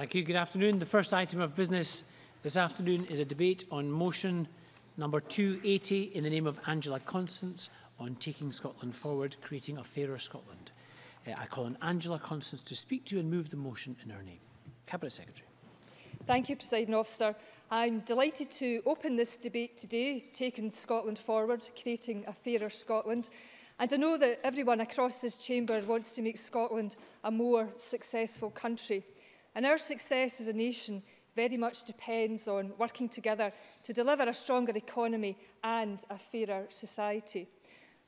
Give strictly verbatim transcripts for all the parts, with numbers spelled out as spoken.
Thank you. Good afternoon. The first item of business this afternoon is a debate on motion number two eighty in the name of Angela Constance on taking Scotland forward, creating a fairer Scotland. Uh, I call on Angela Constance to speak to and move the motion in her name. Cabinet Secretary. Thank you, Presiding Officer. I'm delighted to open this debate today, taking Scotland forward, creating a fairer Scotland. And I know that everyone across this chamber wants to make Scotland a more successful country. And our success as a nation very much depends on working together to deliver a stronger economy and a fairer society.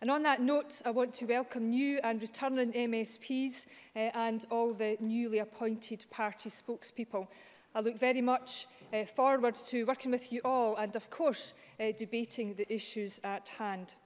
And on that note, I want to welcome new and returning M S Ps uh, and all the newly appointed party spokespeople. I look very much uh, forward to working with you all and, of course, uh, debating the issues at hand.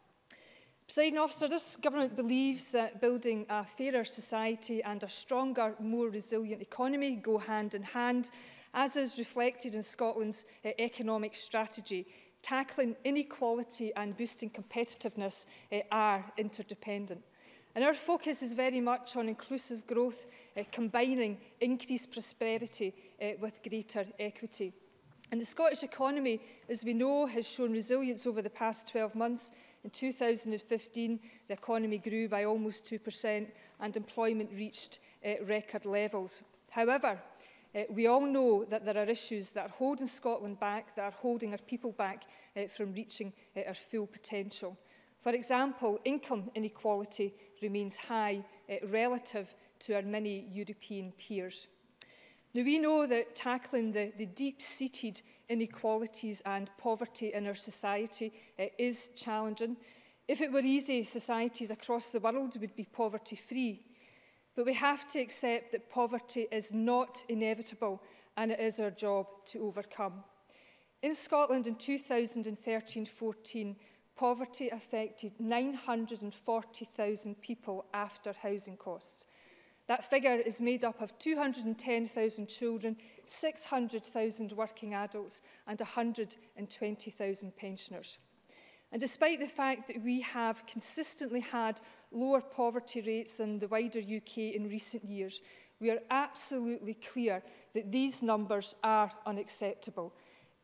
Presiding Officer, this government believes that building a fairer society and a stronger, more resilient economy go hand in hand, as is reflected in Scotland's uh, economic strategy. Tackling inequality and boosting competitiveness uh, are interdependent. And our focus is very much on inclusive growth, uh, combining increased prosperity uh, with greater equity. And the Scottish economy, as we know, has shown resilience over the past twelve months. In two thousand fifteen, the economy grew by almost two percent and employment reached uh, record levels. However, uh, we all know that there are issues that are holding Scotland back, that are holding our people back uh, from reaching uh, our full potential. For example, income inequality remains high uh, relative to our many European peers. Now, we know that tackling the, the deep-seated inequalities and poverty in our society uh, is challenging. If it were easy, societies across the world would be poverty-free. But we have to accept that poverty is not inevitable, and it is our job to overcome. In Scotland in two thousand thirteen fourteen, poverty affected nine hundred and forty thousand people after housing costs. That figure is made up of two hundred and ten thousand children, six hundred thousand working adults and one hundred and twenty thousand pensioners. And despite the fact that we have consistently had lower poverty rates than the wider U K in recent years, we are absolutely clear that these numbers are unacceptable.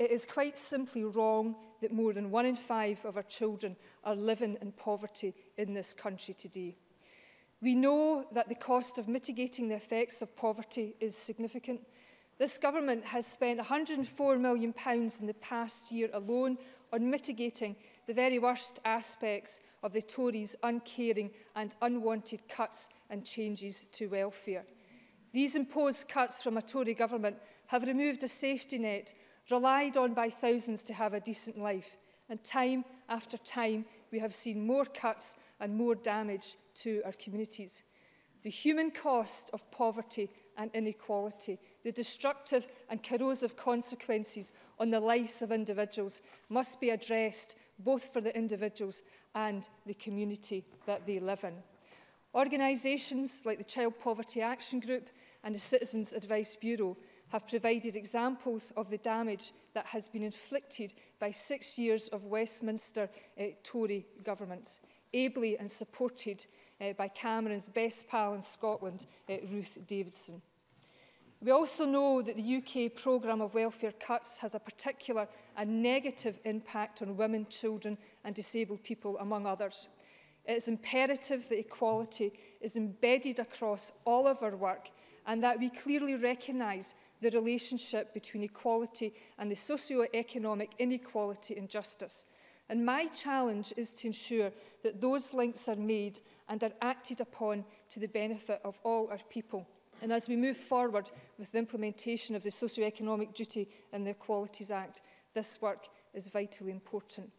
It is quite simply wrong that more than one in five of our children are living in poverty in this country today. We know that the cost of mitigating the effects of poverty is significant. This government has spent one hundred and four million pounds in the past year alone on mitigating the very worst aspects of the Tories' uncaring and unwanted cuts and changes to welfare. These imposed cuts from a Tory government have removed a safety net relied on by thousands to have a decent life. And time after time, we have seen more cuts and more damage to our communities. The human cost of poverty and inequality, the destructive and corrosive consequences on the lives of individuals must be addressed both for the individuals and the community that they live in. Organisations like the Child Poverty Action Group and the Citizens Advice Bureau have provided examples of the damage that has been inflicted by six years of Westminster uh, Tory governments, ably and supported uh, by Cameron's best pal in Scotland, uh, Ruth Davidson. We also know that the U K programme of welfare cuts has a particular and negative impact on women, children and disabled people, among others. It is imperative that equality is embedded across all of our work and that we clearly recognise the relationship between equality and the socio-economic inequality and justice. And my challenge is to ensure that those links are made and are acted upon to the benefit of all our people. And as we move forward with the implementation of the socio-economic duty and the Equalities Act, this work is vitally important.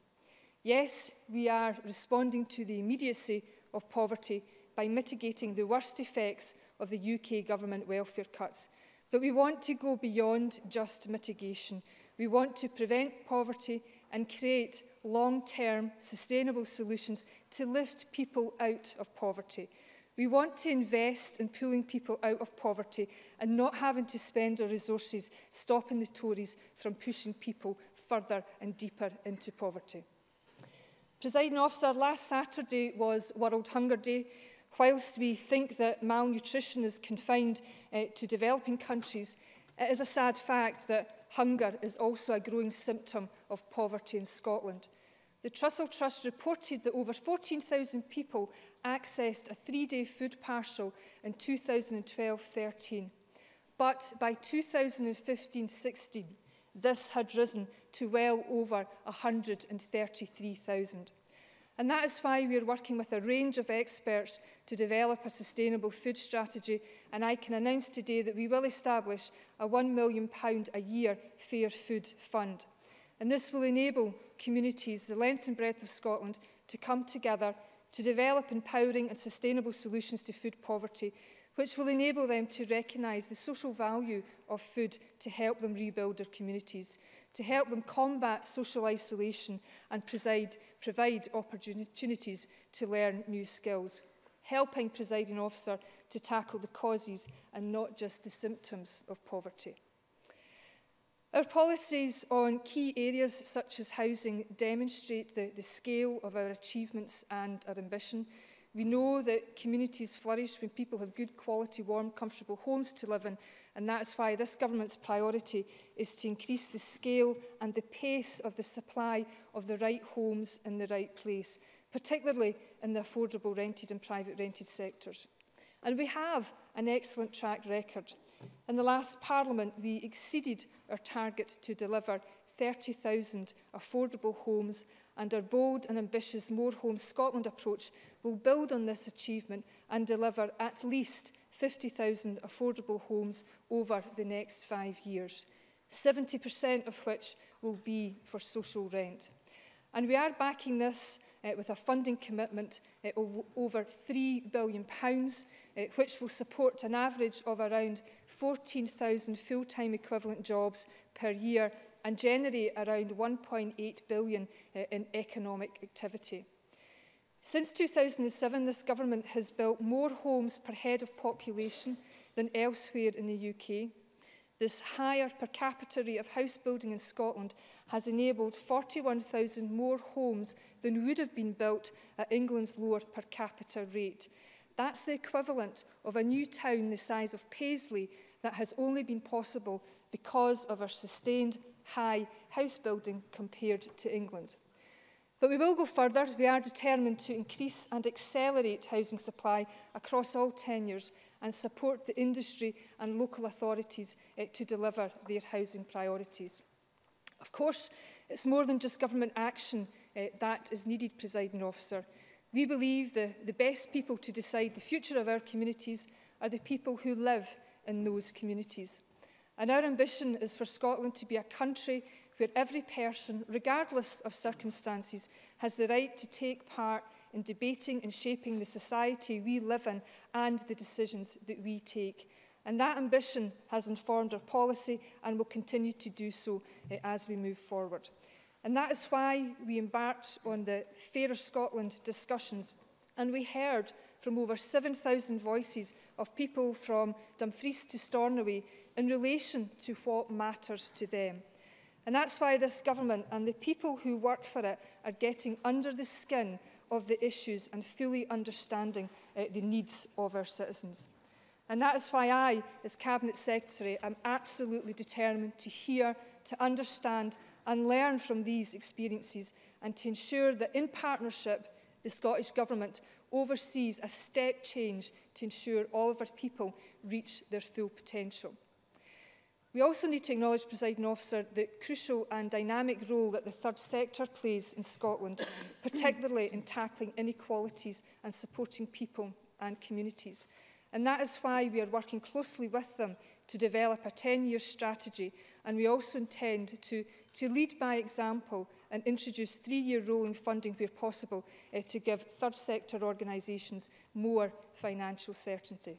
Yes, we are responding to the immediacy of poverty by mitigating the worst effects of the U K government welfare cuts. But we want to go beyond just mitigation. We want to prevent poverty and create long-term sustainable solutions to lift people out of poverty. We want to invest in pulling people out of poverty and not having to spend our resources stopping the Tories from pushing people further and deeper into poverty. Presiding Officer, last Saturday was World Hunger Day. Whilst we think that malnutrition is confined uh, to developing countries, It is a sad fact that hunger is also a growing symptom of poverty in Scotland. The Trussell Trust reported that over fourteen thousand people accessed a three-day food parcel in two thousand twelve to thirteen. But by two thousand fifteen to sixteen, this had risen to well over one hundred thirty-three thousand. And that is why we are working with a range of experts to develop a sustainable food strategy, and I can announce today that we will establish a one million pounds a year Fair Food Fund. And this will enable communities, the length and breadth of Scotland, to come together to develop empowering and sustainable solutions to food poverty, which will enable them to recognise the social value of food to help them rebuild their communities, to help them combat social isolation and preside, provide opportunities to learn new skills, helping presiding officer to tackle the causes and not just the symptoms of poverty. Our policies on key areas such as housing demonstrate the, the scale of our achievements and our ambition. We know that communities flourish when people have good quality, warm, comfortable homes to live in, and that's why this government's priority is to increase the scale and the pace of the supply of the right homes in the right place, particularly in the affordable rented and private rented sectors. And we have an excellent track record. In the last Parliament, we exceeded our target to deliver thirty thousand affordable homes, and our bold and ambitious More Homes Scotland approach will build on this achievement and deliver at least fifty thousand affordable homes over the next five years, seventy percent of which will be for social rent. And we are backing this uh, with a funding commitment uh, of over three billion pounds, uh, which will support an average of around fourteen thousand full-time equivalent jobs per year and generate around one point eight billion pounds uh, in economic activity. Since two thousand seven, this government has built more homes per head of population than elsewhere in the U K. This higher per capita rate of house building in Scotland has enabled forty-one thousand more homes than would have been built at England's lower per capita rate. That's the equivalent of a new town the size of Paisley that has only been possible because of our sustained high house building compared to England. But we will go further. We are determined to increase and accelerate housing supply across all tenures and support the industry and local authorities eh, to deliver their housing priorities. Of course, it's more than just government action eh, that is needed, presiding officer. We believe the, the best people to decide the future of our communities are the people who live in those communities. And our ambition is for Scotland to be a country where every person, regardless of circumstances, has the right to take part in debating and shaping the society we live in and the decisions that we take. And that ambition has informed our policy and will continue to do so uh, as we move forward. And that is why we embarked on the Fairer Scotland discussions, and we heard from over seven thousand voices of people from Dumfries to Stornoway in relation to what matters to them. And that's why this government and the people who work for it are getting under the skin of the issues and fully understanding uh, the needs of our citizens. And that is why I, as Cabinet Secretary, am absolutely determined to hear, to understand and learn from these experiences, and to ensure that in partnership the Scottish Government oversees a step change to ensure all of our people reach their full potential. We also need to acknowledge, presiding officer, the crucial and dynamic role that the third sector plays in Scotland, particularly in tackling inequalities and supporting people and communities. And that is why we are working closely with them to develop a ten-year strategy, and we also intend to, to lead by example and introduce three-year rolling funding where possible uh, to give third sector organisations more financial certainty.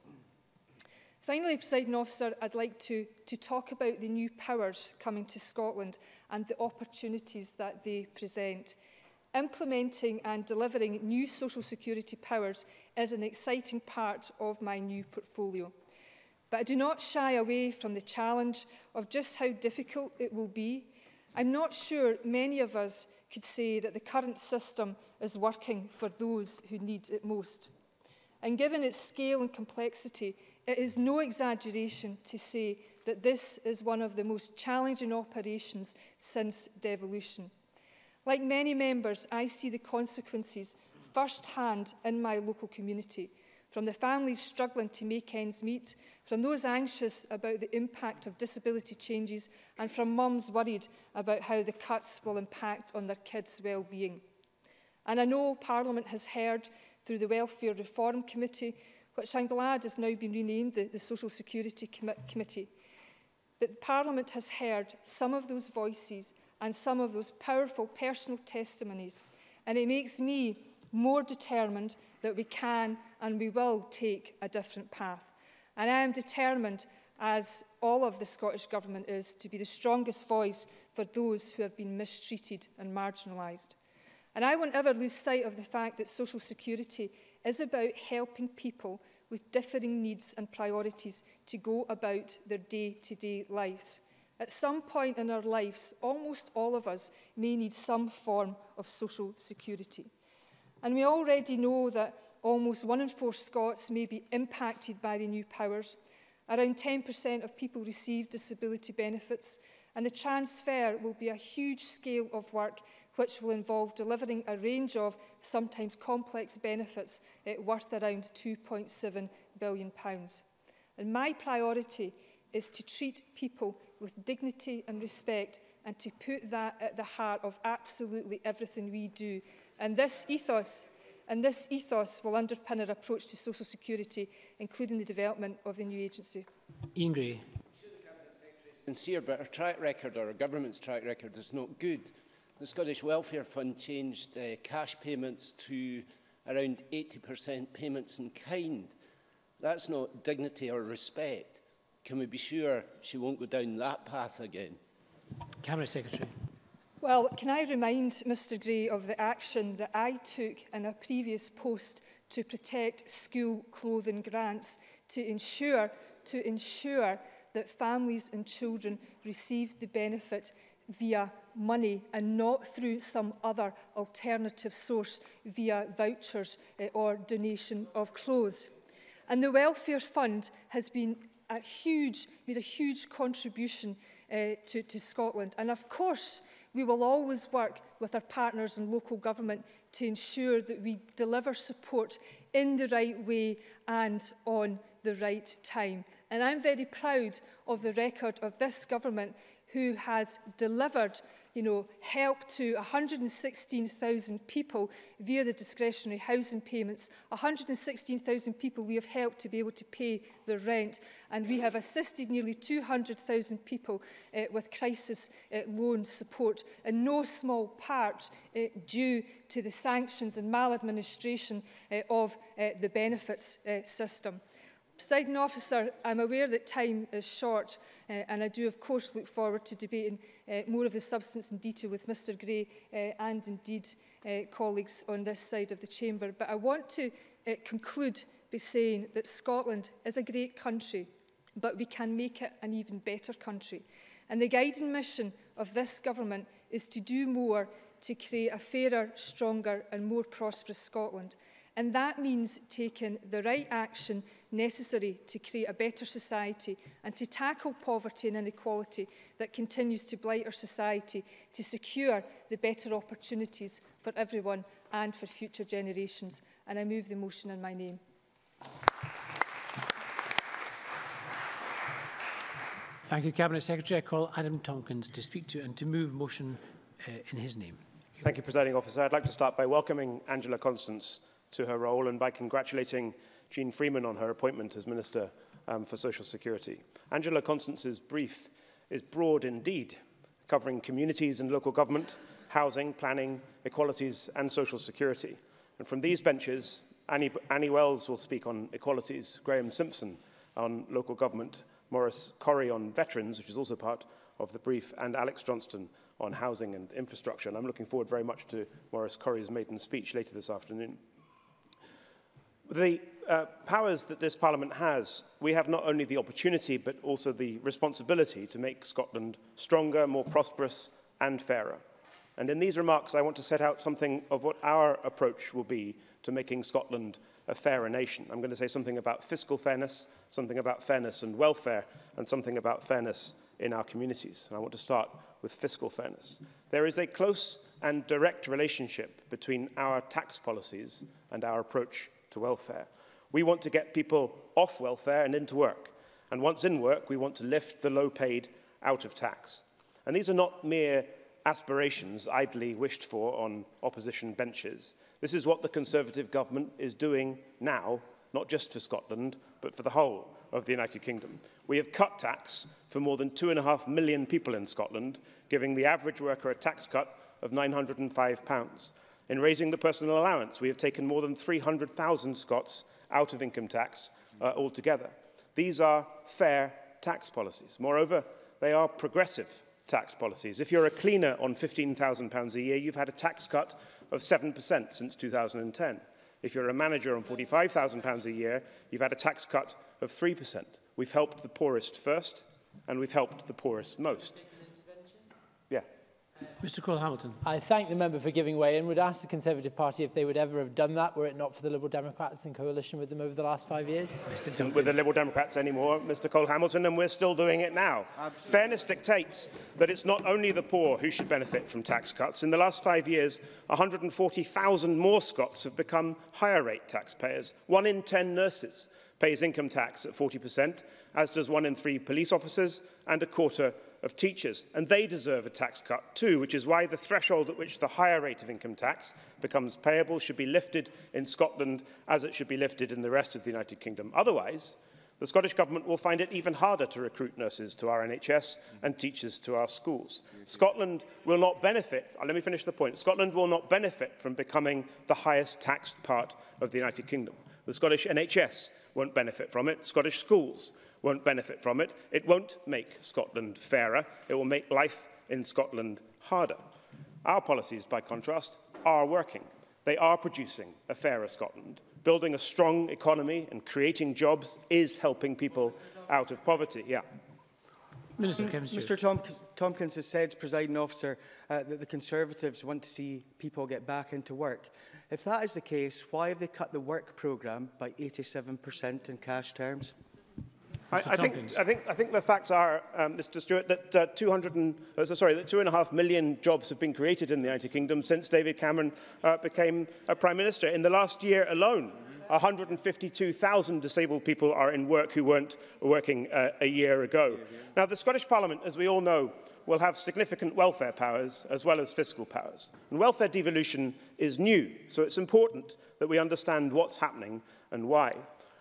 Finally, presiding officer, I'd like to, to talk about the new powers coming to Scotland and the opportunities that they present. Implementing and delivering new social security powers is an exciting part of my new portfolio. But I do not shy away from the challenge of just how difficult it will be. I'm not sure many of us could say that the current system is working for those who need it most. And given its scale and complexity, it is no exaggeration to say that this is one of the most challenging operations since devolution. Like many members, I see the consequences firsthand in my local community, from the families struggling to make ends meet, from those anxious about the impact of disability changes, and from mums worried about how the cuts will impact on their kids' well-being. And I know Parliament has heard through the Welfare Reform Committee, which I'm glad has now been renamed the, the Social Security Com- Committee. But Parliament has heard some of those voices and some of those powerful personal testimonies, and it makes me more determined that we can and we will take a different path. And I am determined, as all of the Scottish Government is, to be the strongest voice for those who have been mistreated and marginalised. And I won't ever lose sight of the fact that social security is about helping people with differing needs and priorities to go about their day-to-day lives. At some point in our lives, almost all of us may need some form of social security. And we already know that almost one in four Scots may be impacted by the new powers. Around ten percent of people receive disability benefits, and the transfer will be a huge scale of work which will involve delivering a range of sometimes complex benefits worth around two point seven billion pounds. And my priority is to treat people with dignity and respect, and to put that at the heart of absolutely everything we do. And this ethos, and this ethos will underpin our approach to social security, including the development of the new agency. Ian Gray. Sincere, but our track record, or our government's track record, is not good. The Scottish Welfare Fund changed uh, cash payments to around eighty percent payments in kind. That's not dignity or respect. Can we be sure she won't go down that path again? Cabinet Secretary. Well, can I remind Mr Gray of the action that I took in a previous post to protect school clothing grants to ensure, to ensure that families and children received the benefit via money and not through some other alternative source via vouchers uh, or donation of clothes. And the Welfare Fund has been a huge, made a huge contribution uh, to, to Scotland. And of course, we will always work with our partners in local government to ensure that we deliver support in the right way and on the right time. And I'm very proud of the record of this government, who has delivered, you know, help to one hundred and sixteen thousand people via the discretionary housing payments. one hundred and sixteen thousand people we have helped to be able to pay their rent, and we have assisted nearly two hundred thousand people uh, with crisis uh, loan support, in no small part uh, due to the sanctions and maladministration uh, of uh, the benefits uh, system. Presiding Officer, I'm aware that time is short, uh, and I do, of course, look forward to debating uh, more of the substance in detail with Mr Gray uh, and, indeed, uh, colleagues on this side of the chamber. But I want to uh, conclude by saying that Scotland is a great country, but we can make it an even better country. And the guiding mission of this government is to do more to create a fairer, stronger and more prosperous Scotland. And that means taking the right action necessary to create a better society and to tackle poverty and inequality that continues to blight our society, to secure the better opportunities for everyone and for future generations. And I move the motion in my name. Thank you, Cabinet Secretary. I call Adam Tomkins to speak to and to move motion uh, in his name. Thank you, Presiding Officer. I'd like to start by welcoming Angela Constance to her role and by congratulating Jeane Freeman on her appointment as Minister um, for Social Security. Angela Constance's brief is broad indeed, covering communities and local government, housing, planning, equalities and social security. And from these benches, Annie, Annie Wells will speak on equalities, Graham Simpson on local government, Maurice Corry on veterans, which is also part of the brief, and Alex Johnston on housing and infrastructure. And I'm looking forward very much to Maurice Corry's maiden speech later this afternoon. The uh, powers that this Parliament has, we have not only the opportunity but also the responsibility to make Scotland stronger, more prosperous and fairer. And in these remarks I want to set out something of what our approach will be to making Scotland a fairer nation. I'm going to say something about fiscal fairness, something about fairness and welfare, and something about fairness in our communities. And I want to start with fiscal fairness. There is a close and direct relationship between our tax policies and our approach to welfare. We want to get people off welfare and into work. And once in work, we want to lift the low-paid out of tax. And these are not mere aspirations idly wished for on opposition benches. This is what the Conservative government is doing now, not just for Scotland, but for the whole of the United Kingdom. We have cut tax for more than two and a half million people in Scotland, giving the average worker a tax cut of nine hundred and five pounds. In raising the personal allowance, we have taken more than three hundred thousand Scots out of income tax uh, altogether. These are fair tax policies. Moreover, they are progressive tax policies. If you're a cleaner on fifteen thousand pounds a year, you've had a tax cut of seven percent since two thousand and ten. If you're a manager on forty-five thousand pounds a year, you've had a tax cut of three percent. We've helped the poorest first, and we've helped the poorest most. Yeah. Mister Cole-Hamilton. I thank the member for giving way and would ask the Conservative Party if they would ever have done that were it not for the Liberal Democrats in coalition with them over the last five years. Mister Tomkins. With the Liberal Democrats anymore, Mister Cole-Hamilton, and we're still doing it now. Absolutely. Fairness dictates that it's not only the poor who should benefit from tax cuts. In the last five years, one hundred and forty thousand more Scots have become higher rate taxpayers. One in ten nurses pays income tax at forty percent, as does one in three police officers and a quarter of teachers, and they deserve a tax cut too, which is why the threshold at which the higher rate of income tax becomes payable should be lifted in Scotland as it should be lifted in the rest of the United Kingdom. Otherwise, the Scottish Government will find it even harder to recruit nurses to our N H S and teachers to our schools. Scotland will not benefit, let me finish the point, Scotland will not benefit from becoming the highest taxed part of the United Kingdom. The Scottish N H S won't benefit from it, Scottish schools won't benefit from it. It won't make Scotland fairer. It will make life in Scotland harder. Our policies, by contrast, are working. They are producing a fairer Scotland. Building a strong economy and creating jobs is helping people out of poverty. Yeah. Minister Mister Tomkins. Tomkins has said, presiding officer, uh, that the Conservatives want to see people get back into work. If that is the case, why have they cut the work programme by eighty-seven percent in cash terms? I, I, think, I, think, I think the facts are, um, Mister Stewart, that uh, two and a half million jobs have been created in the United Kingdom since David Cameron uh, became a Prime Minister. In the last year alone, one hundred and fifty-two thousand disabled people are in work who weren't working uh, a year ago. Yeah, yeah. Now, the Scottish Parliament, as we all know, will have significant welfare powers as well as fiscal powers. And welfare devolution is new, so it's important that we understand what's happening and why.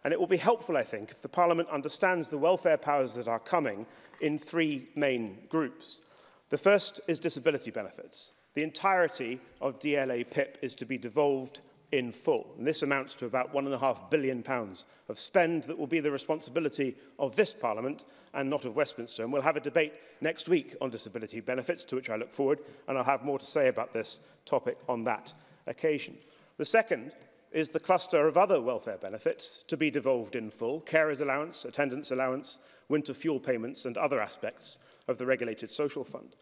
And it will be helpful, I think, if the Parliament understands the welfare powers that are coming in three main groups. The first is disability benefits. The entirety of D L A P I P is to be devolved in full. And this amounts to about one and a half billion pounds of spend that will be the responsibility of this Parliament and not of Westminster. And we'll have a debate next week on disability benefits, to which I look forward, and I'll have more to say about this topic on that occasion. The second is the cluster of other welfare benefits to be devolved in full: carers allowance, attendance allowance, winter fuel payments, and other aspects of the regulated social fund.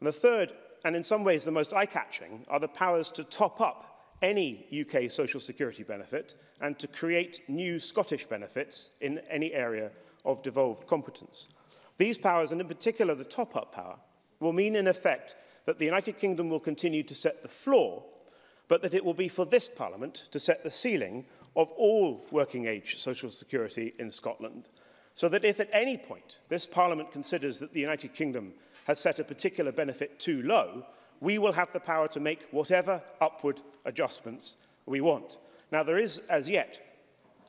And the third, and in some ways the most eye-catching, are the powers to top up any U K social security benefit and to create new Scottish benefits in any area of devolved competence. These powers, and in particular the top-up power, will mean in effect that the United Kingdom will continue to set the floor, but that it will be for this Parliament to set the ceiling of all working-age social security in Scotland, so that if at any point this Parliament considers that the United Kingdom has set a particular benefit too low, we will have the power to make whatever upward adjustments we want. Now, there is, as yet,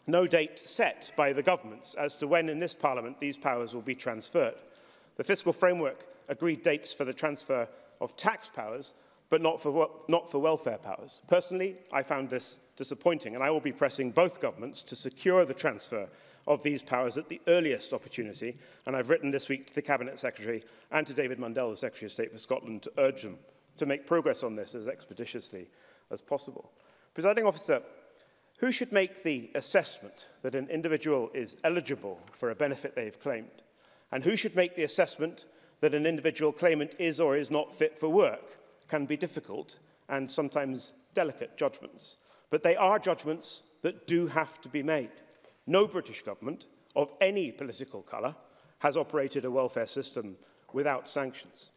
no date set by the governments as to when in this Parliament these powers will be transferred. The fiscal framework agreed dates for the transfer of tax powers, but not for, not for welfare powers. Personally, I found this disappointing, and I will be pressing both governments to secure the transfer of these powers at the earliest opportunity, and I've written this week to the Cabinet Secretary and to David Mundell, the Secretary of State for Scotland, to urge them to make progress on this as expeditiously as possible. Presiding officer, who should make the assessment that an individual is eligible for a benefit they've claimed? And who should make the assessment that an individual claimant is or is not fit for work? Can be difficult and sometimes delicate judgments. But they are judgments that do have to be made. No British government of any political colour has operated a welfare system without sanctions.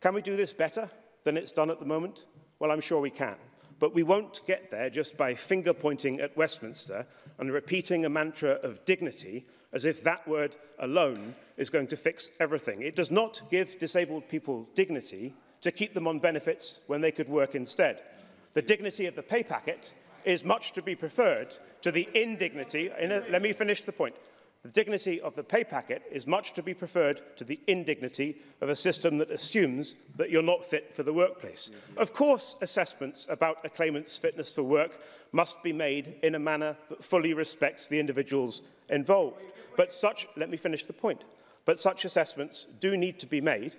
Can we do this better than it's done at the moment? Well, I'm sure we can. But we won't get there just by finger-pointing at Westminster and repeating a mantra of dignity as if that word alone is going to fix everything. It does not give disabled people dignity to keep them on benefits when they could work instead. The dignity of the pay packet is much to be preferred to the indignity... In a, let me finish the point. The dignity of the pay packet is much to be preferred to the indignity of a system that assumes that you're not fit for the workplace. Of course, assessments about a claimant's fitness for work must be made in a manner that fully respects the individuals involved. But such, let me finish the point, but such assessments do need to be made,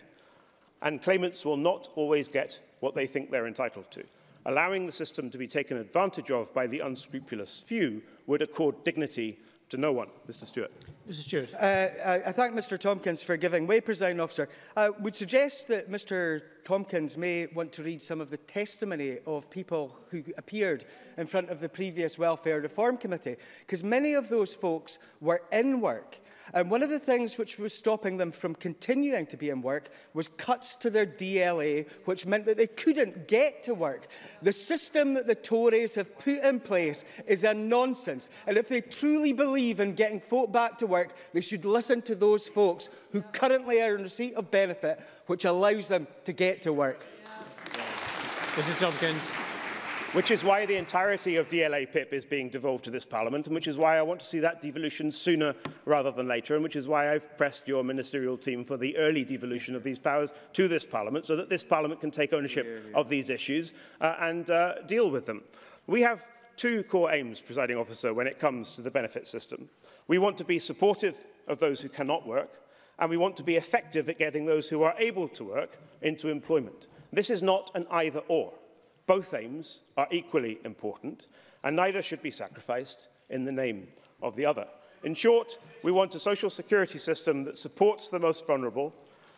and claimants will not always get what they think they're entitled to. Allowing the system to be taken advantage of by the unscrupulous few would accord dignity to no one. Mister Stewart. Mister Stewart. Uh, I thank Mister Tomkins for giving way, Presiding Officer. I would suggest that Mister Tomkins may want to read some of the testimony of people who appeared in front of the previous Welfare Reform Committee, because many of those folks were in work. And one of the things which was stopping them from continuing to be in work was cuts to their D L A, which meant that they couldn't get to work. The system that the Tories have put in place is a nonsense. And if they truly believe in getting folk back to work, they should listen to those folks who currently are in receipt of benefit, which allows them to get to work. Mister Tomkins. Which is why the entirety of D L A P I P is being devolved to this Parliament, and which is why I want to see that devolution sooner rather than later, and which is why I've pressed your ministerial team for the early devolution of these powers to this Parliament, so that this Parliament can take ownership yeah, yeah. of these issues uh, and uh, deal with them. We have two core aims, Presiding Officer, when it comes to the benefit system. We want to be supportive of those who cannot work, and we want to be effective at getting those who are able to work into employment. This is not an either-or. Both aims are equally important, and neither should be sacrificed in the name of the other. In short, we want a social security system that supports the most vulnerable,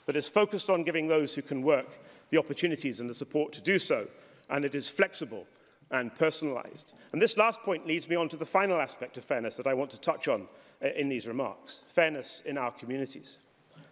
that is focused on giving those who can work the opportunities and the support to do so, and it is flexible and personalised. And this last point leads me on to the final aspect of fairness that I want to touch on in these remarks, fairness in our communities.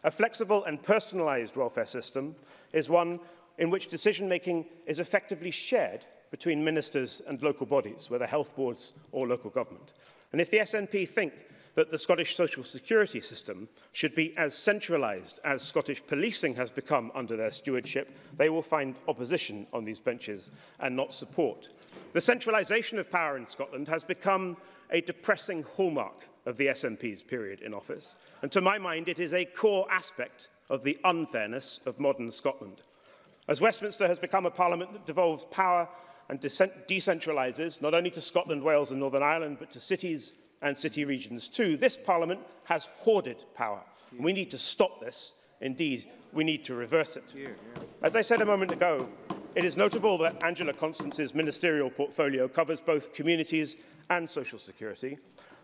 A flexible and personalised welfare system is one in which decision-making is effectively shared between ministers and local bodies, whether health boards or local government. And if the S N P think that the Scottish social security system should be as centralised as Scottish policing has become under their stewardship, they will find opposition on these benches and not support. The centralisation of power in Scotland has become a depressing hallmark of the S N P's period in office, and to my mind it is a core aspect of the unfairness of modern Scotland. As Westminster has become a parliament that devolves power and decentralises, not only to Scotland, Wales and Northern Ireland, but to cities and city regions too, this parliament has hoarded power. And we need to stop this. Indeed, we need to reverse it. As I said a moment ago, it is notable that Angela Constance's ministerial portfolio covers both communities and social security.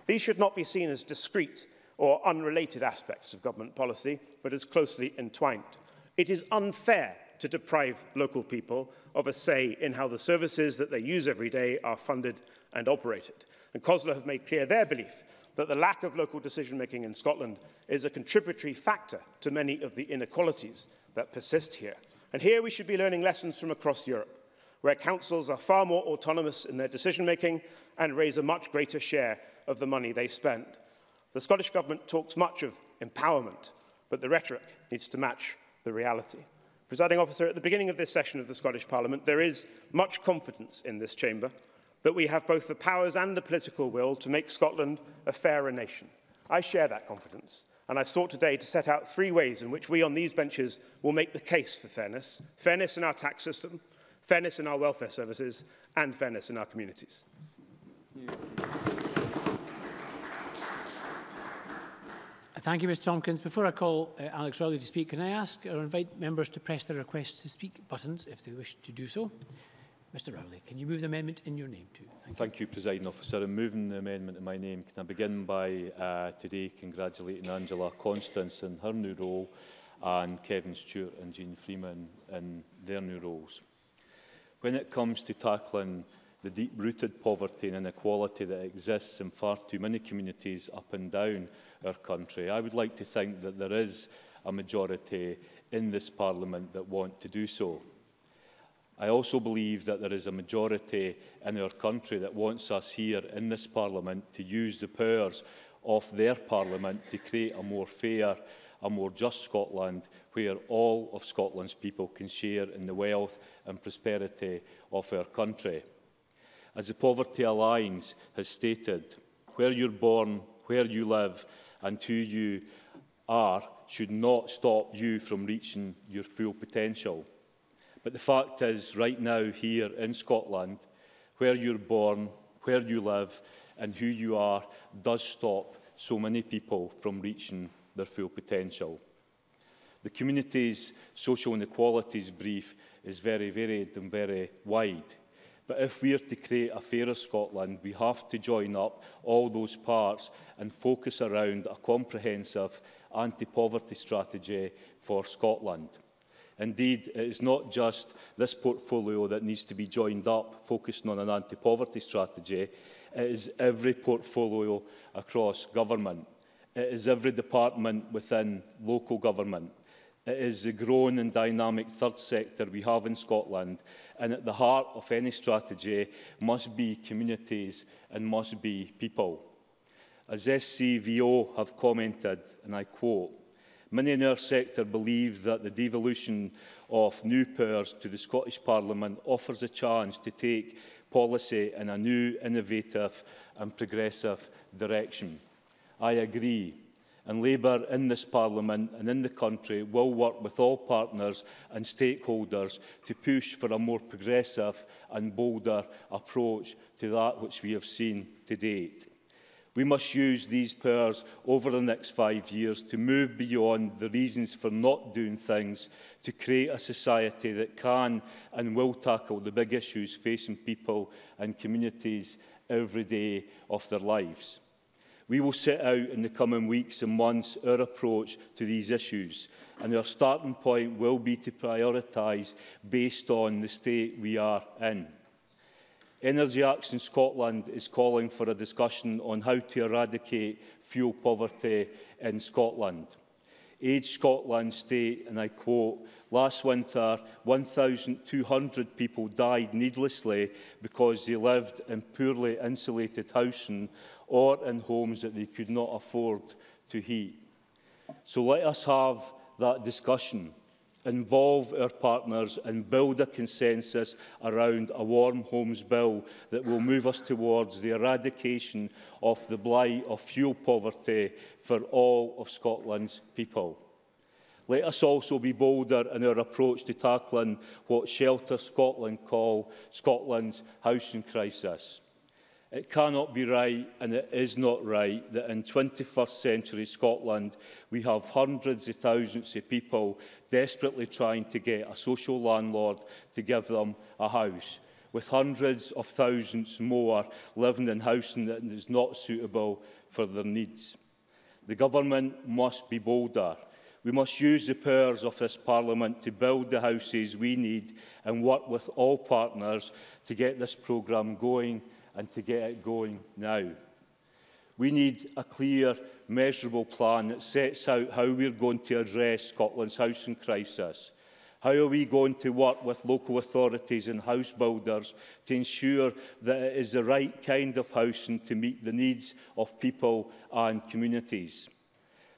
These should not be seen as discrete or unrelated aspects of government policy, but as closely entwined. It is unfair to deprive local people of a say in how the services that they use every day are funded and operated. And COSLA have made clear their belief that the lack of local decision-making in Scotland is a contributory factor to many of the inequalities that persist here. And here we should be learning lessons from across Europe, where councils are far more autonomous in their decision-making and raise a much greater share of the money they spend. The Scottish Government talks much of empowerment, but the rhetoric needs to match the reality. Presiding Officer, at the beginning of this session of the Scottish Parliament, there is much confidence in this chamber that we have both the powers and the political will to make Scotland a fairer nation. I share that confidence, and I've sought today to set out three ways in which we on these benches will make the case for fairness: fairness in our tax system, fairness in our welfare services, and fairness in our communities. Yeah. Thank you, Mister Tomkins. Before I call uh, Alex Rowley to speak, can I ask or invite members to press their request to speak buttons if they wish to do so? Mister Rowley, can you move the amendment in your name too? Thank, Thank you, you Presiding Officer. I'm moving the amendment in my name. Can I begin by uh, today congratulating Angela Constance in her new role and Kevin Stewart and Jeane Freeman in their new roles. When it comes to tackling the deep-rooted poverty and inequality that exists in far too many communities up and down our country. I would like to think that there is a majority in this Parliament that want to do so. I also believe that there is a majority in our country that wants us here in this Parliament to use the powers of their Parliament to create a more fair, a more just Scotland, where all of Scotland's people can share in the wealth and prosperity of our country. As the Poverty Alliance has stated, where you're born, where you live and who you are should not stop you from reaching your full potential. But the fact is, right now, here in Scotland, where you're born, where you live and who you are does stop so many people from reaching their full potential. The community's social inequalities brief is very varied and very wide. But if we are to create a fairer Scotland, we have to join up all those parts and focus around a comprehensive anti-poverty strategy for Scotland. Indeed, it is not just this portfolio that needs to be joined up, focusing on an anti-poverty strategy. It is every portfolio across government. It is every department within local government. It is the growing and dynamic third sector we have in Scotland, and at the heart of any strategy must be communities and must be people. As S C V O have commented, and I quote, "Many in our sector believe that the devolution of new powers to the Scottish Parliament offers a chance to take policy in a new, innovative and progressive direction." I agree, and Labour in this Parliament and in the country will work with all partners and stakeholders to push for a more progressive and bolder approach to that which we have seen to date. We must use these powers over the next five years to move beyond the reasons for not doing things to create a society that can and will tackle the big issues facing people and communities every day of their lives. We will set out in the coming weeks and months our approach to these issues, and our starting point will be to prioritise based on the state we are in. Energy Action Scotland is calling for a discussion on how to eradicate fuel poverty in Scotland. Age Scotland state, and I quote, "Last winter, one thousand two hundred people died needlessly because they lived in poorly insulated housing or in homes that they could not afford to heat." So let us have that discussion. Involve our partners and build a consensus around a Warm Homes Bill that will move us towards the eradication of the blight of fuel poverty for all of Scotland's people. Let us also be bolder in our approach to tackling what Shelter Scotland call Scotland's housing crisis. It cannot be right, and it is not right, that in twenty-first century Scotland we have hundreds of thousands of people desperately trying to get a social landlord to give them a house, with hundreds of thousands more living in housing that is not suitable for their needs. The government must be bolder. We must use the powers of this Parliament to build the houses we need and work with all partners to get this programme going, and to get it going now. We need a clear, measurable plan that sets out how we're going to address Scotland's housing crisis. How are we going to work with local authorities and house builders to ensure that it is the right kind of housing to meet the needs of people and communities?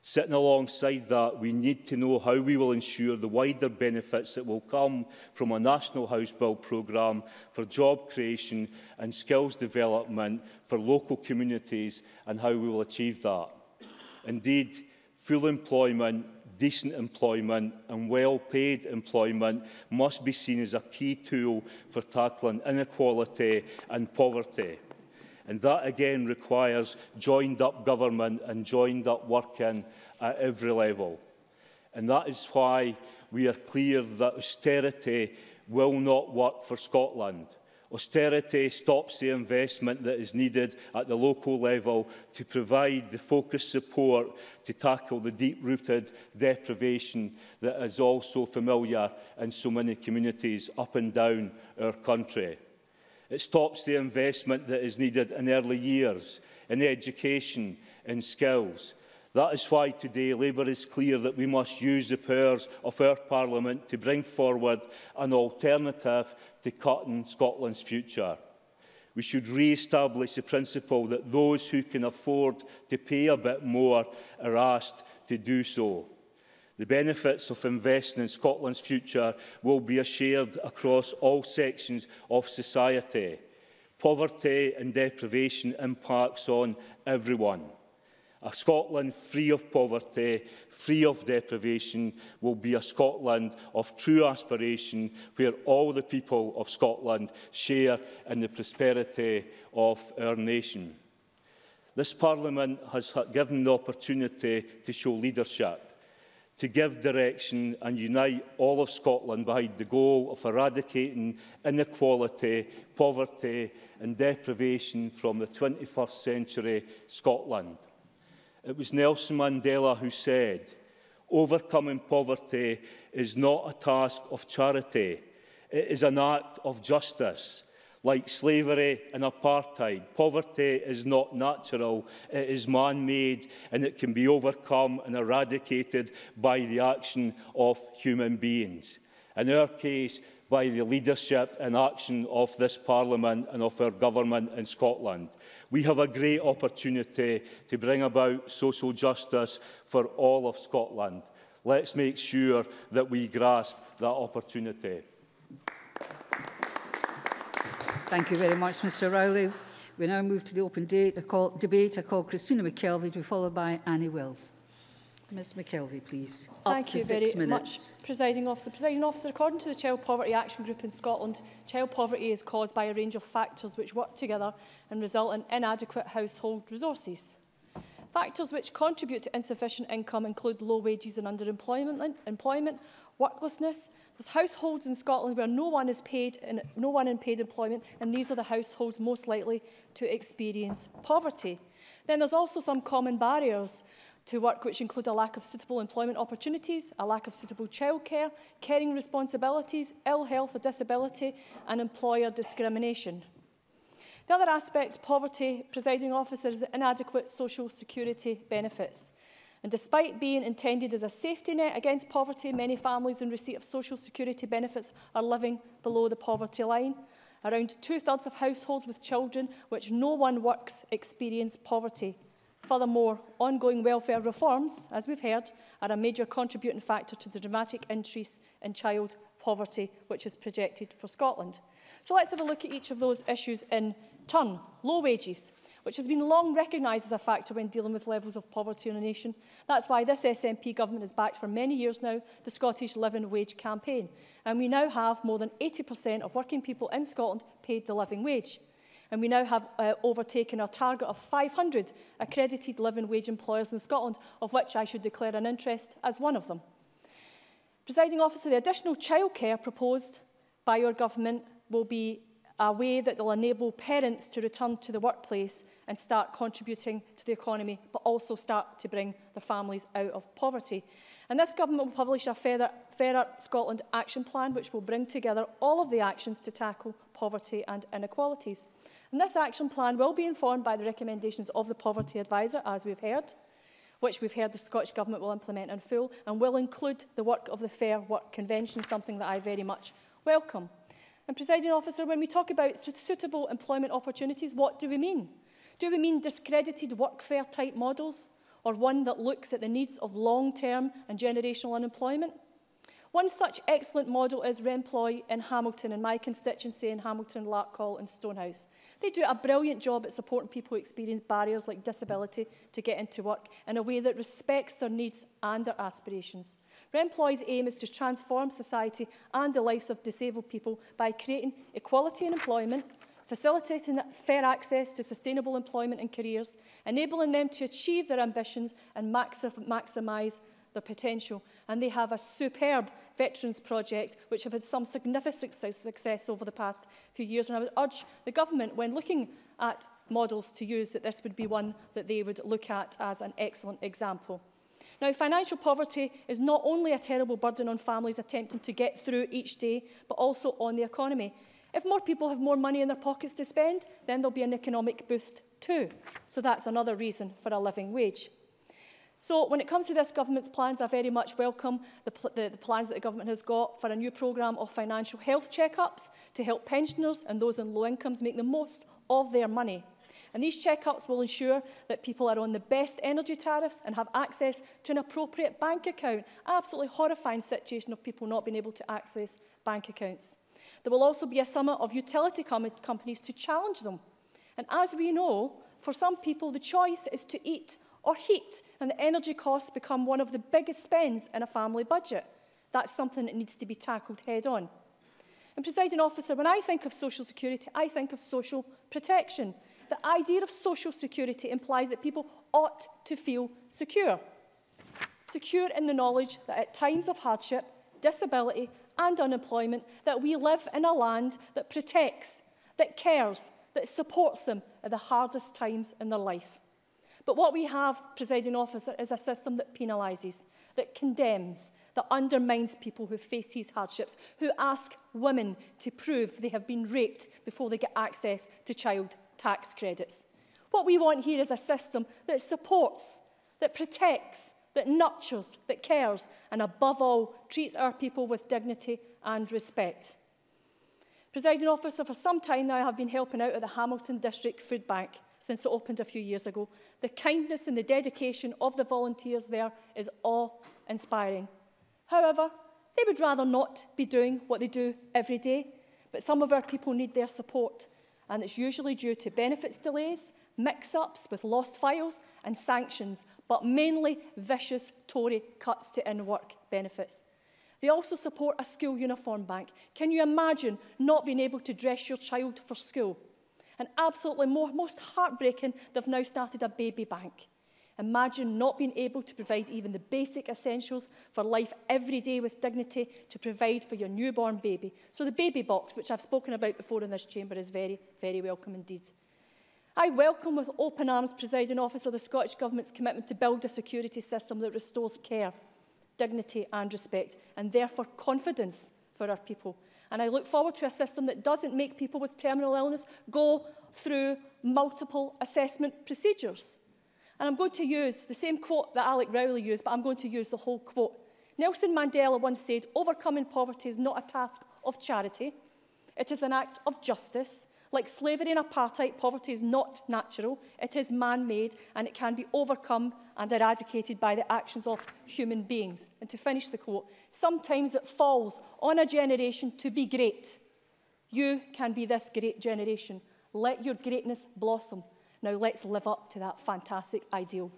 Sitting alongside that, we need to know how we will ensure the wider benefits that will come from a national house build programme for job creation and skills development for local communities and how we will achieve that. Indeed, full employment, decent employment and well-paid employment must be seen as a key tool for tackling inequality and poverty. And that again requires joined-up government and joined-up working at every level. And that is why we are clear that austerity will not work for Scotland. Austerity stops the investment that is needed at the local level to provide the focused support to tackle the deep-rooted deprivation that is also familiar in so many communities up and down our country. It stops the investment that is needed in early years, in education, in skills. That is why today Labour is clear that we must use the powers of our Parliament to bring forward an alternative to cutting Scotland's future. We should re-establish the principle that those who can afford to pay a bit more are asked to do so. The benefits of investing in Scotland's future will be shared across all sections of society. Poverty and deprivation impacts on everyone. A Scotland free of poverty, free of deprivation, will be a Scotland of true aspiration, where all the people of Scotland share in the prosperity of our nation. This Parliament has given the opportunity to show leadership, to give direction and unite all of Scotland behind the goal of eradicating inequality, poverty and deprivation from the twenty-first century Scotland. It was Nelson Mandela who said, "Overcoming poverty is not a task of charity, it is an act of justice. Like slavery and apartheid, poverty is not natural, it is man-made, and it can be overcome and eradicated by the action of human beings." In our case, by the leadership and action of this Parliament and of our government in Scotland. We have a great opportunity to bring about social justice for all of Scotland. Let's make sure that we grasp that opportunity. Thank you very much, Mr Rowley. We now move to the open date, I call, debate. I call Christina McKelvie to be followed by Annie Wells. Miz McKelvie, please. Thank you very much, Presiding Officer. Presiding Officer, according to the Child Poverty Action Group in Scotland, child poverty is caused by a range of factors which work together and result in inadequate household resources. Factors which contribute to insufficient income include low wages and underemployment, employment, worklessness. There's households in Scotland where no one is paid in, no one in paid employment, and these are the households most likely to experience poverty. Then there's also some common barriers to work, which include a lack of suitable employment opportunities, a lack of suitable childcare, caring responsibilities, ill health or disability, and employer discrimination. The other aspect of poverty, Presiding Officer, is inadequate social security benefits. And despite being intended as a safety net against poverty, many families in receipt of social security benefits are living below the poverty line. Around two-thirds of households with children which no one works experience poverty. Furthermore, ongoing welfare reforms, as we've heard, are a major contributing factor to the dramatic increase in child poverty which is projected for Scotland. So let's have a look at each of those issues in turn. Low wages, which has been long recognised as a factor when dealing with levels of poverty in a nation. That's why this S N P government has backed for many years now the Scottish Living Wage Campaign. And we now have more than eighty percent of working people in Scotland paid the living wage. And we now have uh, overtaken our target of five hundred accredited living wage employers in Scotland, of which I should declare an interest as one of them. Presiding Officer, the additional childcare proposed by your government will be a way that will enable parents to return to the workplace and start contributing to the economy, but also start to bring their families out of poverty. And this government will publish a Fairer Scotland action plan, which will bring together all of the actions to tackle poverty and inequalities. And this action plan will be informed by the recommendations of the Poverty Advisor, as we've heard, which we've heard the Scottish Government will implement in full, and will include the work of the Fair Work Convention, something that I very much welcome. And, Presiding Officer, when we talk about suitable employment opportunities, what do we mean? Do we mean discredited workfare type models, or one that looks at the needs of long-term and generational unemployment? One such excellent model is Remploy in Hamilton, in my constituency in Hamilton, Larkhall and Stonehouse. They do a brilliant job at supporting people who experience barriers like disability to get into work in a way that respects their needs and their aspirations. Remploy's aim is to transform society and the lives of disabled people by creating equality in employment, facilitating fair access to sustainable employment and careers, enabling them to achieve their ambitions and maximise their potential. And they have a superb veterans project which have had some significant success over the past few years. And I would urge the government, when looking at models to use, that this would be one that they would look at as an excellent example. Now, financial poverty is not only a terrible burden on families attempting to get through each day, but also on the economy. If more people have more money in their pockets to spend, then there'll be an economic boost too. So that's another reason for a living wage. So when it comes to this government's plans, I very much welcome the, pl the, the plans that the government has got for a new programme of financial health checkups to help pensioners and those in low incomes make the most of their money. And these checkups will ensure that people are on the best energy tariffs and have access to an appropriate bank account. Absolutely horrifying situation of people not being able to access bank accounts. There will also be a summit of utility com companies to challenge them. And as we know, for some people, the choice is to eat or heat, and the energy costs become one of the biggest spends in a family budget. That's something that needs to be tackled head-on. And, Presiding Officer, when I think of social security, I think of social protection. The idea of social security implies that people ought to feel secure. Secure in the knowledge that at times of hardship, disability and unemployment, that we live in a land that protects, that cares, that supports them at the hardest times in their life. But what we have, Presiding Officer, is a system that penalises, that condemns, that undermines people who face these hardships, who ask women to prove they have been raped before they get access to child tax credits. What we want here is a system that supports, that protects, that nurtures, that cares, and above all, treats our people with dignity and respect. Presiding Officer, for some time now I have been helping out at the Hamilton District Food Bank since it opened a few years ago. The kindness and the dedication of the volunteers there is awe-inspiring. However, they would rather not be doing what they do every day, but some of our people need their support, and it's usually due to benefits delays, mix-ups with lost files and sanctions, but mainly vicious Tory cuts to in-work benefits. They also support a school uniform bank. Can you imagine not being able to dress your child for school? And absolutely more, most heartbreaking, they've now started a baby bank. Imagine not being able to provide even the basic essentials for life every day with dignity to provide for your newborn baby. So the baby box, which I've spoken about before in this chamber, is very, very welcome indeed. I welcome with open arms, Presiding Officer, the Scottish Government's commitment to build a security system that restores care, dignity and respect, and therefore confidence for our people. And I look forward to a system that doesn't make people with terminal illness go through multiple assessment procedures. And I'm going to use the same quote that Alex Rowley used, but I'm going to use the whole quote. Nelson Mandela once said, "Overcoming poverty is not a task of charity. It is an act of justice. Like slavery and apartheid, poverty is not natural. It is man-made, and it can be overcome and eradicated by the actions of human beings." And to finish the quote, "Sometimes it falls on a generation to be great. You can be this great generation. Let your greatness blossom. Now let's live up to that fantastic ideal."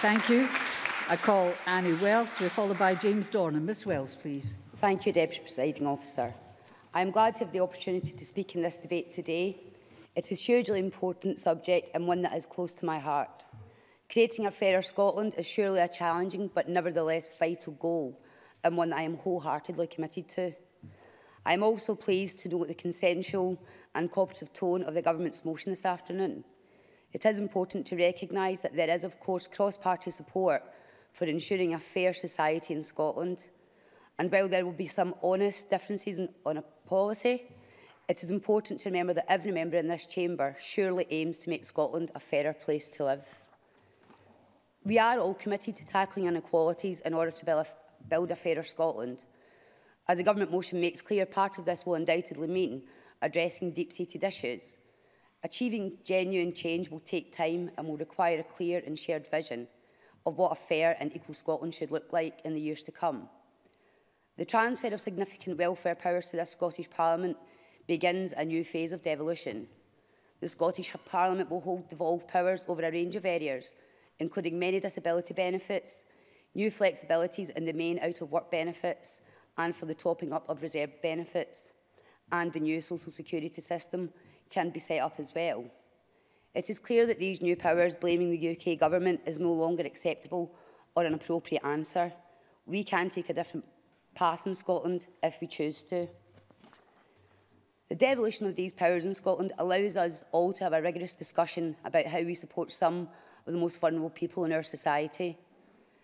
Thank you. I call Annie Wells, we're followed by James Dornan. Miss Wells, please. Thank you, Deputy Presiding Officer. I am glad to have the opportunity to speak in this debate today. It is a hugely important subject and one that is close to my heart. Creating a fairer Scotland is surely a challenging but nevertheless vital goal, and one that I am wholeheartedly committed to. I am also pleased to note the consensual and cooperative tone of the Government's motion this afternoon. It is important to recognise that there is, of course, cross-party support for ensuring a fair society in Scotland. And while there will be some honest differences in, on a policy, it is important to remember that every member in this chamber surely aims to make Scotland a fairer place to live. We are all committed to tackling inequalities in order to build a fairer Scotland. As the Government motion makes clear, part of this will undoubtedly mean addressing deep-seated issues. Achieving genuine change will take time and will require a clear and shared vision of what a fair and equal Scotland should look like in the years to come. The transfer of significant welfare powers to this Scottish Parliament begins a new phase of devolution. The Scottish Parliament will hold devolved powers over a range of areas, including many disability benefits, new flexibilities in the main out-of-work benefits, and for the topping up of reserve benefits, and the new social security system can be set up as well. It is clear that these new powers, blaming the U K government, is no longer acceptable or an appropriate answer. We can take a different path in Scotland if we choose to. The devolution of these powers in Scotland allows us all to have a rigorous discussion about how we support some of the most vulnerable people in our society.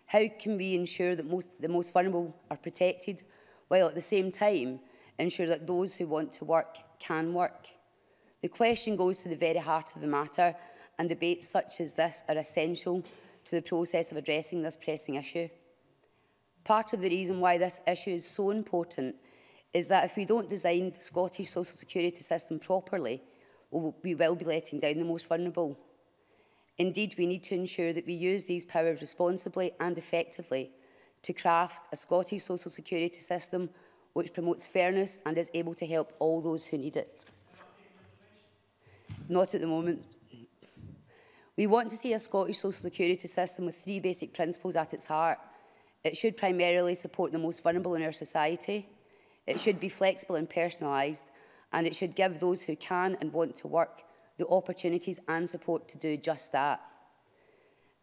How can we ensure that most, the most vulnerable are protected, while at the same time ensure that those who want to work can work. The question goes to the very heart of the matter, and debates such as this are essential to the process of addressing this pressing issue. Part of the reason why this issue is so important is that if we don't design the Scottish social security system properly, we will be letting down the most vulnerable. Indeed, we need to ensure that we use these powers responsibly and effectively to craft a Scottish social security system which promotes fairness and is able to help all those who need it. Not at the moment. We want to see a Scottish social security system with three basic principles at its heart. It should primarily support the most vulnerable in our society. It should be flexible and personalised, and it should give those who can and want to work the opportunities and support to do just that.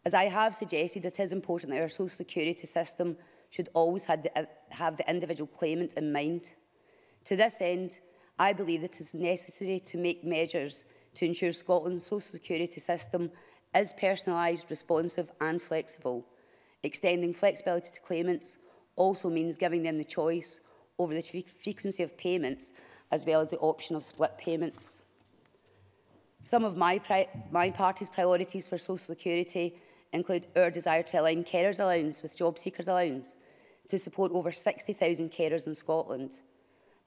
As I have suggested, it is important that our social security system should always have the, have the individual claimant in mind. To this end, I believe that it is necessary to make measures to ensure Scotland's social security system is personalised, responsive and flexible. Extending flexibility to claimants also means giving them the choice over the fre frequency of payments, as well as the option of split payments. Some of my, my party's priorities for social security include our desire to align carers' allowance with job seekers' allowance to support over sixty thousand carers in Scotland.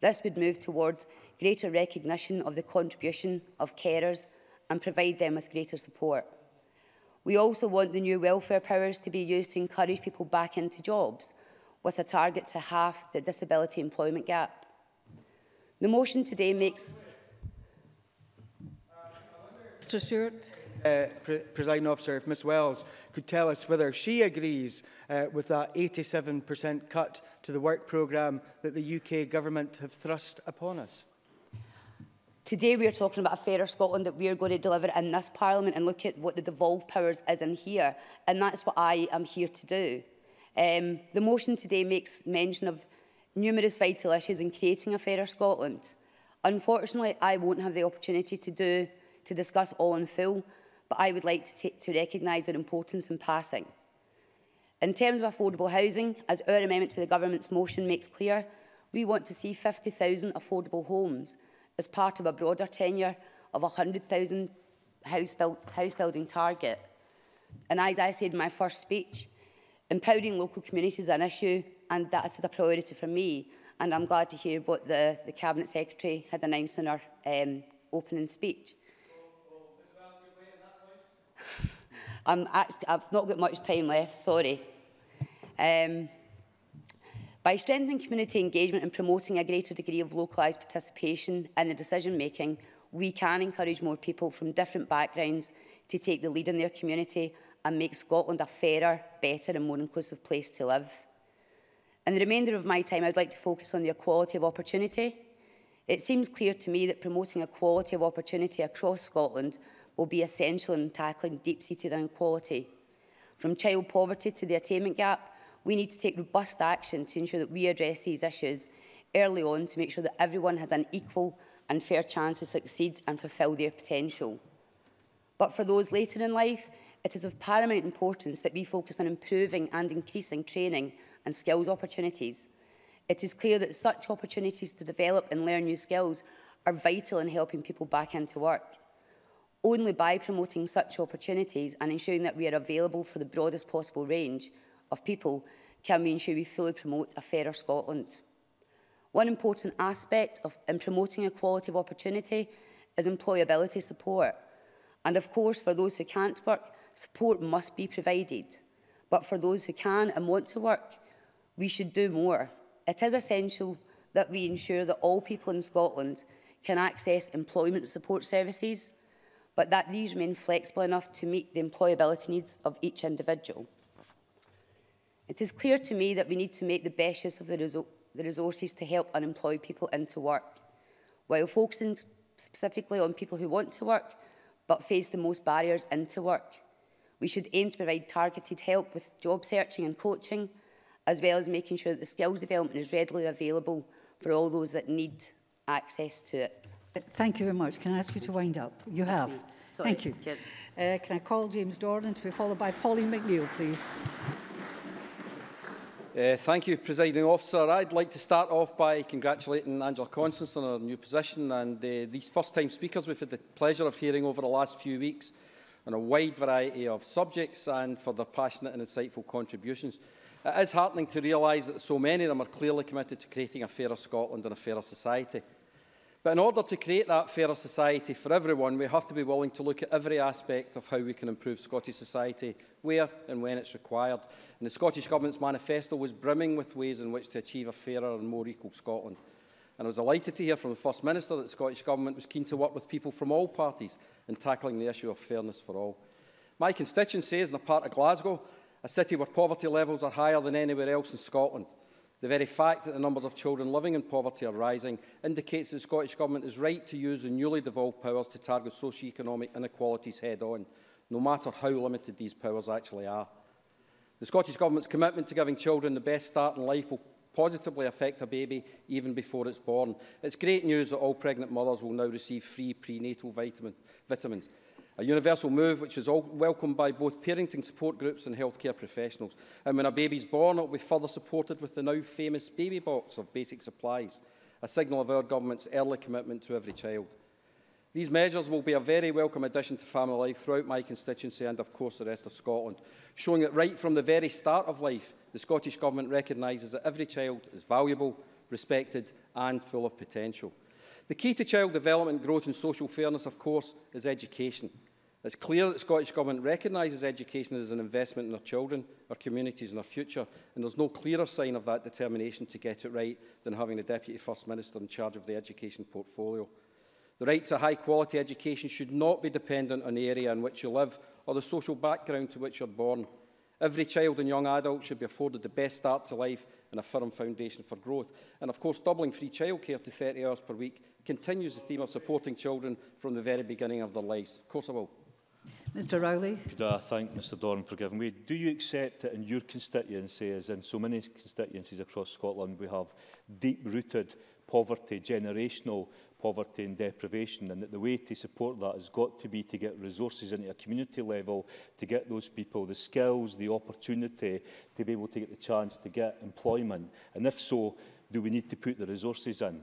This would move towards greater recognition of the contribution of carers and provide them with greater support. We also want the new welfare powers to be used to encourage people back into jobs, with a target to half the disability employment gap. The motion today makes... Mister Stewart. Uh, pre Presiding Officer, if Miz Wells could tell us whether she agrees uh, with that eighty-seven percent cut to the work programme that the U K Government have thrust upon us. Today we are talking about a fairer Scotland that we are going to deliver in this Parliament, and look at what the devolved powers is in here, and that's what I am here to do. Um, the motion today makes mention of numerous vital issues in creating a fairer Scotland. Unfortunately, I won't have the opportunity to do to discuss all in full, but I would like to, to recognise their importance in passing. In terms of affordable housing, as our amendment to the Government's motion makes clear, we want to see fifty thousand affordable homes as part of a broader tenure of one hundred thousand house, build, house building target. And as I said in my first speech, empowering local communities is an issue, and that is a priority for me. And I'm glad to hear what the, the Cabinet Secretary had announced in her um, opening speech. I'm actually, I've not got much time left, sorry. Um, by strengthening community engagement and promoting a greater degree of localised participation in the decision-making, we can encourage more people from different backgrounds to take the lead in their community and make Scotland a fairer, better and more inclusive place to live. In the remainder of my time, I would like to focus on the equality of opportunity. It seems clear to me that promoting equality of opportunity across Scotland will be essential in tackling deep-seated inequality. From child poverty to the attainment gap, we need to take robust action to ensure that we address these issues early on to make sure that everyone has an equal and fair chance to succeed and fulfil their potential. But for those later in life, it is of paramount importance that we focus on improving and increasing training and skills opportunities. It is clear that such opportunities to develop and learn new skills are vital in helping people back into work. Only by promoting such opportunities and ensuring that we are available for the broadest possible range of people can we ensure we fully promote a fairer Scotland. One important aspect of, in promoting equality of opportunity is employability support. And of course, for those who can't work, support must be provided. But for those who can and want to work, we should do more. It is essential that we ensure that all people in Scotland can access employment support services, but that these remain flexible enough to meet the employability needs of each individual. It is clear to me that we need to make the best use of the, resor the resources to help unemployed people into work, while focusing specifically on people who want to work but face the most barriers into work. We should aim to provide targeted help with job searching and coaching, as well as making sure that the skills development is readily available for all those that need access to it. Thank you very much. Can I ask you to wind up? You have. Sorry. Thank you. Uh, can I call James Dornan to be followed by Pauline McNeill, please? Uh, thank you, Presiding Officer. I'd like to start off by congratulating Angela Constance on her new position and uh, these first-time speakers we've had the pleasure of hearing over the last few weeks on a wide variety of subjects and for their passionate and insightful contributions. It is heartening to realise that so many of them are clearly committed to creating a fairer Scotland and a fairer society. But in order to create that fairer society for everyone, we have to be willing to look at every aspect of how we can improve Scottish society, where and when it's required. And the Scottish Government's manifesto was brimming with ways in which to achieve a fairer and more equal Scotland. And I was delighted to hear from the First Minister that the Scottish Government was keen to work with people from all parties in tackling the issue of fairness for all. My constituency is in a part of Glasgow, a city where poverty levels are higher than anywhere else in Scotland. The very fact that the numbers of children living in poverty are rising indicates that the Scottish Government is right to use the newly devolved powers to target socio-economic inequalities head-on, no matter how limited these powers actually are. The Scottish Government's commitment to giving children the best start in life will positively affect a baby even before it's born. It's great news that all pregnant mothers will now receive free prenatal vitamin, vitamins. A universal move which is all welcomed by both parenting support groups and healthcare professionals. And when a baby's born, it will be further supported with the now famous baby box of basic supplies, a signal of our government's early commitment to every child. These measures will be a very welcome addition to family life throughout my constituency and, of course, the rest of Scotland, showing that right from the very start of life, the Scottish Government recognises that every child is valuable, respected and full of potential. The key to child development, growth and social fairness, of course, is education. It's clear that the Scottish Government recognises education as an investment in our children, our communities and our future, and there's no clearer sign of that determination to get it right than having the Deputy First Minister in charge of the education portfolio. The right to high-quality education should not be dependent on the area in which you live or the social background to which you're born. Every child and young adult should be afforded the best start to life and a firm foundation for growth. And of course, doubling free childcare to thirty hours per week continues the theme of supporting children from the very beginning of their lives. Of course I will. Mr Rowley. Could I thank Mr Dornan for giving way? Do you accept that in your constituency, as in so many constituencies across Scotland, we have deep-rooted poverty, generational poverty and deprivation, and that the way to support that has got to be to get resources into a community level, to get those people the skills, the opportunity, to be able to get the chance to get employment? And if so, do we need to put the resources in?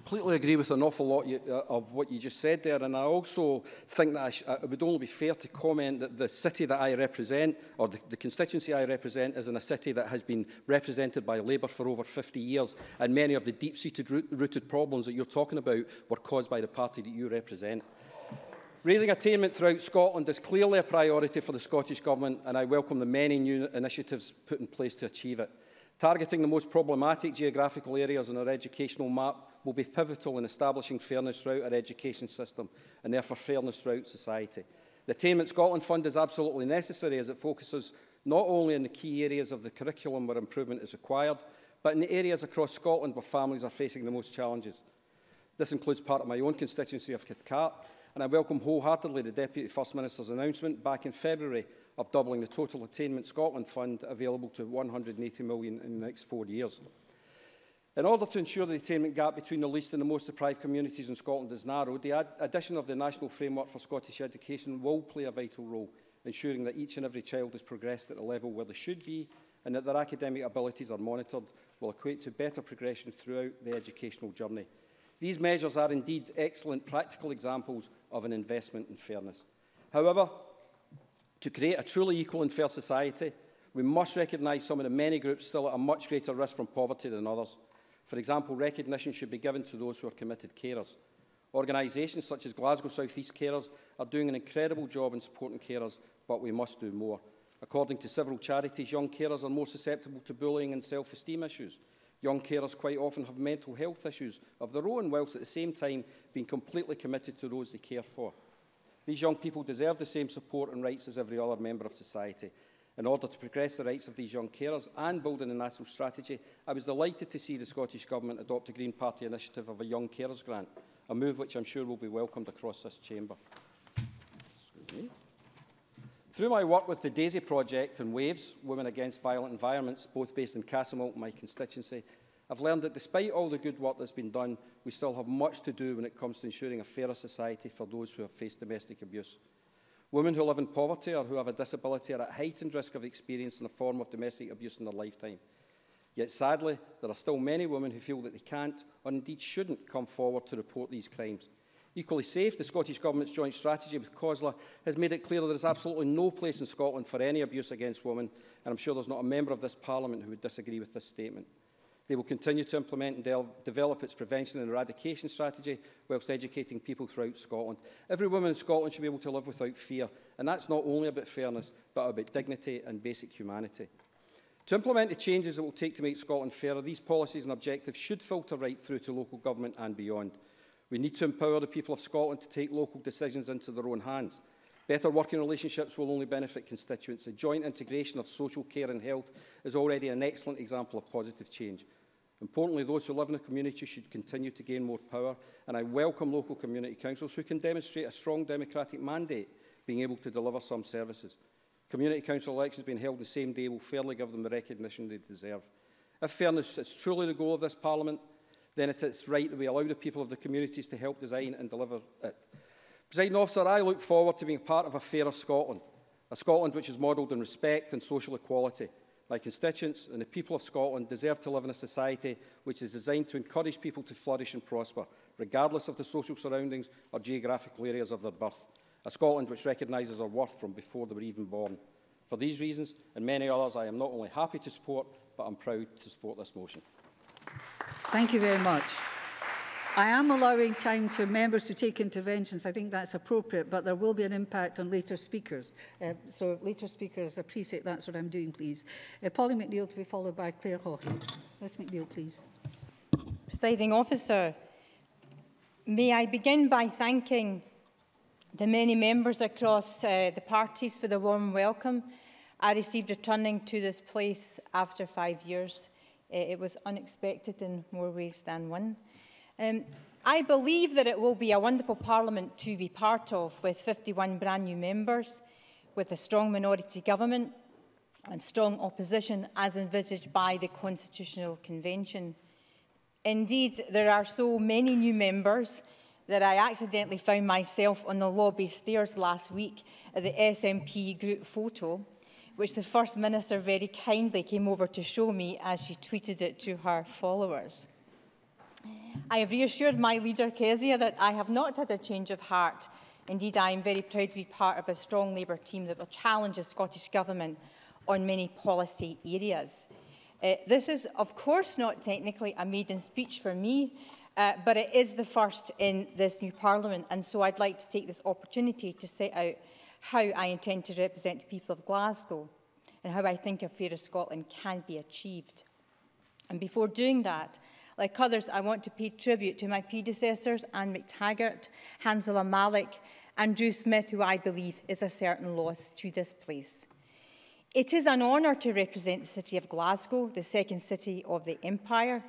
I completely agree with an awful lot you, uh, of what you just said there, and I also think that I sh it would only be fair to comment that the city that I represent, or the, the constituency I represent, is in a city that has been represented by Labour for over fifty years, and many of the deep-seated root rooted problems that you're talking about were caused by the party that you represent. Raising attainment throughout Scotland is clearly a priority for the Scottish Government, and I welcome the many new initiatives put in place to achieve it. Targeting the most problematic geographical areas on our educational map will be pivotal in establishing fairness throughout our education system and therefore fairness throughout society. The Attainment Scotland Fund is absolutely necessary as it focuses not only on the key areas of the curriculum where improvement is required, but in the areas across Scotland where families are facing the most challenges. This includes part of my own constituency of Cathcart, and I welcome wholeheartedly the Deputy First Minister's announcement back in February of doubling the total Attainment Scotland Fund available to one hundred and eighty million pounds in the next four years. In order to ensure the attainment gap between the least and the most deprived communities in Scotland is narrowed, the ad addition of the National Framework for Scottish Education will play a vital role, ensuring that each and every child is progressed at the level where they should be and that their academic abilities are monitored will equate to better progression throughout the educational journey. These measures are indeed excellent practical examples of an investment in fairness. However, to create a truly equal and fair society, we must recognise some of the many groups still at a much greater risk from poverty than others. For example, recognition should be given to those who are committed carers. Organisations such as Glasgow South East Carers are doing an incredible job in supporting carers, but we must do more. According to several charities, young carers are more susceptible to bullying and self-esteem issues. Young carers quite often have mental health issues of their own, whilst at the same time being completely committed to those they care for. These young people deserve the same support and rights as every other member of society. In order to progress the rights of these young carers and building a national strategy, I was delighted to see the Scottish Government adopt the Green Party initiative of a Young Carers Grant, a move which I'm sure will be welcomed across this chamber. Through my work with the DAISY Project and WAVES, Women Against Violent Environments, both based in Castlemilk, my constituency, I've learned that despite all the good work that's been done, we still have much to do when it comes to ensuring a fairer society for those who have faced domestic abuse. Women who live in poverty or who have a disability are at heightened risk of experiencing a form of domestic abuse in their lifetime. Yet sadly, there are still many women who feel that they can't or indeed shouldn't come forward to report these crimes. Equally safe, the Scottish Government's joint strategy with COSLA has made it clear that there is absolutely no place in Scotland for any abuse against women, and I'm sure there's not a member of this Parliament who would disagree with this statement. They will continue to implement and de develop its prevention and eradication strategy whilst educating people throughout Scotland. Every woman in Scotland should be able to live without fear, and that's not only about fairness, but about dignity and basic humanity. To implement the changes it will take to make Scotland fairer, these policies and objectives should filter right through to local government and beyond. We need to empower the people of Scotland to take local decisions into their own hands. Better working relationships will only benefit constituents. The joint integration of social care and health is already an excellent example of positive change. Importantly, those who live in a community should continue to gain more power, and I welcome local community councils who can demonstrate a strong democratic mandate being able to deliver some services. Community council elections being held the same day will fairly give them the recognition they deserve. If fairness is truly the goal of this Parliament, then it is right that we allow the people of the communities to help design and deliver it. Presiding Officer, I look forward to being part of a fairer Scotland, a Scotland which is modelled on respect and social equality. My constituents and the people of Scotland deserve to live in a society which is designed to encourage people to flourish and prosper, regardless of the social surroundings or geographical areas of their birth. A Scotland which recognises our worth from before they were even born. For these reasons and many others, I am not only happy to support, but I'm proud to support this motion. Thank you very much. I am allowing time to members who take interventions. I think that's appropriate, but there will be an impact on later speakers. Uh, so later speakers, appreciate that's what I'm doing, please. Uh, Pauline McNeill to be followed by Claire Haughey. Miz McNeill, please. Presiding Officer, may I begin by thanking the many members across uh, the parties for the warm welcome I received returning to this place after five years. Uh, it was unexpected in more ways than one. Um, I believe that it will be a wonderful Parliament to be part of, with fifty-one brand new members, with a strong minority government and strong opposition as envisaged by the Constitutional Convention. Indeed, there are so many new members that I accidentally found myself on the lobby stairs last week at the S N P group photo, which the First Minister very kindly came over to show me as she tweeted it to her followers. I have reassured my leader, Kezia, that I have not had a change of heart. Indeed, I am very proud to be part of a strong Labour team that will challenge the Scottish Government on many policy areas. Uh, this is, of course, not technically a maiden speech for me, Uh, but it is the first in this new Parliament, and so I'd like to take this opportunity to set out how I intend to represent the people of Glasgow and how I think a fairer Scotland can be achieved. And before doing that, like others, I want to pay tribute to my predecessors, Anne McTaggart, Hanzala Malik and Drew Smith, who I believe is a certain loss to this place. It is an honour to represent the city of Glasgow, the second city of the Empire,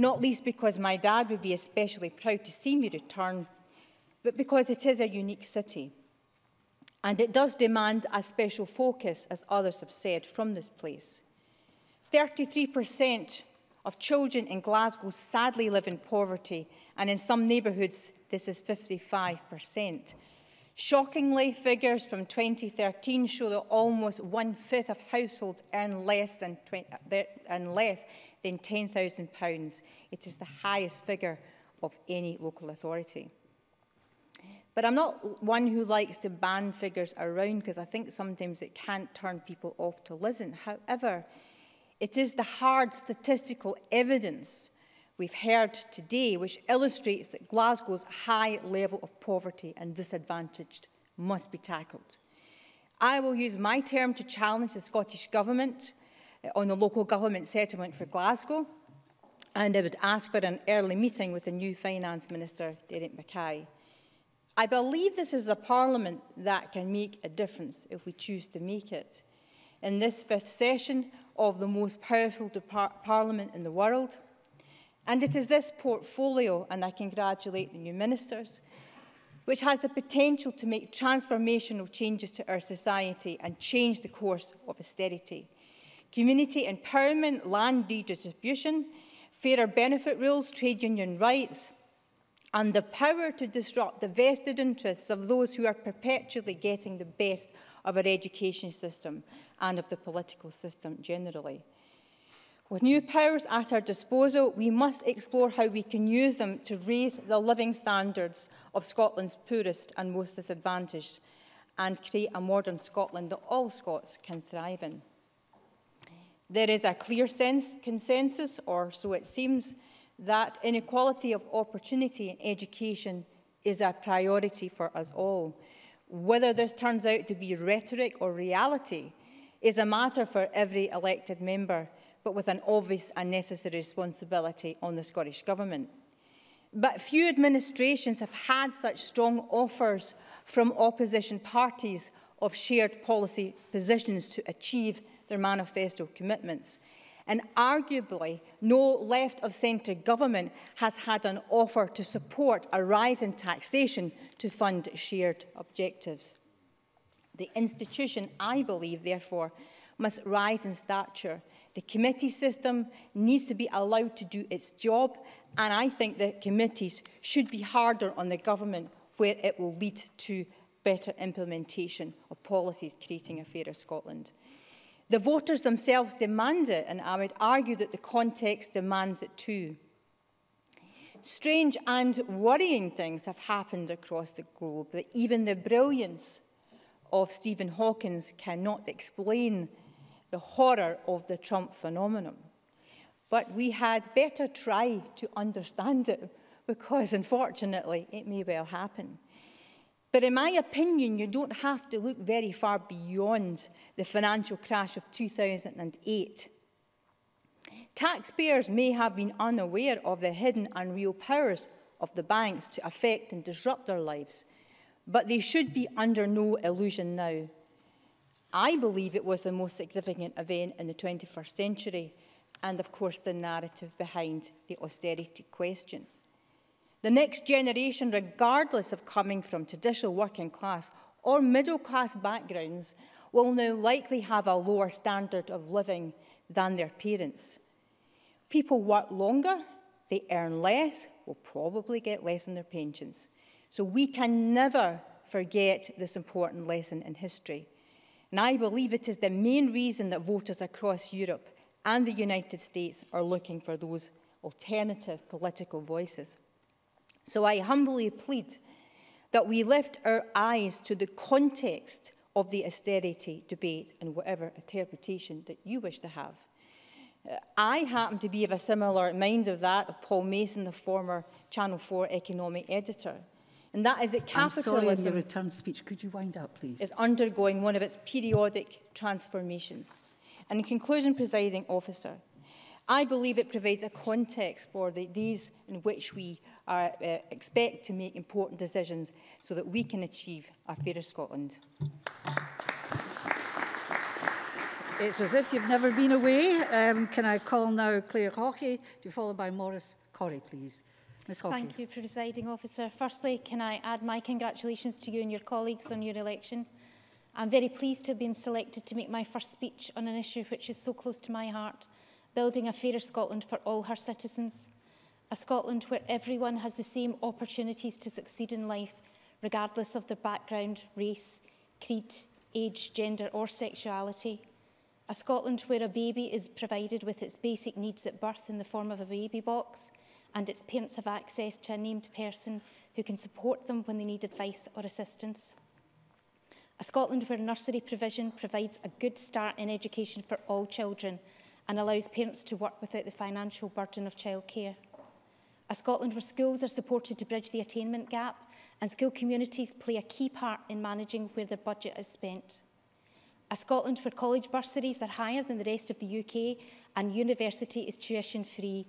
not least because my dad would be especially proud to see me return, but because it is a unique city. And it does demand a special focus, as others have said, from this place. thirty-three percent of children in Glasgow sadly live in poverty, and in some neighbourhoods, this is fifty-five percent. Shockingly, figures from twenty thirteen show that almost one-fifth of households earn less than ten thousand pounds. It is the highest figure of any local authority. But I'm not one who likes to ban figures around, because I think sometimes it can't turn people off to listen. However, it is the hard statistical evidence we've heard today, which illustrates that Glasgow's high level of poverty and disadvantaged must be tackled. I will use my term to challenge the Scottish Government on the local government settlement for Glasgow, and I would ask for an early meeting with the new Finance Minister, Derek Mackay. I believe this is a Parliament that can make a difference if we choose to make it. In this fifth session of the most powerful Parliament in the world, and it is this portfolio, and I congratulate the new ministers, which has the potential to make transformational changes to our society and change the course of austerity. Community empowerment, land redistribution, fairer benefit rules, trade union rights, and the power to disrupt the vested interests of those who are perpetually getting the best of our education system and of the political system generally. With new powers at our disposal, we must explore how we can use them to raise the living standards of Scotland's poorest and most disadvantaged and create a modern Scotland that all Scots can thrive in. There is a clear sense, consensus, or so it seems, that inequality of opportunity in education is a priority for us all. Whether this turns out to be rhetoric or reality is a matter for every elected member, but with an obvious and necessary responsibility on the Scottish Government. But few administrations have had such strong offers from opposition parties of shared policy positions to achieve their manifesto commitments. And arguably, no left-of-centre government has had an offer to support a rise in taxation to fund shared objectives. The institution, I believe, therefore, must rise in stature. The committee system needs to be allowed to do its job, and I think that committees should be harder on the government where it will lead to better implementation of policies creating a fairer Scotland. The voters themselves demand it, and I would argue that the context demands it too. Strange and worrying things have happened across the globe, that even the brilliance of Stephen Hawking cannot explain the horror of the Trump phenomenon. But we had better try to understand it, because unfortunately it may well happen. But in my opinion, you don't have to look very far beyond the financial crash of two thousand eight. Taxpayers may have been unaware of the hidden and real powers of the banks to affect and disrupt their lives, but they should be under no illusion now. I believe it was the most significant event in the twenty-first century, and of course the narrative behind the austerity question. The next generation, regardless of coming from traditional working class or middle class backgrounds, will now likely have a lower standard of living than their parents. People work longer, they earn less, will probably get less in their pensions. So we can never forget this important lesson in history. And I believe it is the main reason that voters across Europe and the United States are looking for those alternative political voices. So I humbly plead that we lift our eyes to the context of the austerity debate and whatever interpretation that you wish to have. I happen to be of a similar mind of that of Paul Mason, the former Channel four economic editor. And that is that capitalism I'm sorry, in your return speech. Could you wind up, please? Is undergoing one of its periodic transformations. And in conclusion, Presiding Officer, I believe it provides a context for the days in which we are, uh, expect to make important decisions so that we can achieve a fairer Scotland. It's as if you've never been away. Um, can I call now Claire Haughey, to be followed by Maurice Corry, please. Miz Haughey. Thank you, Presiding Officer. Firstly, can I add my congratulations to you and your colleagues on your election. I'm very pleased to have been selected to make my first speech on an issue which is so close to my heart: building a fairer Scotland for all her citizens, a Scotland where everyone has the same opportunities to succeed in life, regardless of their background, race, creed, age, gender or sexuality, a Scotland where a baby is provided with its basic needs at birth in the form of a baby box, and its parents have access to a named person who can support them when they need advice or assistance, a Scotland where nursery provision provides a good start in education for all children and allows parents to work without the financial burden of childcare, a Scotland where schools are supported to bridge the attainment gap and school communities play a key part in managing where their budget is spent, a Scotland where college bursaries are higher than the rest of the U K and university is tuition free,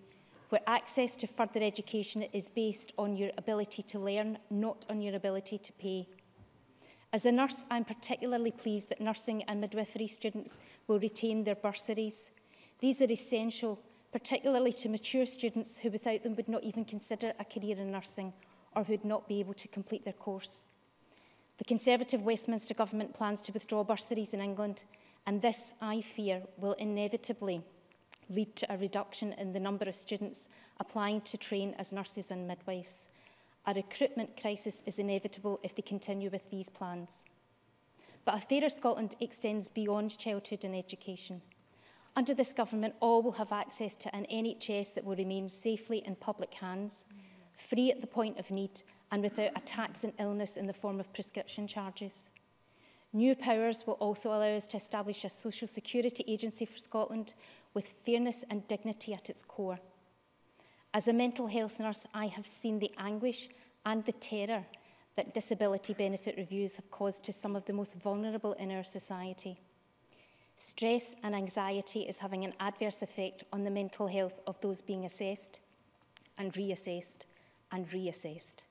where access to further education is based on your ability to learn, not on your ability to pay. As a nurse, I'm particularly pleased that nursing and midwifery students will retain their bursaries. These are essential, particularly to mature students who without them would not even consider a career in nursing or who would not be able to complete their course. The Conservative Westminster Government plans to withdraw bursaries in England, and this, I fear, will inevitably lead to a reduction in the number of students applying to train as nurses and midwives. A recruitment crisis is inevitable if they continue with these plans. But a fairer Scotland extends beyond childhood and education. Under this government, all will have access to an N H S that will remain safely in public hands, free at the point of need, and without attacks and illness in the form of prescription charges. New powers will also allow us to establish a social security agency for Scotland with fairness and dignity at its core. As a mental health nurse, I have seen the anguish and the terror that disability benefit reviews have caused to some of the most vulnerable in our society. Stress and anxiety is having an adverse effect on the mental health of those being assessed and reassessed and reassessed.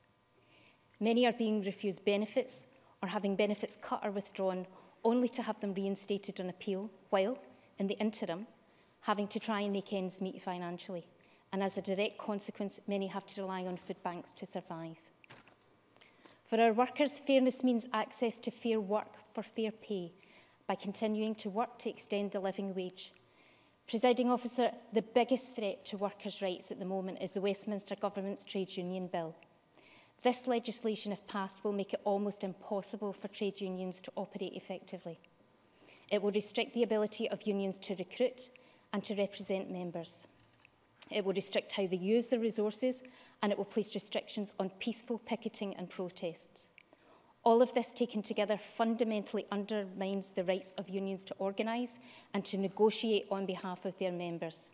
Many are being refused benefits or having benefits cut or withdrawn, only to have them reinstated on appeal, while, in the interim, having to try and make ends meet financially. And as a direct consequence, many have to rely on food banks to survive. For our workers, fairness means access to fair work for fair pay by continuing to work to extend the living wage. Presiding Officer, the biggest threat to workers' rights at the moment is the Westminster Government's Trade Union Bill. This legislation, if passed, will make it almost impossible for trade unions to operate effectively. It will restrict the ability of unions to recruit and to represent members. It will restrict how they use their resources, and it will place restrictions on peaceful picketing and protests. All of this taken together fundamentally undermines the rights of unions to organise and to negotiate on behalf of their members.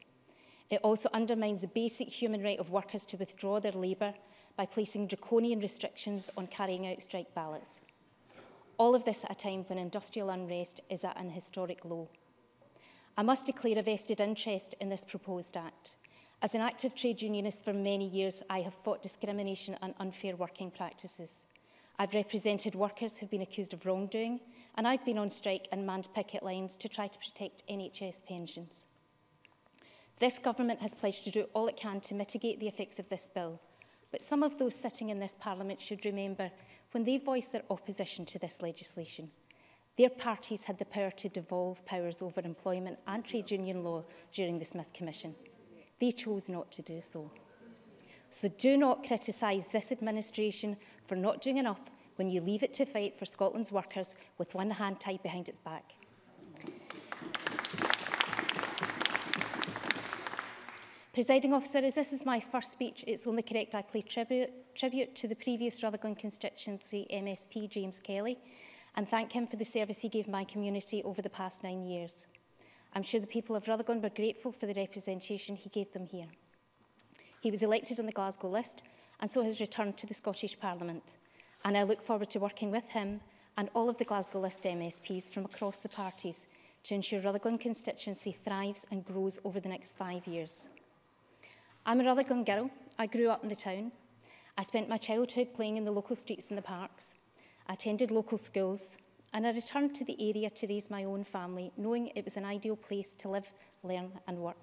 It also undermines the basic human right of workers to withdraw their labour by placing draconian restrictions on carrying out strike ballots. All of this at a time when industrial unrest is at an historic low. I must declare a vested interest in this proposed act. As an active trade unionist for many years, I have fought discrimination and unfair working practices. I've represented workers who've been accused of wrongdoing, and I've been on strike and manned picket lines to try to protect N H S pensions. This government has pledged to do all it can to mitigate the effects of this bill, but some of those sitting in this parliament should remember when they voiced their opposition to this legislation. Their parties had the power to devolve powers over employment and trade union law during the Smith Commission. They chose not to do so. So do not criticise this administration for not doing enough when you leave it to fight for Scotland's workers with one hand tied behind its back. Presiding Officer, as this is my first speech, it's only correct I pay tribute, tribute to the previous Rutherglen constituency M S P, James Kelly, and thank him for the service he gave my community over the past nine years. I'm sure the people of Rutherglen were grateful for the representation he gave them here. He was elected on the Glasgow list and so has returned to the Scottish Parliament. And I look forward to working with him and all of the Glasgow list M S Ps from across the parties to ensure Rutherglen constituency thrives and grows over the next five years. I'm a Rutherglen girl. I grew up in the town. I spent my childhood playing in the local streets and the parks. I attended local schools and I returned to the area to raise my own family, knowing it was an ideal place to live, learn and work.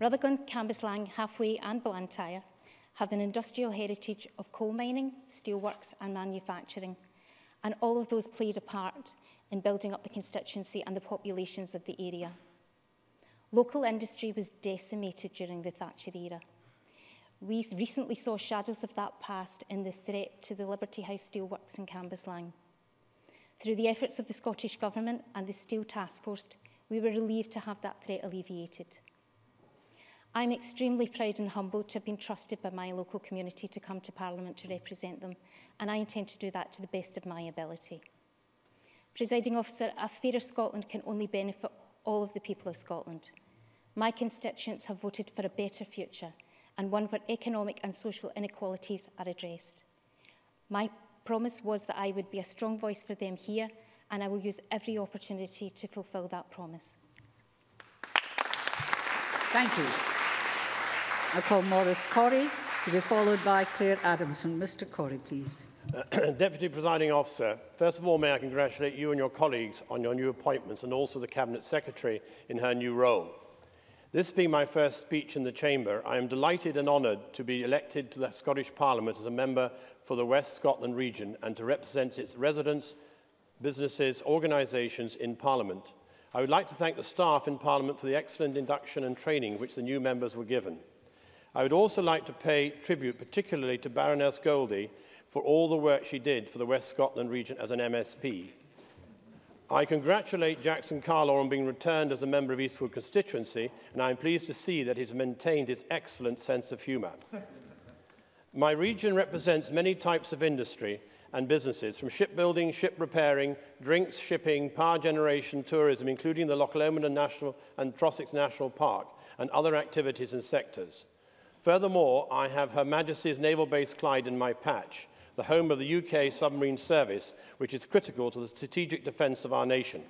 Rutherglen, Cambuslang, Halfway and Blantyre have an industrial heritage of coal mining, steelworks and manufacturing, and all of those played a part in building up the constituency and the populations of the area. Local industry was decimated during the Thatcher era. We recently saw shadows of that past in the threat to the Liberty House steelworks in Cambuslang. Through the efforts of the Scottish Government and the Steel Task Force, we were relieved to have that threat alleviated. I'm extremely proud and humbled to have been trusted by my local community to come to Parliament to represent them, and I intend to do that to the best of my ability. Presiding Officer, a fairer Scotland can only benefit all of the people of Scotland. My constituents have voted for a better future and one where economic and social inequalities are addressed. My promise was that I would be a strong voice for them here, and I will use every opportunity to fulfil that promise. Thank you. I call Maurice Corry to be followed by Claire Adamson. Mr Corry, please. Deputy Presiding Officer, first of all, may I congratulate you and your colleagues on your new appointments and also the Cabinet Secretary in her new role. This being my first speech in the Chamber, I am delighted and honoured to be elected to the Scottish Parliament as a member for the West Scotland region and to represent its residents, businesses, organisations in Parliament. I would like to thank the staff in Parliament for the excellent induction and training which the new members were given. I would also like to pay tribute particularly to Baroness Goldie for all the work she did for the West Scotland region as an M S P. I congratulate Jackson Carlaw on being returned as a member of Eastwood constituency, and I am pleased to see that he has maintained his excellent sense of humour. My region represents many types of industry and businesses, from shipbuilding, ship repairing, drinks, shipping, power generation, tourism, including the Loch Lomond and, National, and Trossachs National Park, and other activities and sectors. Furthermore, I have Her Majesty's Naval Base Clyde in my patch, the home of the U K submarine service, which is critical to the strategic defence of our nation.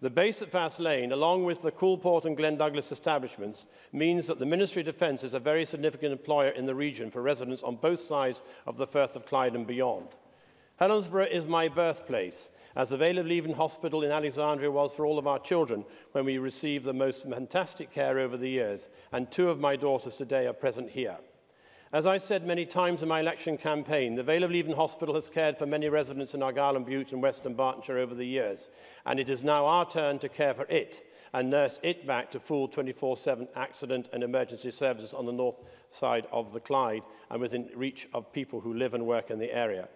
The base at Fast Lane, along with the Coolport and Glen Douglas establishments, means that the Ministry of Defence is a very significant employer in the region for residents on both sides of the Firth of Clyde and beyond. Helensburgh is my birthplace, as the Vale of Leven Hospital in Alexandria was for all of our children when we received the most fantastic care over the years, and two of my daughters today are present here. As I said many times in my election campaign, the Vale of Leven Hospital has cared for many residents in Argyll and Bute and Western Bartonshire over the years, and it is now our turn to care for it and nurse it back to full twenty-four seven accident and emergency services on the north side of the Clyde and within reach of people who live and work in the area.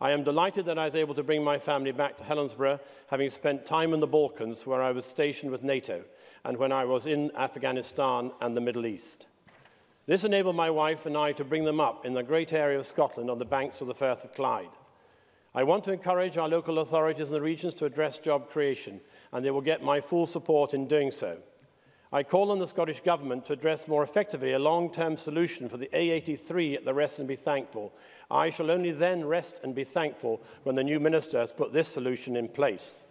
I am delighted that I was able to bring my family back to Helensburgh, having spent time in the Balkans, where I was stationed with NATO, and when I was in Afghanistan and the Middle East. This enabled my wife and I to bring them up in the great area of Scotland on the banks of the Firth of Clyde. I want to encourage our local authorities in the regions to address job creation, and they will get my full support in doing so. I call on the Scottish Government to address more effectively a long-term solution for the A eighty-three at the Rest and Be Thankful. I shall only then rest and be thankful when the new minister has put this solution in place.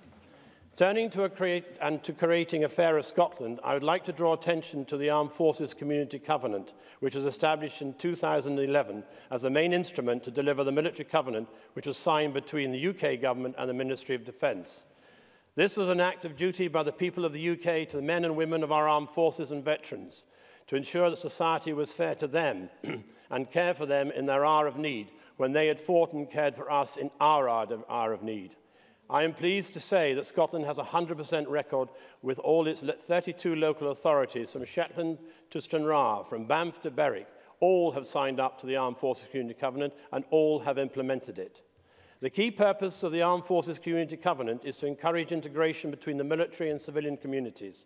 Turning to, a create, and to creating a fairer Scotland, I would like to draw attention to the Armed Forces Community Covenant, which was established in two thousand eleven as the main instrument to deliver the military covenant, which was signed between the U K Government and the Ministry of Defence. This was an act of duty by the people of the U K to the men and women of our armed forces and veterans, to ensure that society was fair to them and care for them in their hour of need, when they had fought and cared for us in our hour of need. I am pleased to say that Scotland has a one hundred percent record with all its thirty-two local authorities, from Shetland to Stranraer, from Banff to Berwick. All have signed up to the Armed Forces Community Covenant and all have implemented it. The key purpose of the Armed Forces Community Covenant is to encourage integration between the military and civilian communities,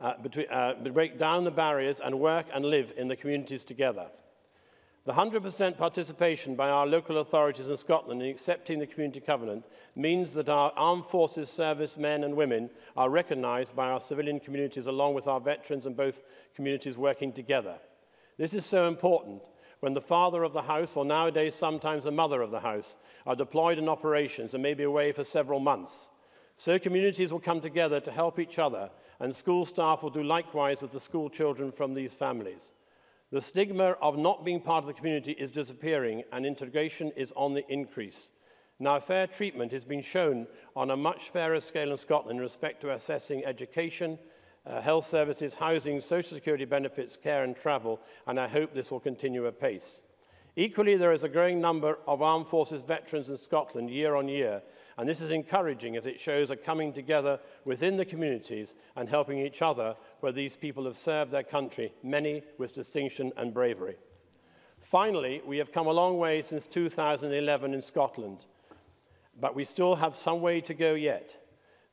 uh, between, uh, break down the barriers and work and live in the communities together. The one hundred percent participation by our local authorities in Scotland in accepting the Community Covenant means that our armed forces service men and women are recognised by our civilian communities along with our veterans and both communities working together. This is so important when the father of the house, or nowadays sometimes the mother of the house, are deployed in operations and may be away for several months. So communities will come together to help each other, and school staff will do likewise with the school children from these families. The stigma of not being part of the community is disappearing, and integration is on the increase. Now, fair treatment has been shown on a much fairer scale in Scotland in respect to assessing education, Uh, health services, housing, social security benefits, care and travel, and I hope this will continue apace. Equally, there is a growing number of armed forces veterans in Scotland year on year, and this is encouraging as it shows a coming together within the communities and helping each other where these people have served their country, many with distinction and bravery. Finally, we have come a long way since two thousand eleven in Scotland, but we still have some way to go yet.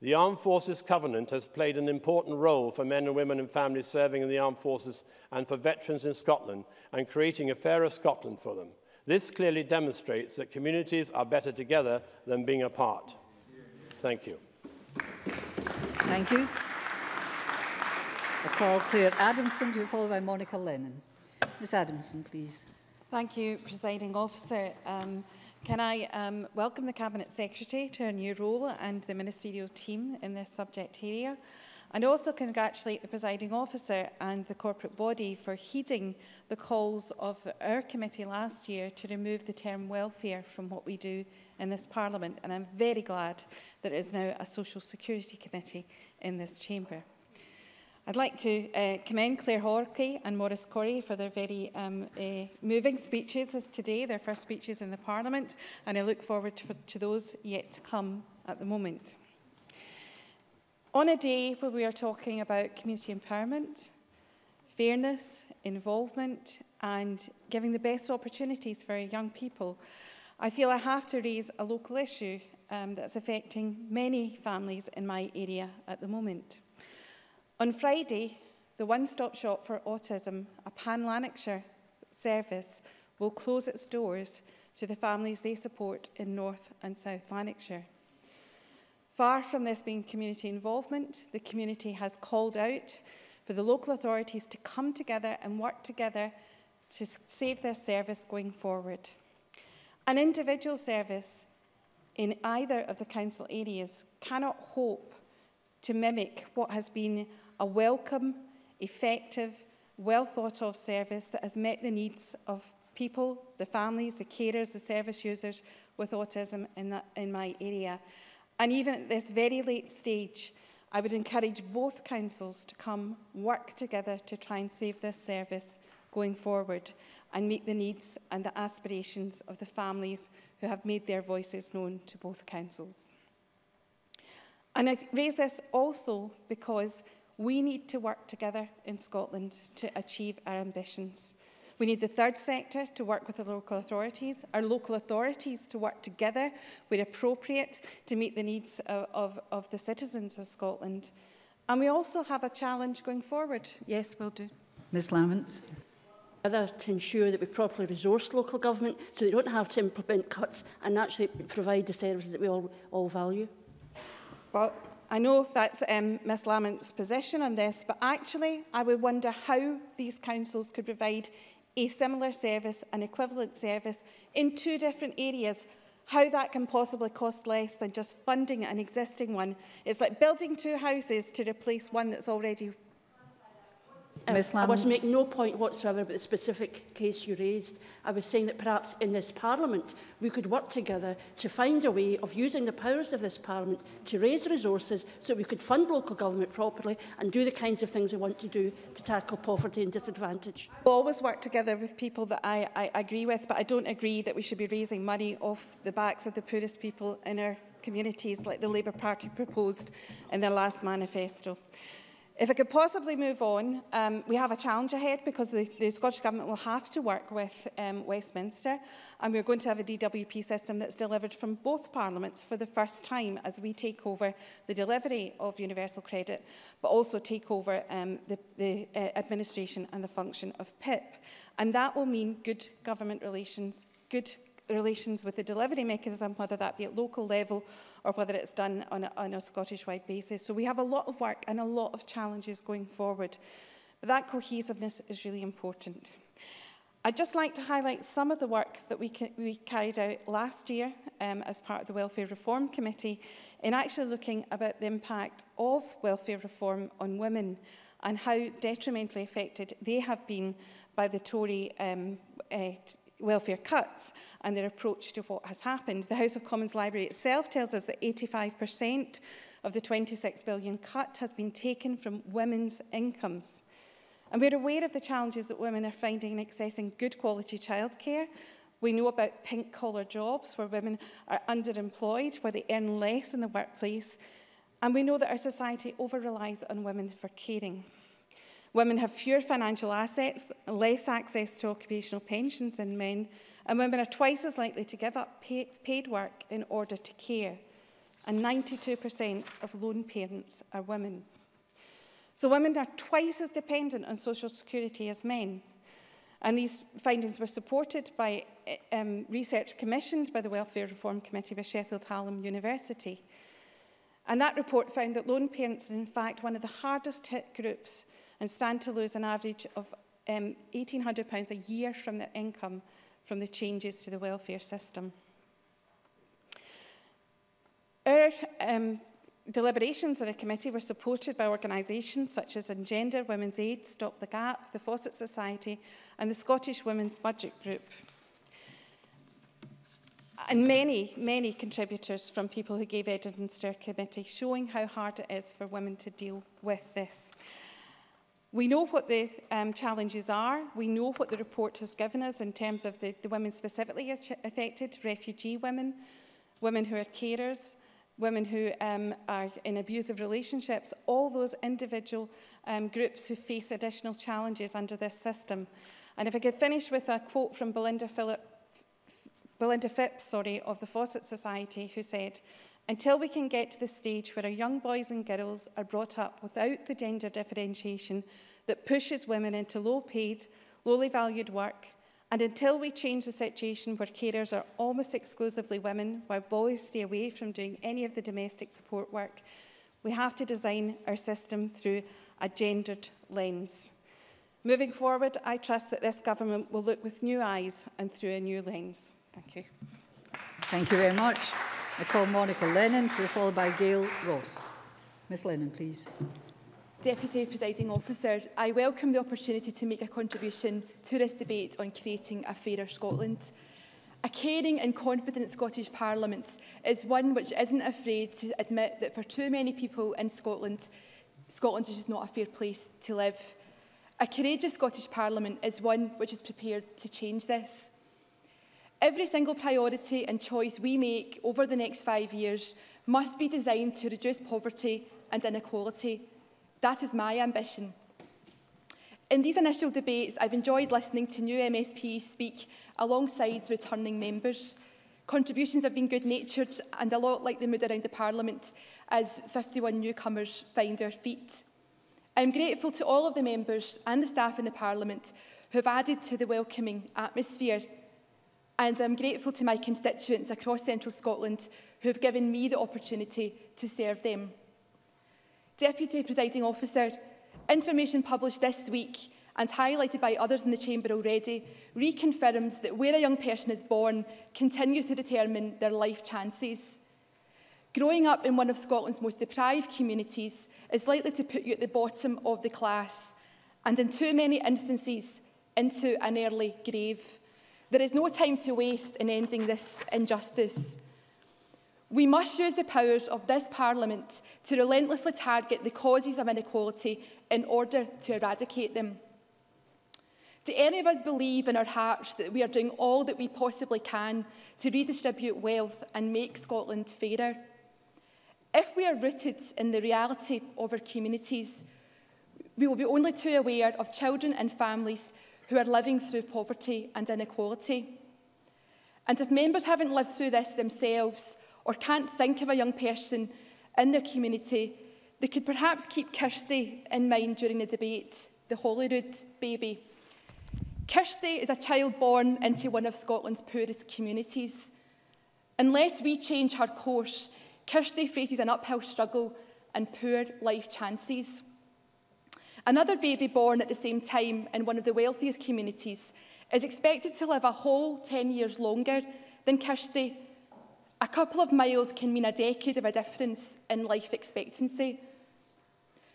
The Armed Forces Covenant has played an important role for men and women and families serving in the armed forces and for veterans in Scotland, and creating a fairer Scotland for them. This clearly demonstrates that communities are better together than being apart. Thank you. Thank you. I call Claire Adamson to be followed by Monica Lennon. Miz Adamson, please. Thank you, Presiding Officer. Um, Can I um, welcome the Cabinet Secretary to her new role and the ministerial team in this subject area, and also congratulate the Presiding Officer and the corporate body for heeding the calls of our committee last year to remove the term welfare from what we do in this Parliament, and I'm very glad there is now a Social Security Committee in this chamber. I'd like to uh, commend Claire Haughey and Maurice Corry for their very um, uh, moving speeches today, their first speeches in the Parliament, and I look forward to, to those yet to come at the moment. On a day where we are talking about community empowerment, fairness, involvement, and giving the best opportunities for young people, I feel I have to raise a local issue um, that's affecting many families in my area at the moment. On Friday, the one-stop shop for autism, a pan-Lanarkshire service, will close its doors to the families they support in North and South Lanarkshire. Far from this being community involvement, the community has called out for the local authorities to come together and work together to save this service going forward. An individual service in either of the council areas cannot hope to mimic what has been a welcome, effective, well-thought-of service that has met the needs of people, the families, the carers, the service users with autism in, the, in my area. And even at this very late stage, I would encourage both councils to come work together to try and save this service going forward and meet the needs and the aspirations of the families who have made their voices known to both councils. And I raise this also because we need to work together in Scotland to achieve our ambitions. We need the third sector to work with the local authorities, our local authorities to work together where appropriate to meet the needs of, of, of the citizens of Scotland. And we also have a challenge going forward. Yes, we'll do. Miz Lamont. To ensure that we properly resource local government so they don't have to implement cuts and actually provide the services that we all, all value. Well, I know that's um, Miz Lamont's position on this, but actually I would wonder how these councils could provide a similar service, an equivalent service, in two different areas, how that can possibly cost less than just funding an existing one. It's like building two houses to replace one that's already... Um, I was making no point whatsoever about the specific case you raised. I was saying that perhaps in this Parliament we could work together to find a way of using the powers of this Parliament to raise resources so we could fund local government properly and do the kinds of things we want to do to tackle poverty and disadvantage. We'll always work together with people that I, I agree with, but I don't agree that we should be raising money off the backs of the poorest people in our communities like the Labour Party proposed in their last manifesto. If I could possibly move on, um, we have a challenge ahead because the, the Scottish Government will have to work with um, Westminster, and we're going to have a D W P system that's delivered from both parliaments for the first time as we take over the delivery of universal credit, but also take over um, the, the uh, administration and the function of P I P. And that will mean good government relations, good relations with the delivery mechanism, whether that be at local level or whether it's done on a, on a Scottish-wide basis. So we have a lot of work and a lot of challenges going forward. But that cohesiveness is really important. I'd just like to highlight some of the work that we, ca we carried out last year um, as part of the Welfare Reform Committee in actually looking about the impact of welfare reform on women and how detrimentally affected they have been by the Tory um, uh, welfare cuts and their approach to what has happened. The House of Commons Library itself tells us that eighty-five percent of the twenty-six billion pound cut has been taken from women's incomes. And we're aware of the challenges that women are finding in accessing good quality childcare. We know about pink-collar jobs where women are underemployed, where they earn less in the workplace. And we know that our society over-relies on women for caring. Women have fewer financial assets, less access to occupational pensions than men, and women are twice as likely to give up pay, paid work in order to care. And ninety-two percent of lone parents are women. So women are twice as dependent on Social Security as men. And these findings were supported by um, research commissioned by the Welfare Reform Committee by Sheffield Hallam University. And that report found that lone parents are in fact one of the hardest hit groups and stand to lose an average of um, eighteen hundred pounds a year from their income from the changes to the welfare system. Our um, deliberations in a committee were supported by organisations such as Engender, Women's Aid, Stop the Gap, the Fawcett Society and the Scottish Women's Budget Group. And many, many contributors from people who gave evidence to our committee showing how hard it is for women to deal with this. We know what the um, challenges are. We know what the report has given us in terms of the, the women specifically affected, refugee women, women who are carers, women who um, are in abusive relationships, all those individual um, groups who face additional challenges under this system. And if I could finish with a quote from Belinda Philip Belinda Phipps, sorry, of the Fawcett Society, who said, until we can get to the stage where our young boys and girls are brought up without the gender differentiation that pushes women into low-paid, lowly valued work, and until we change the situation where carers are almost exclusively women while boys stay away from doing any of the domestic support work, we have to design our system through a gendered lens. Moving forward, I trust that this government will look with new eyes and through a new lens. Thank you. Thank you very much. I call Monica Lennon to be followed by Gail Ross. Miz Lennon, please. Deputy Presiding Officer, I welcome the opportunity to make a contribution to this debate on creating a fairer Scotland. A caring and confident Scottish Parliament is one which isn't afraid to admit that for too many people in Scotland, Scotland is just not a fair place to live. A courageous Scottish Parliament is one which is prepared to change this. Every single priority and choice we make over the next five years must be designed to reduce poverty and inequality. That is my ambition. In these initial debates, I've enjoyed listening to new M S Ps speak alongside returning members. Contributions have been good-natured and a lot like the mood around the Parliament as fifty-one newcomers find their feet. I am grateful to all of the members and the staff in the Parliament who have added to the welcoming atmosphere. And I'm grateful to my constituents across central Scotland who have given me the opportunity to serve them. Deputy Presiding Officer, information published this week and highlighted by others in the Chamber already reconfirms that where a young person is born continues to determine their life chances. Growing up in one of Scotland's most deprived communities is likely to put you at the bottom of the class and in too many instances into an early grave. There is no time to waste in ending this injustice. We must use the powers of this Parliament to relentlessly target the causes of inequality in order to eradicate them. Do any of us believe in our hearts that we are doing all that we possibly can to redistribute wealth and make Scotland fairer? If we are rooted in the reality of our communities, we will be only too aware of children and families who are living through poverty and inequality. And if members haven't lived through this themselves or can't think of a young person in their community, they could perhaps keep Kirsty in mind during the debate, the Holyrood baby. Kirsty is a child born into one of Scotland's poorest communities. Unless we change her course, Kirsty faces an uphill struggle and poor life chances. Another baby born at the same time in one of the wealthiest communities is expected to live a whole ten years longer than Kirsty. A couple of miles can mean a decade of a difference in life expectancy.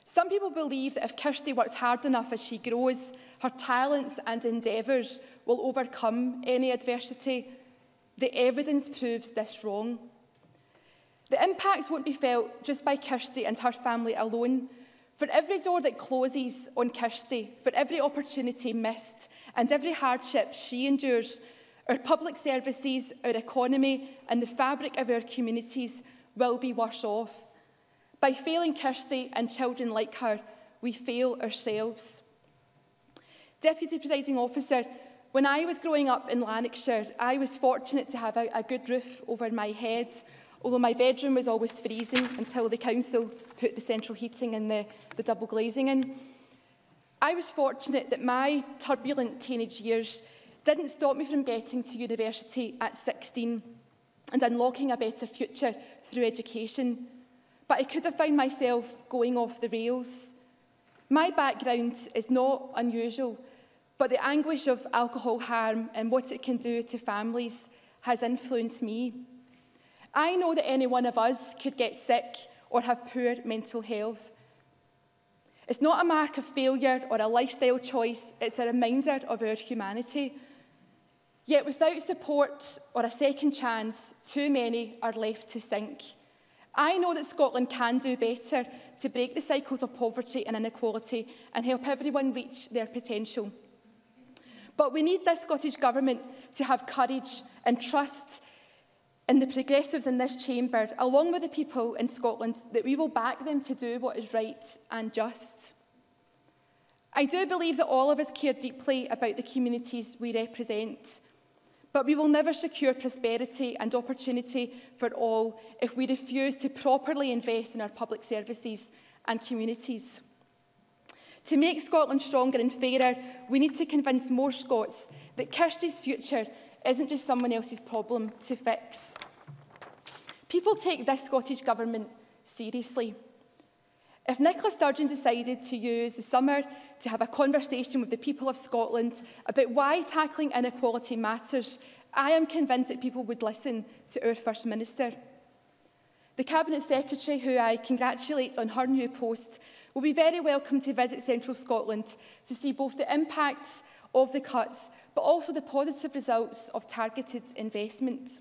Some people believe that if Kirsty works hard enough as she grows, her talents and endeavours will overcome any adversity. The evidence proves this wrong. The impacts won't be felt just by Kirsty and her family alone. For every door that closes on Kirsty, for every opportunity missed and every hardship she endures, our public services, our economy and the fabric of our communities will be worse off. By failing Kirsty and children like her, we fail ourselves. Deputy Presiding Officer, when I was growing up in Lanarkshire, I was fortunate to have a, a good roof over my head, although my bedroom was always freezing until the council put the central heating and the, the double glazing in. I was fortunate that my turbulent teenage years didn't stop me from getting to university at sixteen and unlocking a better future through education, but I could have found myself going off the rails. My background is not unusual, but the anguish of alcohol harm and what it can do to families has influenced me. I know that any one of us could get sick or have poor mental health. It's not a mark of failure or a lifestyle choice, it's a reminder of our humanity. Yet without support or a second chance, too many are left to sink. I know that Scotland can do better to break the cycles of poverty and inequality and help everyone reach their potential. But we need this Scottish Government to have courage and trust in the progressives in this chamber, along with the people in Scotland, that we will back them to do what is right and just. I do believe that all of us care deeply about the communities we represent, But we will never secure prosperity and opportunity for all if we refuse to properly invest in our public services and communities. To make Scotland stronger and fairer, we need to convince more Scots that Kirsty's future isn't just someone else's problem to fix. People take this Scottish Government seriously. If Nicola Sturgeon decided to use the summer to have a conversation with the people of Scotland about why tackling inequality matters, I am convinced that people would listen to our First Minister. The Cabinet Secretary, who I congratulate on her new post, will be very welcome to visit Central Scotland to see both the impacts of the cuts, but also the positive results of targeted investment.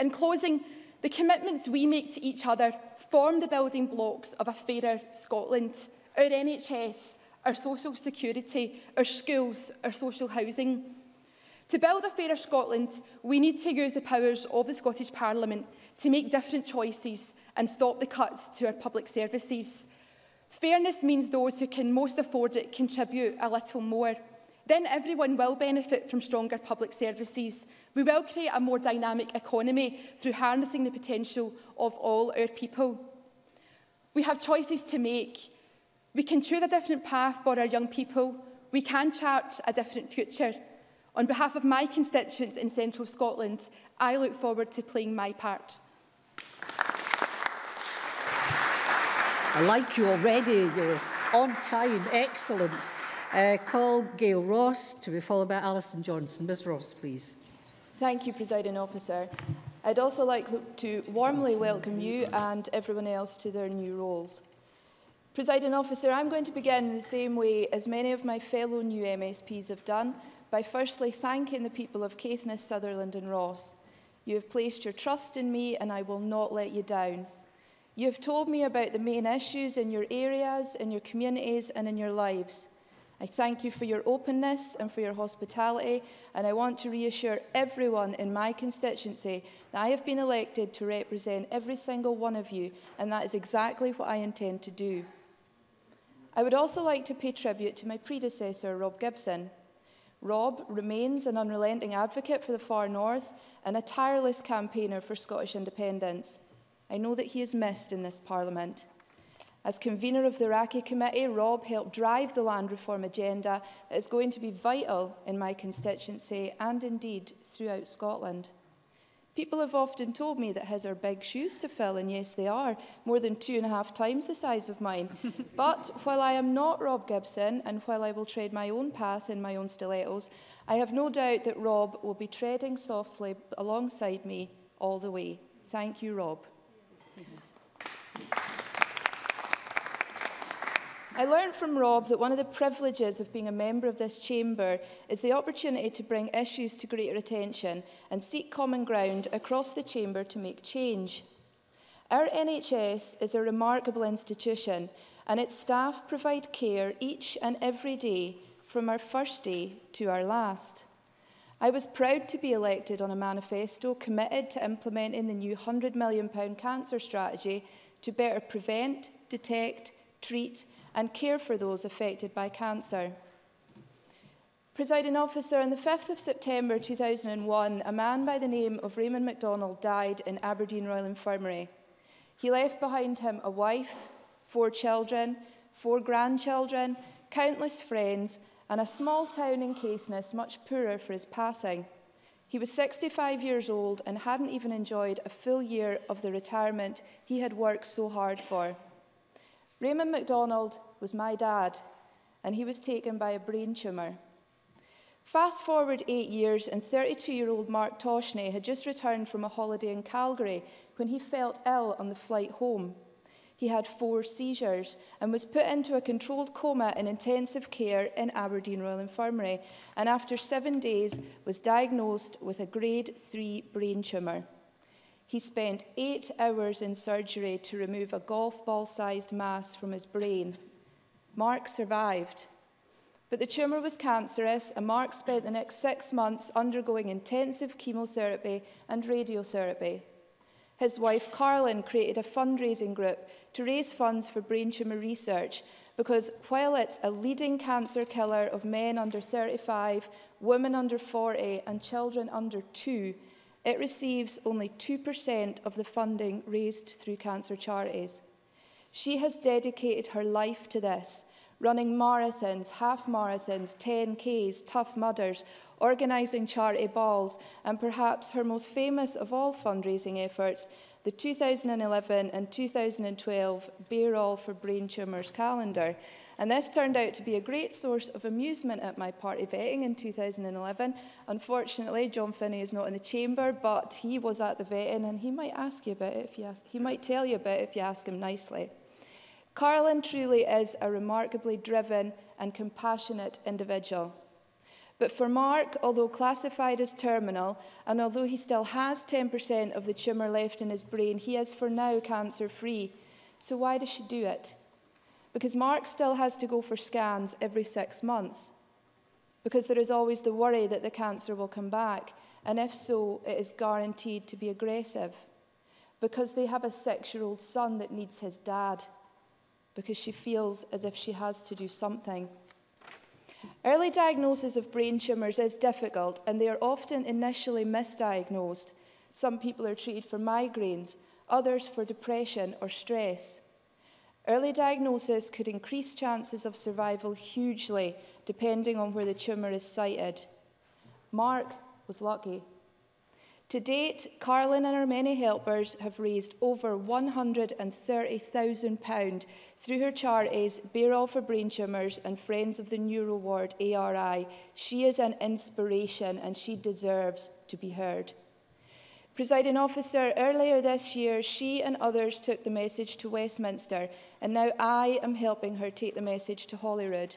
In closing, the commitments we make to each other form the building blocks of a fairer Scotland. Our N H S, our social security, our schools, our social housing. To build a fairer Scotland, we need to use the powers of the Scottish Parliament to make different choices and stop the cuts to our public services. Fairness means those who can most afford it contribute a little more. Then everyone will benefit from stronger public services. We will create a more dynamic economy through harnessing the potential of all our people. We have choices to make. We can choose a different path for our young people. We can chart a different future. On behalf of my constituents in Central Scotland, I look forward to playing my part. I like you already. You're on time. Excellent. Uh, call Gail Ross, to be followed by Alison Johnson. Miz Ross, please. Thank you, Presiding Officer. I'd also like to warmly welcome you and everyone else to their new roles. Presiding Officer, I'm going to begin in the same way as many of my fellow new M S Ps have done, by firstly thanking the people of Caithness, Sutherland and Ross. You have placed your trust in me and I will not let you down. You have told me about the main issues in your areas, in your communities and in your lives. I thank you for your openness and for your hospitality, and I want to reassure everyone in my constituency that I have been elected to represent every single one of you, and that is exactly what I intend to do. I would also like to pay tribute to my predecessor, Rob Gibson. Rob remains an unrelenting advocate for the Far North and a tireless campaigner for Scottish independence. I know that he is missed in this Parliament. As convener of the Raki Committee, Rob helped drive the land reform agenda that is going to be vital in my constituency and indeed throughout Scotland. People have often told me that his are big shoes to fill, and yes they are, more than two and a half times the size of mine. But while I am not Rob Gibson, and while I will tread my own path in my own stilettos, I have no doubt that Rob will be treading softly alongside me all the way. Thank you, Rob. I learned from Rob that one of the privileges of being a member of this chamber is the opportunity to bring issues to greater attention and seek common ground across the chamber to make change. Our N H S is a remarkable institution, and its staff provide care each and every day from our first day to our last. I was proud to be elected on a manifesto committed to implementing the new one hundred million pound cancer strategy to better prevent, detect, treat and care for those affected by cancer. Presiding Officer, on the fifth of September two thousand one, a man by the name of Raymond MacDonald died in Aberdeen Royal Infirmary. He left behind him a wife, four children, four grandchildren, countless friends, and a small town in Caithness much poorer for his passing. He was sixty-five years old and hadn't even enjoyed a full year of the retirement he had worked so hard for. Raymond MacDonald was my dad, and he was taken by a brain tumour. Fast forward eight years, and thirty-two-year-old Mark Toshney had just returned from a holiday in Calgary when he felt ill on the flight home. He had four seizures and was put into a controlled coma in intensive care in Aberdeen Royal Infirmary, and after seven days was diagnosed with a grade three brain tumour. He spent eight hours in surgery to remove a golf ball-sized mass from his brain. Mark survived, but the tumour was cancerous, and Mark spent the next six months undergoing intensive chemotherapy and radiotherapy. His wife, Carlin, created a fundraising group to raise funds for brain tumour research, because while it's a leading cancer killer of men under thirty-five, women under forty and children under two, it receives only two percent of the funding raised through cancer charities. She has dedicated her life to this, running marathons, half-marathons, ten Ks, tough mudders, organising charity balls, and perhaps her most famous of all fundraising efforts, the two thousand eleven and two thousand twelve Bear All for Brain Tumours calendar. And this turned out to be a great source of amusement at my party vetting in two thousand eleven. Unfortunately, John Finney is not in the chamber, but he was at the vetting, and he might ask you about it if you ask, he might tell you about it if you ask him nicely. Carlin truly is a remarkably driven and compassionate individual. But for Mark, although classified as terminal, and although he still has ten percent of the tumour left in his brain, he is for now cancer-free. So why does she do it? Because Mark still has to go for scans every six months. Because there is always the worry that the cancer will come back, and if so, it is guaranteed to be aggressive. Because they have a six-year-old son that needs his dad. Because she feels as if she has to do something. Early diagnosis of brain tumours is difficult, and they are often initially misdiagnosed. Some people are treated for migraines, others for depression or stress. Early diagnosis could increase chances of survival hugely, depending on where the tumour is sited. Mark was lucky. To date, Carlin and her many helpers have raised over one hundred and thirty thousand pounds through her charities, Bear All for Brain Tumours and Friends of the Neuro Ward, A R I. She is an inspiration and she deserves to be heard. Presiding Officer, earlier this year, she and others took the message to Westminster, and now I am helping her take the message to Holyrood.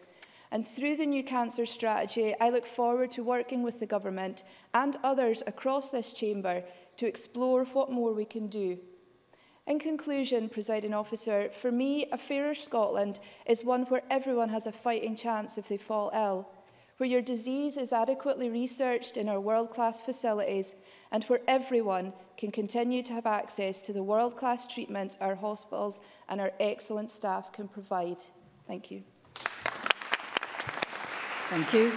And through the new cancer strategy, I look forward to working with the government and others across this chamber to explore what more we can do. In conclusion, Presiding Officer, for me, a fairer Scotland is one where everyone has a fighting chance if they fall ill, where your disease is adequately researched in our world-class facilities, and where everyone can continue to have access to the world-class treatments our hospitals and our excellent staff can provide. Thank you. Thank you.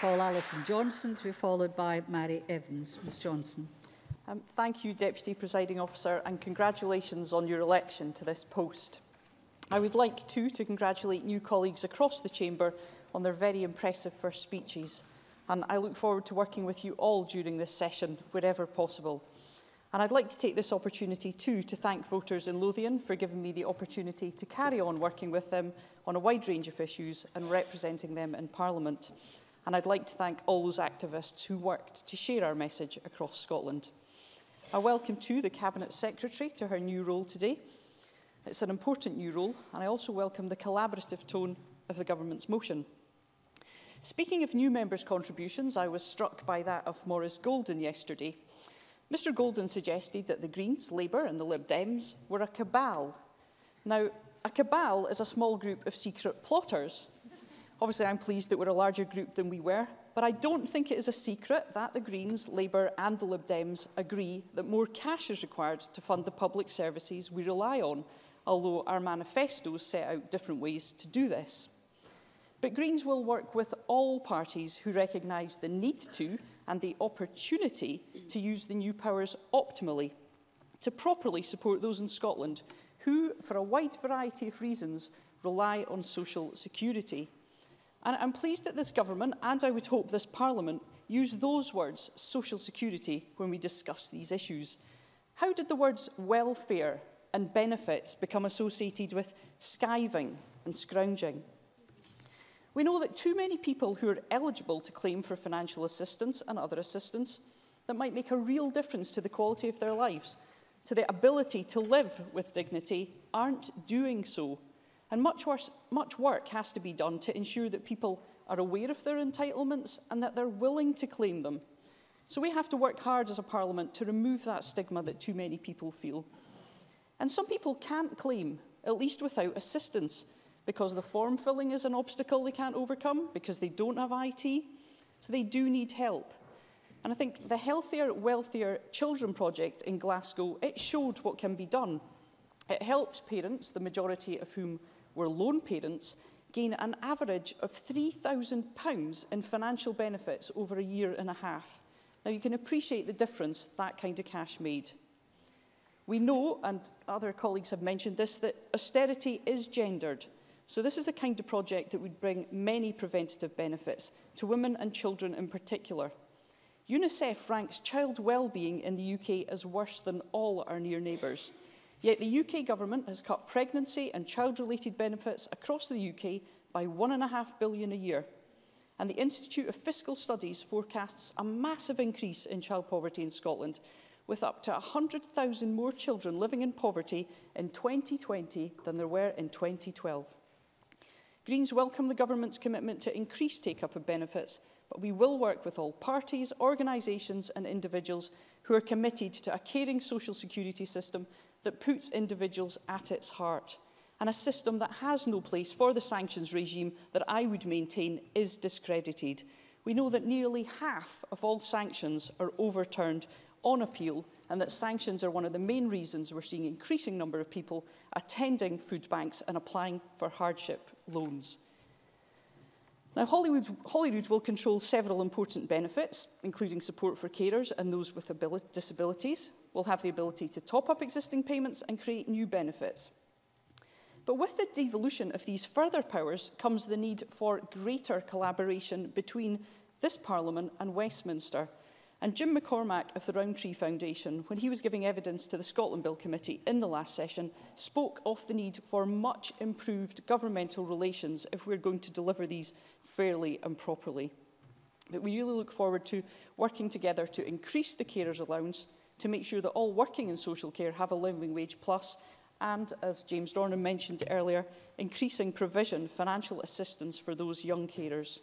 Call Alison Johnson to be followed by Mairi Evans. Miz Johnson. Um, thank you, Deputy Presiding Officer, and congratulations on your election to this post. I would like too to congratulate new colleagues across the chamber on their very impressive first speeches, and I look forward to working with you all during this session, wherever possible. And I'd like to take this opportunity too to thank voters in Lothian for giving me the opportunity to carry on working with them on a wide range of issues and representing them in Parliament. And I'd like to thank all those activists who worked to share our message across Scotland. I welcome too the Cabinet Secretary to her new role today. It's an important new role, and I also welcome the collaborative tone of the government's motion. Speaking of new members' contributions, I was struck by that of Maurice Golden yesterday. Mr Golden suggested that the Greens, Labour and the Lib Dems were a cabal. Now, a cabal is a small group of secret plotters. Obviously, I'm pleased that we're a larger group than we were, but I don't think it is a secret that the Greens, Labour and the Lib Dems agree that more cash is required to fund the public services we rely on, although our manifestos set out different ways to do this. But Greens will work with all parties who recognise the need to and the opportunity to use the new powers optimally to properly support those in Scotland who, for a wide variety of reasons, rely on social security. And I'm pleased that this government, and I would hope this Parliament, use those words, social security, when we discuss these issues. How did the words welfare and benefits become associated with skiving and scrounging? We know that too many people who are eligible to claim for financial assistance and other assistance that might make a real difference to the quality of their lives, to their ability to live with dignity, aren't doing so. And much, worse, much work has to be done to ensure that people are aware of their entitlements and that they're willing to claim them. So we have to work hard as a Parliament to remove that stigma that too many people feel. And some people can't claim, at least without assistance, because the form filling is an obstacle they can't overcome, because they don't have I T, so they do need help. And I think the Healthier, Wealthier Children project in Glasgow, it showed what can be done. It helps parents, the majority of whom were lone parents, gain an average of three thousand pounds in financial benefits over a year and a half. Now, you can appreciate the difference that kind of cash made. We know, and other colleagues have mentioned this, that austerity is gendered. So this is the kind of project that would bring many preventative benefits to women and children in particular. UNICEF ranks child well-being in the U K as worse than all our near neighbours. Yet the U K government has cut pregnancy and child-related benefits across the U K by one point five billion pounds a year. And the Institute of Fiscal Studies forecasts a massive increase in child poverty in Scotland, with up to one hundred thousand more children living in poverty in twenty twenty than there were in twenty twelve. Greens welcome the government's commitment to increase take-up of benefits, but we will work with all parties, organisations and individuals who are committed to a caring social security system that puts individuals at its heart, and a system that has no place for the sanctions regime that I would maintain is discredited. We know that nearly half of all sanctions are overturned on appeal, and that sanctions are one of the main reasons we're seeing an increasing number of people attending food banks and applying for hardship loans. Now, Holyrood, Holyrood will control several important benefits, including support for carers and those with disabilities. We'll have the ability to top up existing payments and create new benefits. But with the devolution of these further powers comes the need for greater collaboration between this Parliament and Westminster. And Jim McCormack of the Roundtree Foundation, when he was giving evidence to the Scotland Bill Committee in the last session, spoke of the need for much improved governmental relations if we're going to deliver these fairly and properly. But we really look forward to working together to increase the carers' allowance, to make sure that all working in social care have a living wage plus, and, as James Dornan mentioned earlier, increasing provision financial assistance for those young carers.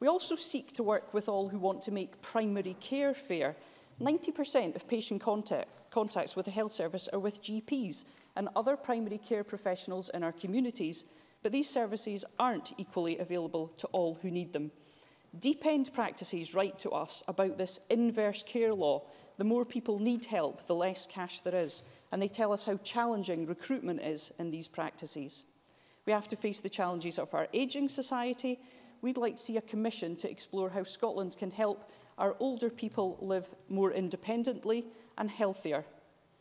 We also seek to work with all who want to make primary care fair. ninety percent of patient contact, contacts with the health service are with G Ps and other primary care professionals in our communities, but these services aren't equally available to all who need them. Deep End practices write to us about this inverse care law. The more people need help, the less cash there is, and they tell us how challenging recruitment is in these practices. We have to face the challenges of our ageing society. We'd like to see a commission to explore how Scotland can help our older people live more independently and healthier.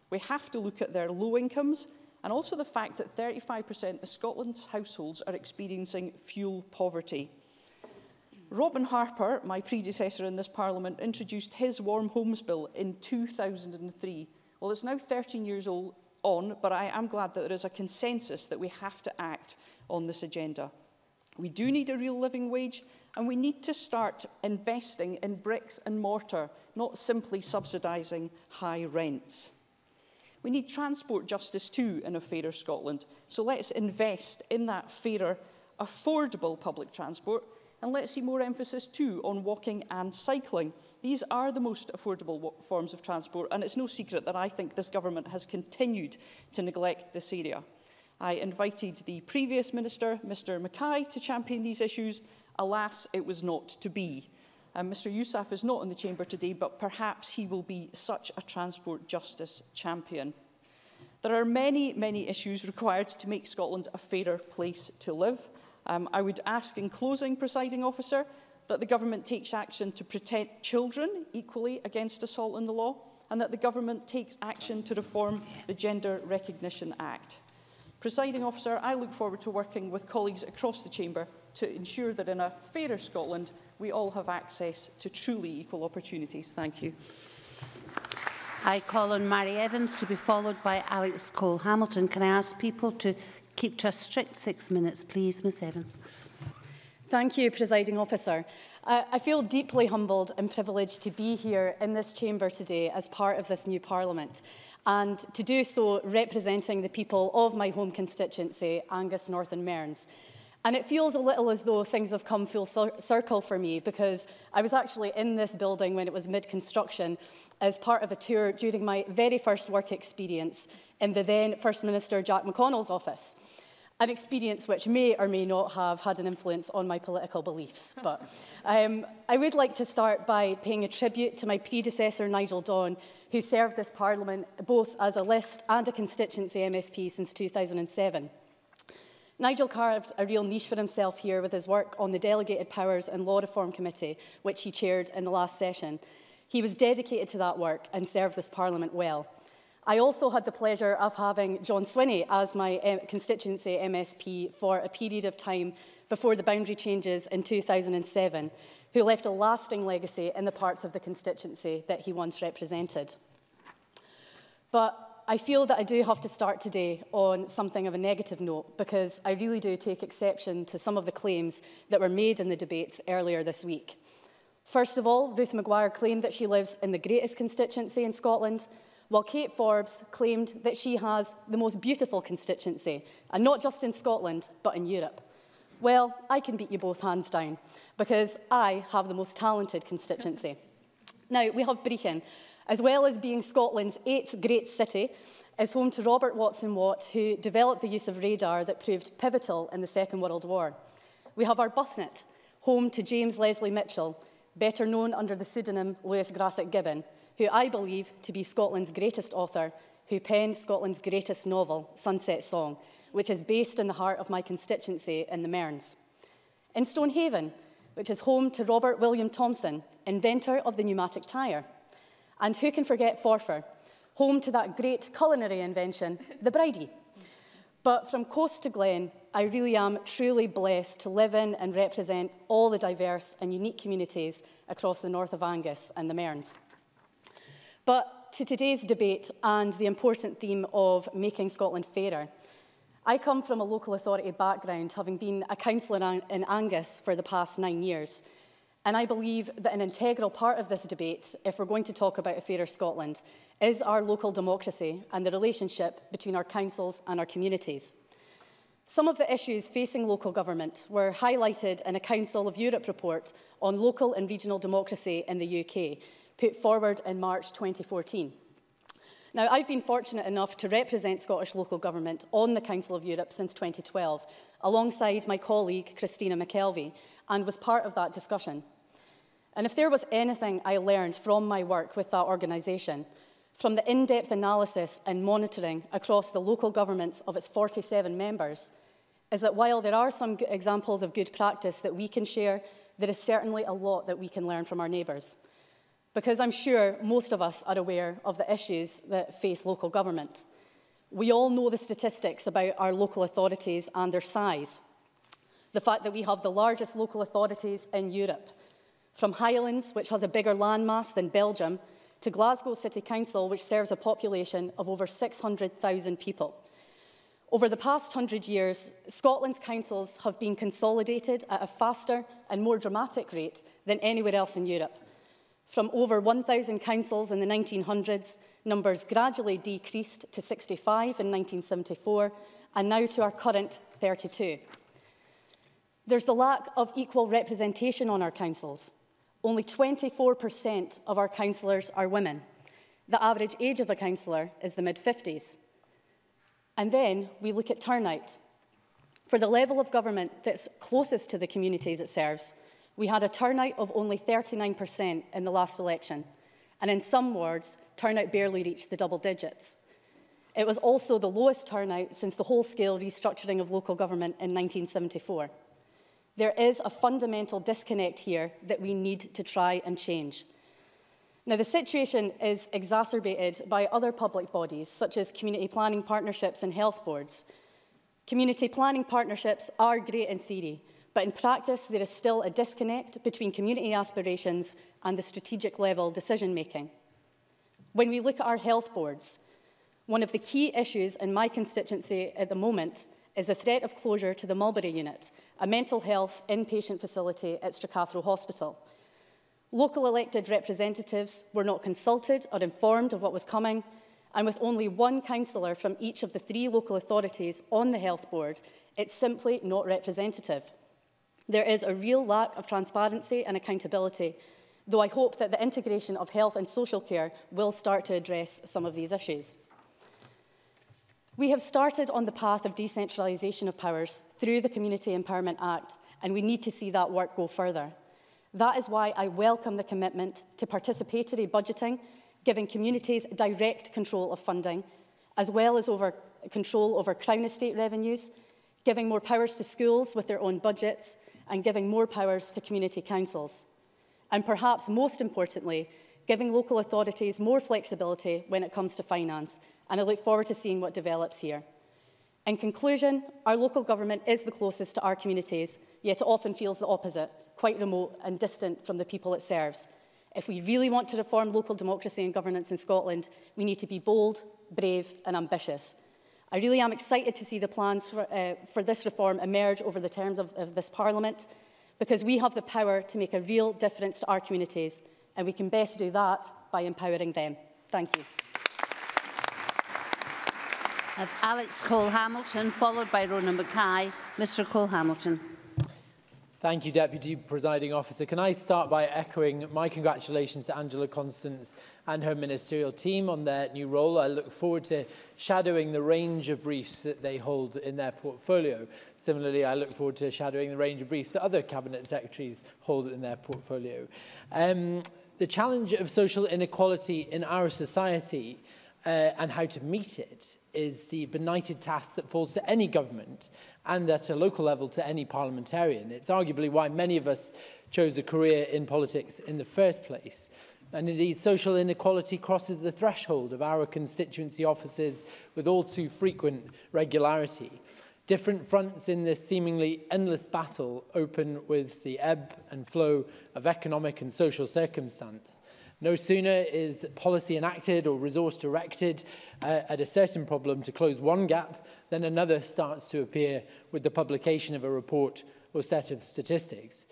We have to look at their low incomes and also the fact that thirty-five percent of Scotland's households are experiencing fuel poverty. Robin Harper, my predecessor in this Parliament, introduced his Warm Homes Bill in two thousand three. Well, it's now thirteen years old on, but I am glad that there is a consensus that we have to act on this agenda. We do need a real living wage, and we need to start investing in bricks and mortar, not simply subsidising high rents. We need transport justice too in a fairer Scotland, so let's invest in that fairer, affordable public transport, and let's see more emphasis too on walking and cycling. These are the most affordable forms of transport, and it's no secret that I think this government has continued to neglect this area. I invited the previous minister, Mr Mackay, to champion these issues. Alas, it was not to be. Um, Mr Yousaf is not in the chamber today, but perhaps he will be such a transport justice champion. There are many, many issues required to make Scotland a fairer place to live. Um, I would ask in closing, Presiding Officer, that the government takes action to protect children equally against assault in the law, and that the government takes action to reform the Gender Recognition Act. Presiding Officer, I look forward to working with colleagues across the chamber to ensure that in a fairer Scotland, we all have access to truly equal opportunities. Thank you. I call on Mairi Evans to be followed by Alex Cole-Hamilton. Can I ask people to keep to a strict six minutes, please, Miz Evans? Thank you, Presiding Officer. Uh, I feel deeply humbled and privileged to be here in this chamber today as part of this new Parliament, and to do so representing the people of my home constituency, Angus, North and Mearns. And it feels a little as though things have come full circle for me, because I was actually in this building when it was mid-construction as part of a tour during my very first work experience in the then First Minister Jack McConnell's office. an experience which may or may not have had an influence on my political beliefs. But um, I would like to start by paying a tribute to my predecessor, Nigel Dawn, who served this Parliament both as a list and a constituency M S P since two thousand seven. Nigel carved a real niche for himself here with his work on the Delegated Powers and Law Reform Committee, which he chaired in the last session. He was dedicated to that work and served this Parliament well. I also had the pleasure of having John Swinney as my um, constituency M S P for a period of time before the boundary changes in two thousand seven, who left a lasting legacy in the parts of the constituency that he once represented. But I feel that I do have to start today on something of a negative note, because I really do take exception to some of the claims that were made in the debates earlier this week. First of all, Ruth Maguire claimed that she lives in the greatest constituency in Scotland, while Kate Forbes claimed that she has the most beautiful constituency, and not just in Scotland, but in Europe. Well, I can beat you both hands down, because I have the most talented constituency. Now, we have Brechin, as well as being Scotland's eighth great city, is home to Robert Watson Watt, who developed the use of radar that proved pivotal in the Second World War. We have Arbuthnot, home to James Leslie Mitchell, better known under the pseudonym Lewis Grassett Gibbon, who I believe to be Scotland's greatest author, who penned Scotland's greatest novel, Sunset Song, which is based in the heart of my constituency in the Mearns. In Stonehaven, which is home to Robert William Thomson, inventor of the pneumatic tyre. And who can forget Forfar, home to that great culinary invention, the bridie. But from coast to glen, I really am truly blessed to live in and represent all the diverse and unique communities across the north of Angus and the Mearns. But to today's debate and the important theme of making Scotland fairer, I come from a local authority background, having been a councillor in Angus for the past nine years. And I believe that an integral part of this debate, if we're going to talk about a fairer Scotland, is our local democracy and the relationship between our councils and our communities. Some of the issues facing local government were highlighted in a Council of Europe report on local and regional democracy in the U K, put forward in March twenty fourteen. Now, I've been fortunate enough to represent Scottish local government on the Council of Europe since twenty twelve, alongside my colleague Christina McKelvie, and was part of that discussion. And if there was anything I learned from my work with that organisation, from the in-depth analysis and monitoring across the local governments of its forty-seven members, is that while there are some examples of good practice that we can share, there is certainly a lot that we can learn from our neighbours. Because I'm sure most of us are aware of the issues that face local government. We all know the statistics about our local authorities and their size. The fact that we have the largest local authorities in Europe, from Highlands, which has a bigger landmass than Belgium, to Glasgow City Council, which serves a population of over six hundred thousand people. Over the past hundred years, Scotland's councils have been consolidated at a faster and more dramatic rate than anywhere else in Europe. From over one thousand councils in the nineteen hundreds, numbers gradually decreased to sixty-five in nineteen seventy-four, and now to our current thirty-two. There's the lack of equal representation on our councils. Only twenty-four percent of our councillors are women. The average age of a councillor is the mid-fifties. And then we look at turnout. For the level of government that's closest to the communities it serves, we had a turnout of only thirty-nine percent in the last election, and in some wards, turnout barely reached the double digits. It was also the lowest turnout since the whole-scale restructuring of local government in nineteen seventy-four. There is a fundamental disconnect here that we need to try and change. Now, the situation is exacerbated by other public bodies, such as community planning partnerships and health boards. Community planning partnerships are great in theory, but in practice, there is still a disconnect between community aspirations and the strategic level decision-making. When we look at our health boards, one of the key issues in my constituency at the moment is the threat of closure to the Mulberry Unit, a mental health inpatient facility at Stracathrow Hospital. Local elected representatives were not consulted or informed of what was coming, and with only one councillor from each of the three local authorities on the health board, it's simply not representative. There is a real lack of transparency and accountability, though I hope that the integration of health and social care will start to address some of these issues. We have started on the path of decentralisation of powers through the Community Empowerment Act, and we need to see that work go further. That is why I welcome the commitment to participatory budgeting, giving communities direct control of funding, as well as over control over Crown estate revenues, giving more powers to schools with their own budgets, and giving more powers to community councils. And perhaps most importantly, giving local authorities more flexibility when it comes to finance, and I look forward to seeing what develops here. In conclusion, our local government is the closest to our communities, yet it often feels the opposite, quite remote and distant from the people it serves. If we really want to reform local democracy and governance in Scotland, we need to be bold, brave and ambitious. I really am excited to see the plans for, uh, for this reform emerge over the terms of, of this Parliament, because we have the power to make a real difference to our communities, and we can best do that by empowering them. Thank you. I have Alex Cole-Hamilton, followed by Rona Mackay. Mister Cole-Hamilton. Thank you, Deputy Presiding Officer. Can I start by echoing my congratulations to Angela Constance and her ministerial team on their new role. I look forward to shadowing the range of briefs that they hold in their portfolio. Similarly, I look forward to shadowing the range of briefs that other Cabinet Secretaries hold in their portfolio. Um, the challenge of social inequality in our society uh, and how to meet it is the benighted task that falls to any government and at a local level to any parliamentarian. It's arguably why many of us chose a career in politics in the first place. And indeed, social inequality crosses the threshold of our constituency offices with all too frequent regularity. Different fronts in this seemingly endless battle open with the ebb and flow of economic and social circumstance. No sooner is policy enacted or resource directed uh, at a certain problem to close one gap than another starts to appear with the publication of a report or set of statistics.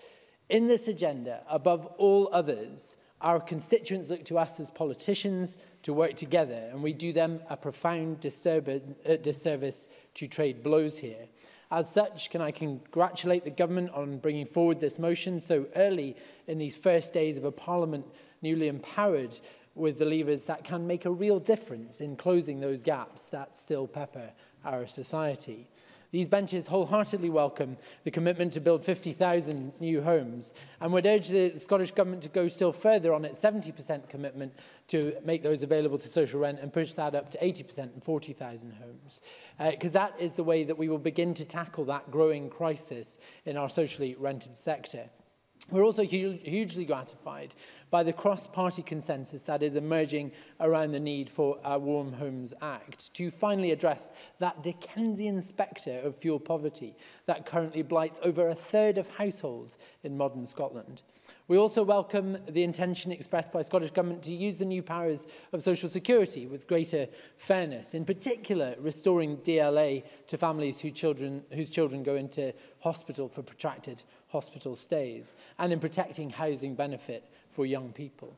In this agenda, above all others, our constituents look to us as politicians to work together, and we do them a profound disservice to trade blows here. As such, can I congratulate the government on bringing forward this motion so early in these first days of a parliament newly empowered with the levers that can make a real difference in closing those gaps that still pepper our society. These benches wholeheartedly welcome the commitment to build fifty thousand new homes and would urge the Scottish Government to go still further on its seventy percent commitment to make those available to social rent and push that up to eighty percent and forty thousand homes. Because uh, that is the way that we will begin to tackle that growing crisis in our socially rented sector. We're also hu- hugely gratified by the cross-party consensus that is emerging around the need for our Warm Homes Act to finally address that Dickensian spectre of fuel poverty that currently blights over a third of households in modern Scotland. We also welcome the intention expressed by Scottish Government to use the new powers of Social Security with greater fairness, in particular restoring D L A to families whose children, whose children go into hospital for protracted hospital stays, and in protecting housing benefit for young people.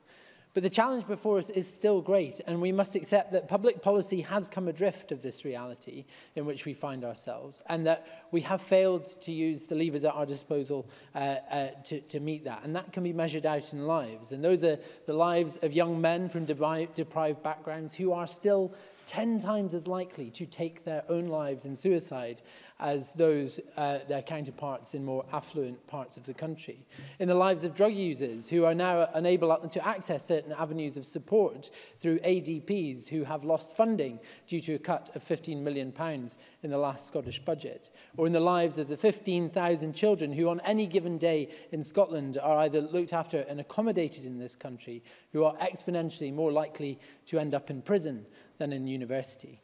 But the challenge before us is still great, and we must accept that public policy has come adrift of this reality in which we find ourselves, and that we have failed to use the levers at our disposal uh, uh, to, to meet that. And that can be measured out in lives. And those are the lives of young men from deprived backgrounds who are still ten times as likely to take their own lives in suicide as those uh, their counterparts in more affluent parts of the country. In the lives of drug users who are now unable to access certain avenues of support through A D Ps who have lost funding due to a cut of fifteen million pounds in the last Scottish budget. Or in the lives of the fifteen thousand children who on any given day in Scotland are either looked after and accommodated in this country, who are exponentially more likely to end up in prison than in university.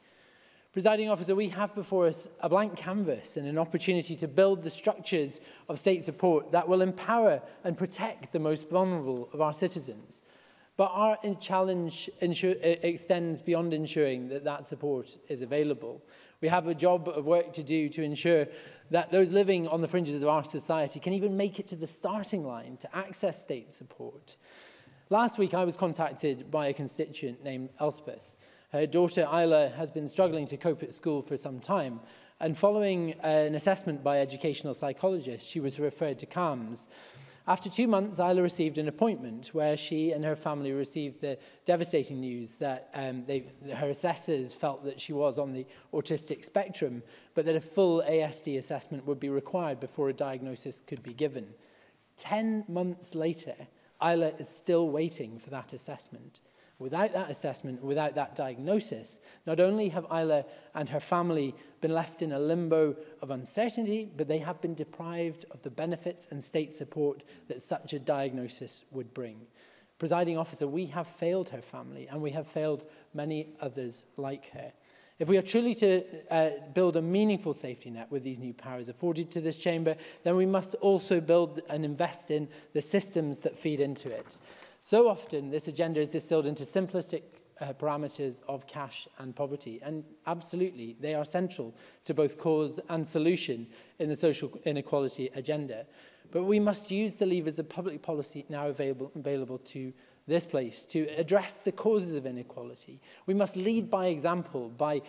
Presiding Officer, we have before us a blank canvas and an opportunity to build the structures of state support that will empower and protect the most vulnerable of our citizens. But our challenge extends beyond ensuring that that support is available. We have a job of work to do to ensure that those living on the fringes of our society can even make it to the starting line to access state support. Last week, I was contacted by a constituent named Elspeth. Her daughter, Isla, has been struggling to cope at school for some time, and following an assessment by educational psychologists, she was referred to C A M S. After two months, Isla received an appointment where she and her family received the devastating news that um, they, her assessors felt that she was on the autistic spectrum, but that a full A S D assessment would be required before a diagnosis could be given. Ten months later, Isla is still waiting for that assessment. Without that assessment, without that diagnosis, not only have Isla and her family been left in a limbo of uncertainty, but they have been deprived of the benefits and state support that such a diagnosis would bring. Presiding officer, we have failed her family, and we have failed many others like her. If we are truly to uh, build a meaningful safety net with these new powers afforded to this chamber, then we must also build and invest in the systems that feed into it. So often, this agenda is distilled into simplistic uh, parameters of cash and poverty, and absolutely, they are central to both cause and solution in the social inequality agenda. But we must use the levers of public policy now available, available to this place to address the causes of inequality. We must lead by example by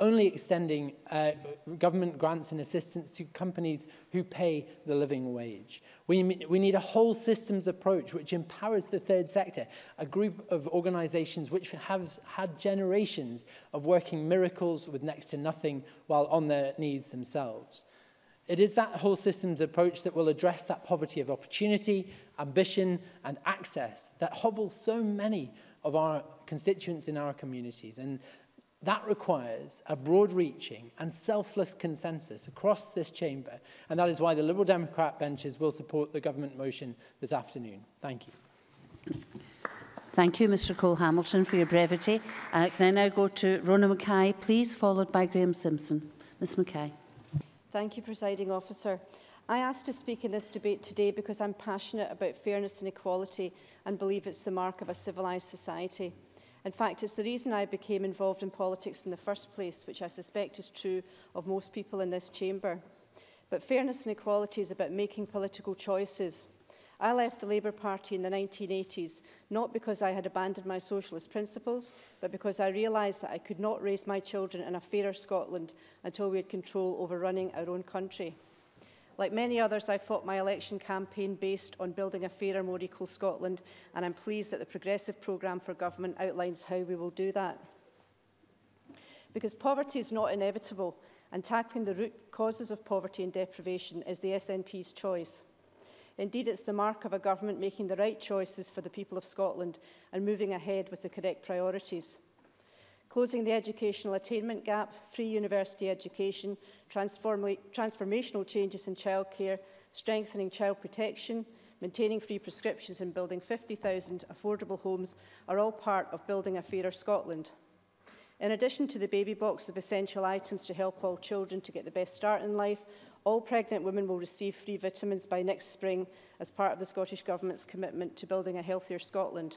only extending uh, government grants and assistance to companies who pay the living wage. We, we need a whole systems approach which empowers the third sector, a group of organisations which have had generations of working miracles with next to nothing while on their knees themselves. It is that whole systems approach that will address that poverty of opportunity, ambition and access that hobbles so many of our constituents in our communities. And that requires a broad-reaching and selfless consensus across this chamber, and that is why the Liberal Democrat benches will support the government motion this afternoon. Thank you. Thank you, Mr Cole-Hamilton, for your brevity. Uh, can I now go to Rona Mackay, please, followed by Graham Simpson. Miz Mackay. Thank you, Presiding Officer. I asked to speak in this debate today because I'm passionate about fairness and equality and believe it's the mark of a civilised society. In fact, it's the reason I became involved in politics in the first place, which I suspect is true of most people in this chamber. But fairness and equality is about making political choices. I left the Labour Party in the nineteen eighties, not because I had abandoned my socialist principles, but because I realised that I could not raise my children in a fairer Scotland until we had control over running our own country. Like many others, I fought my election campaign based on building a fairer, more equal Scotland, and I'm pleased that the Progressive Programme for Government outlines how we will do that. Because poverty is not inevitable, and tackling the root causes of poverty and deprivation is the S N P's choice. Indeed, it's the mark of a government making the right choices for the people of Scotland and moving ahead with the correct priorities. Closing the educational attainment gap, free university education, transformational changes in childcare, strengthening child protection, maintaining free prescriptions and building fifty thousand affordable homes are all part of building a fairer Scotland. In addition to the baby box of essential items to help all children to get the best start in life, all pregnant women will receive free vitamins by next spring as part of the Scottish Government's commitment to building a healthier Scotland.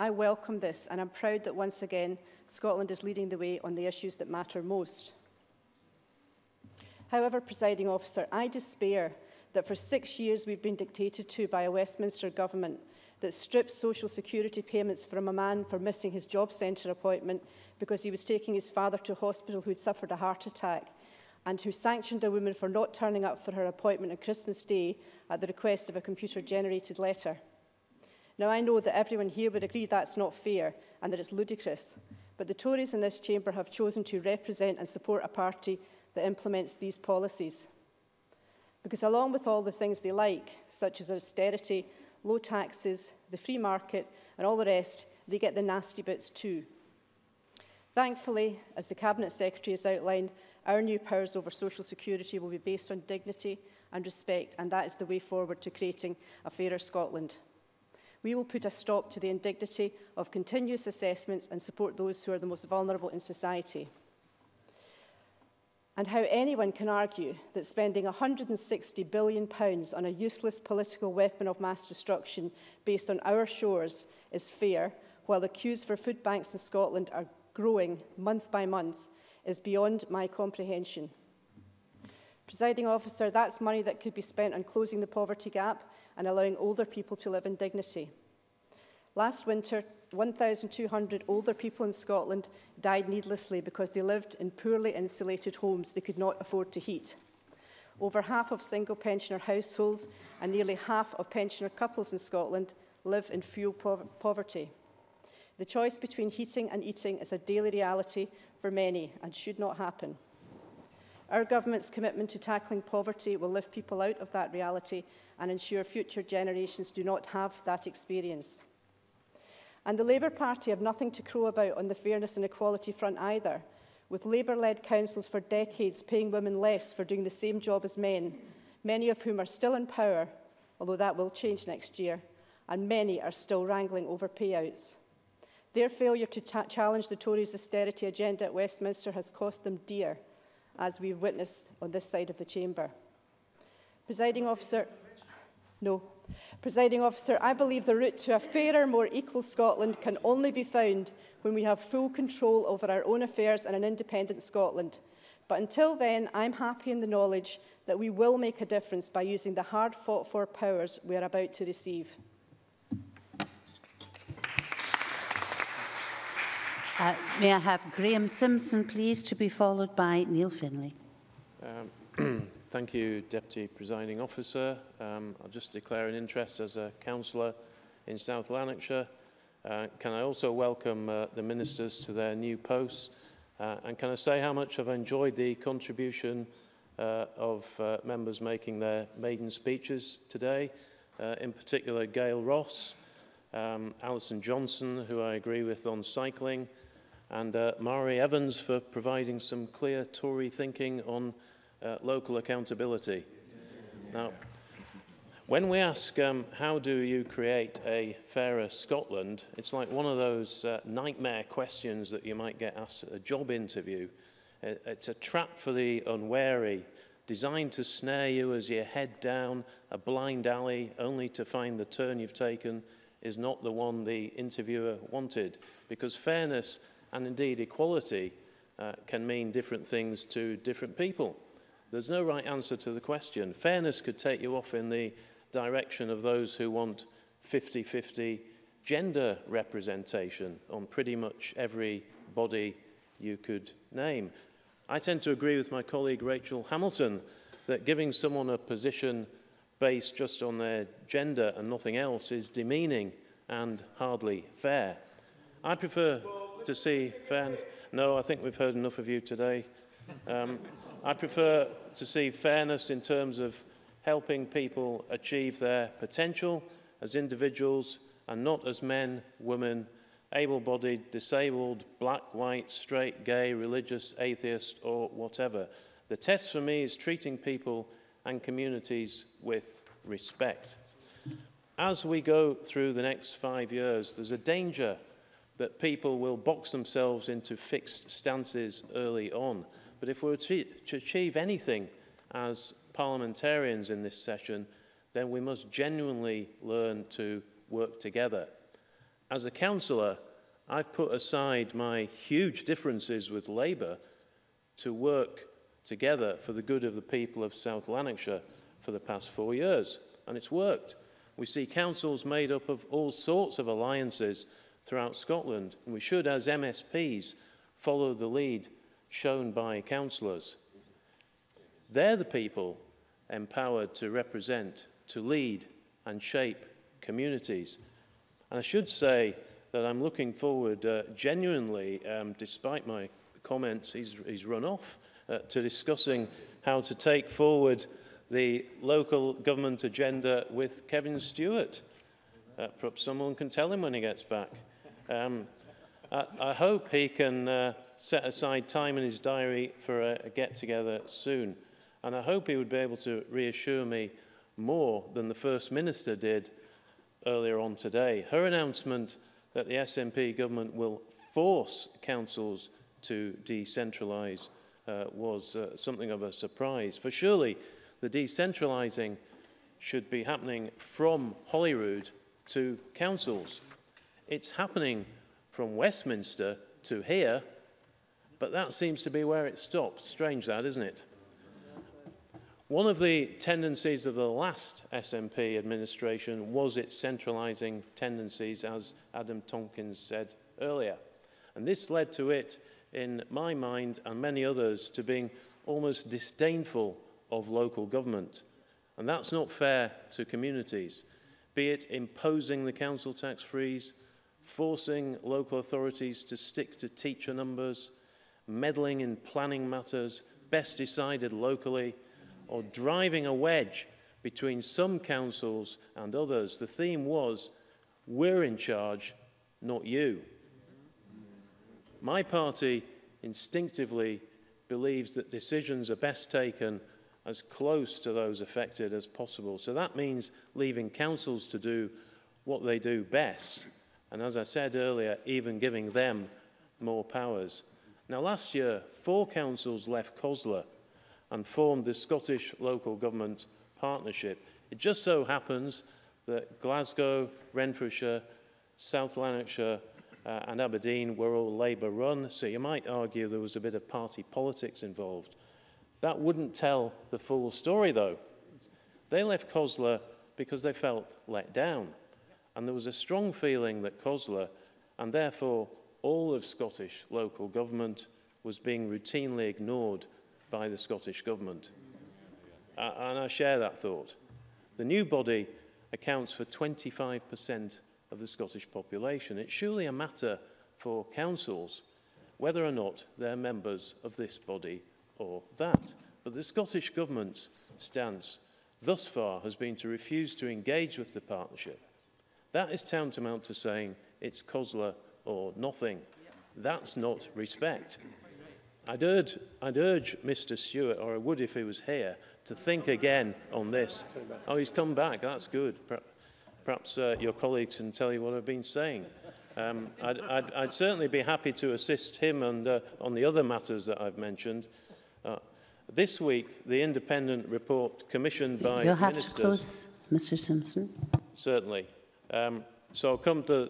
I welcome this, and I'm proud that once again, Scotland is leading the way on the issues that matter most. However, Presiding Officer, I despair that for six years we've been dictated to by a Westminster government that strips social security payments from a man for missing his job centre appointment because he was taking his father to hospital who'd suffered a heart attack, and who sanctioned a woman for not turning up for her appointment on Christmas Day at the request of a computer-generated letter. Now, I know that everyone here would agree that's not fair and that it's ludicrous, but the Tories in this chamber have chosen to represent and support a party that implements these policies. Because along with all the things they like, such as austerity, low taxes, the free market and all the rest, they get the nasty bits too. Thankfully, as the Cabinet Secretary has outlined, our new powers over social security will be based on dignity and respect, and that is the way forward to creating a fairer Scotland. We will put a stop to the indignity of continuous assessments and support those who are the most vulnerable in society. And how anyone can argue that spending one hundred and sixty billion pounds on a useless political weapon of mass destruction based on our shores is fair, while the queues for food banks in Scotland are growing month by month, is beyond my comprehension. Presiding Officer, that's money that could be spent on closing the poverty gap and allowing older people to live in dignity. Last winter, one thousand two hundred older people in Scotland died needlessly because they lived in poorly insulated homes they could not afford to heat. Over half of single pensioner households and nearly half of pensioner couples in Scotland live in fuel poverty. The choice between heating and eating is a daily reality for many and should not happen. Our government's commitment to tackling poverty will lift people out of that reality and ensure future generations do not have that experience. And the Labour Party have nothing to crow about on the fairness and equality front either, with Labour-led councils for decades paying women less for doing the same job as men, many of whom are still in power, although that will change next year, and many are still wrangling over payouts. Their failure to challenge the Tories' austerity agenda at Westminster has cost them dear, as we've witnessed on this side of the chamber. Presiding Officer, no. Presiding Officer, I believe the route to a fairer, more equal Scotland can only be found when we have full control over our own affairs and an independent Scotland. But until then, I'm happy in the knowledge that we will make a difference by using the hard-fought-for powers we are about to receive. Uh, may I have Graham Simpson, please, to be followed by Neil Findlay. Um, thank you, Deputy Presiding Officer. Um, I'll just declare an interest as a councillor in South Lanarkshire. Uh, can I also welcome uh, the ministers to their new posts? Uh, and can I say how much I've enjoyed the contribution uh, of uh, members making their maiden speeches today, uh, in particular Gail Ross, um, Alison Johnson, who I agree with on cycling, and uh, Mairi Evans for providing some clear Tory thinking on uh, local accountability. Yeah. Now, when we ask, um, how do you create a fairer Scotland, it's like one of those uh, nightmare questions that you might get asked at a job interview. It's a trap for the unwary, designed to snare you as you head down a blind alley, only to find the turn you've taken is not the one the interviewer wanted, because fairness and indeed equality uh, can mean different things to different people. There's no right answer to the question. Fairness could take you off in the direction of those who want fifty fifty gender representation on pretty much every body you could name. I tend to agree with my colleague Rachel Hamilton that giving someone a position based just on their gender and nothing else is demeaning and hardly fair. I prefer to see fairness. No, I think we've heard enough of you today. Um, I prefer to see fairness in terms of helping people achieve their potential as individuals and not as men, women, able-bodied, disabled, black, white, straight, gay, religious, atheist, or whatever. The test for me is treating people and communities with respect. As we go through the next five years, there's a danger that people will box themselves into fixed stances early on. But if we're to achieve anything as parliamentarians in this session, then we must genuinely learn to work together. As a councillor, I've put aside my huge differences with Labour to work together for the good of the people of South Lanarkshire for the past four years, and it's worked. We see councils made up of all sorts of alliances throughout Scotland, and we should, as M S Ps, follow the lead shown by councillors. They're the people empowered to represent, to lead and shape communities. And I should say that I'm looking forward uh, genuinely, um, despite my comments, he's, he's run off, uh, to discussing how to take forward the local government agenda with Kevin Stewart. Uh, perhaps someone can tell him when he gets back. Um, I, I hope he can uh, set aside time in his diary for a, a get-together soon. And I hope he would be able to reassure me more than the First Minister did earlier on today. Her announcement that the S N P government will force councils to decentralise uh, was uh, something of a surprise. For surely the decentralising should be happening from Holyrood to councils. It's happening from Westminster to here, but that seems to be where it stopped. Strange that, isn't it? One of the tendencies of the last S N P administration was its centralising tendencies, as Adam Tomkins said earlier. And this led to it, in my mind and many others, to being almost disdainful of local government. And that's not fair to communities, be it imposing the council tax freeze, forcing local authorities to stick to teacher numbers, meddling in planning matters best decided locally, or driving a wedge between some councils and others. The theme was, we're in charge, not you. My party instinctively believes that decisions are best taken as close to those affected as possible. So that means leaving councils to do what they do best. And as I said earlier, even giving them more powers. Now, last year, four councils left COSLA and formed the Scottish Local Government Partnership. It just so happens that Glasgow, Renfrewshire, South Lanarkshire uh, and Aberdeen were all Labour-run, so you might argue there was a bit of party politics involved. That wouldn't tell the full story, though. They left COSLA because they felt let down, and there was a strong feeling that COSLA, and therefore all of Scottish local government, was being routinely ignored by the Scottish Government. Uh, and I share that thought. The new body accounts for twenty-five percent of the Scottish population. It's surely a matter for councils whether or not they're members of this body or that. But the Scottish Government's stance thus far has been to refuse to engage with the partnership. That is tantamount to saying it's COSLA or nothing. That's not respect. I'd urge, I'd urge Mister Stewart, or I would if he was here, to think again on this. Oh, he's come back. That's good. Perhaps uh, your colleagues can tell you what I've been saying. Um, I'd, I'd, I'd certainly be happy to assist him and, uh, on the other matters that I've mentioned. Uh, this week, the independent report commissioned by You'll have ministers, to close, Mister Simpson. Certainly. Um, so I'll come to...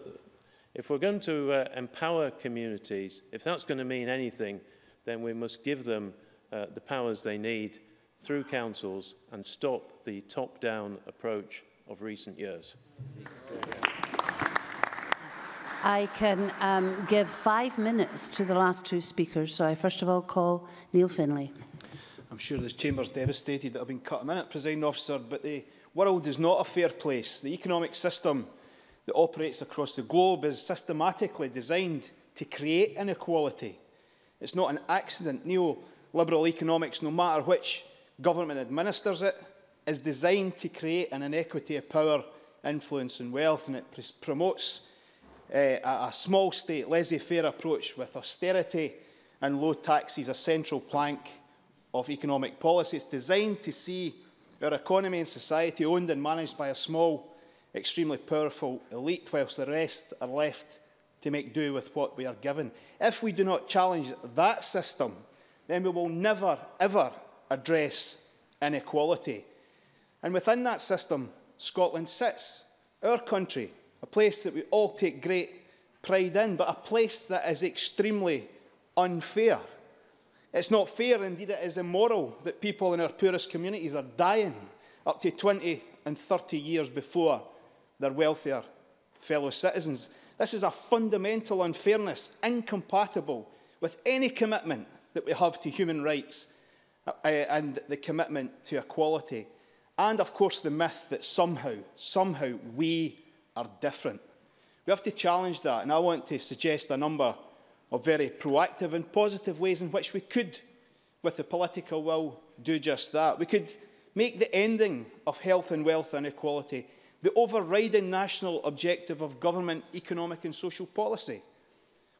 If we're going to uh, empower communities, if that's going to mean anything, then we must give them uh, the powers they need through councils and stop the top-down approach of recent years. I can um, give five minutes to the last two speakers, so I first of all call Neil Findlay. I'm sure this chamber's devastated that I've been cut a minute, Presiding Officer, but the world is not a fair place. The economic system that operates across the globe is systematically designed to create inequality. It's not an accident. Neoliberal economics, no matter which government administers it, is designed to create an inequity of power, influence and wealth, and it pr promotes uh, a, a small state, laissez-faire approach with austerity and low taxes, a central plank of economic policy. It's designed to see our economy and society owned and managed by a small, extremely powerful elite, whilst the rest are left to make do with what we are given. If we do not challenge that system, then we will never, ever address inequality. And within that system, Scotland sits. Our country, a place that we all take great pride in, but a place that is extremely unfair. It's not fair, indeed it is immoral, that people in our poorest communities are dying up to twenty and thirty years before their wealthier fellow citizens. This is a fundamental unfairness incompatible with any commitment that we have to human rights uh, and the commitment to equality. And, of course, the myth that somehow, somehow we are different. We have to challenge that, and I want to suggest a number of very proactive and positive ways in which we could, with the political will, do just that. We could make the ending of health and wealth inequality the overriding national objective of government, economic and social policy,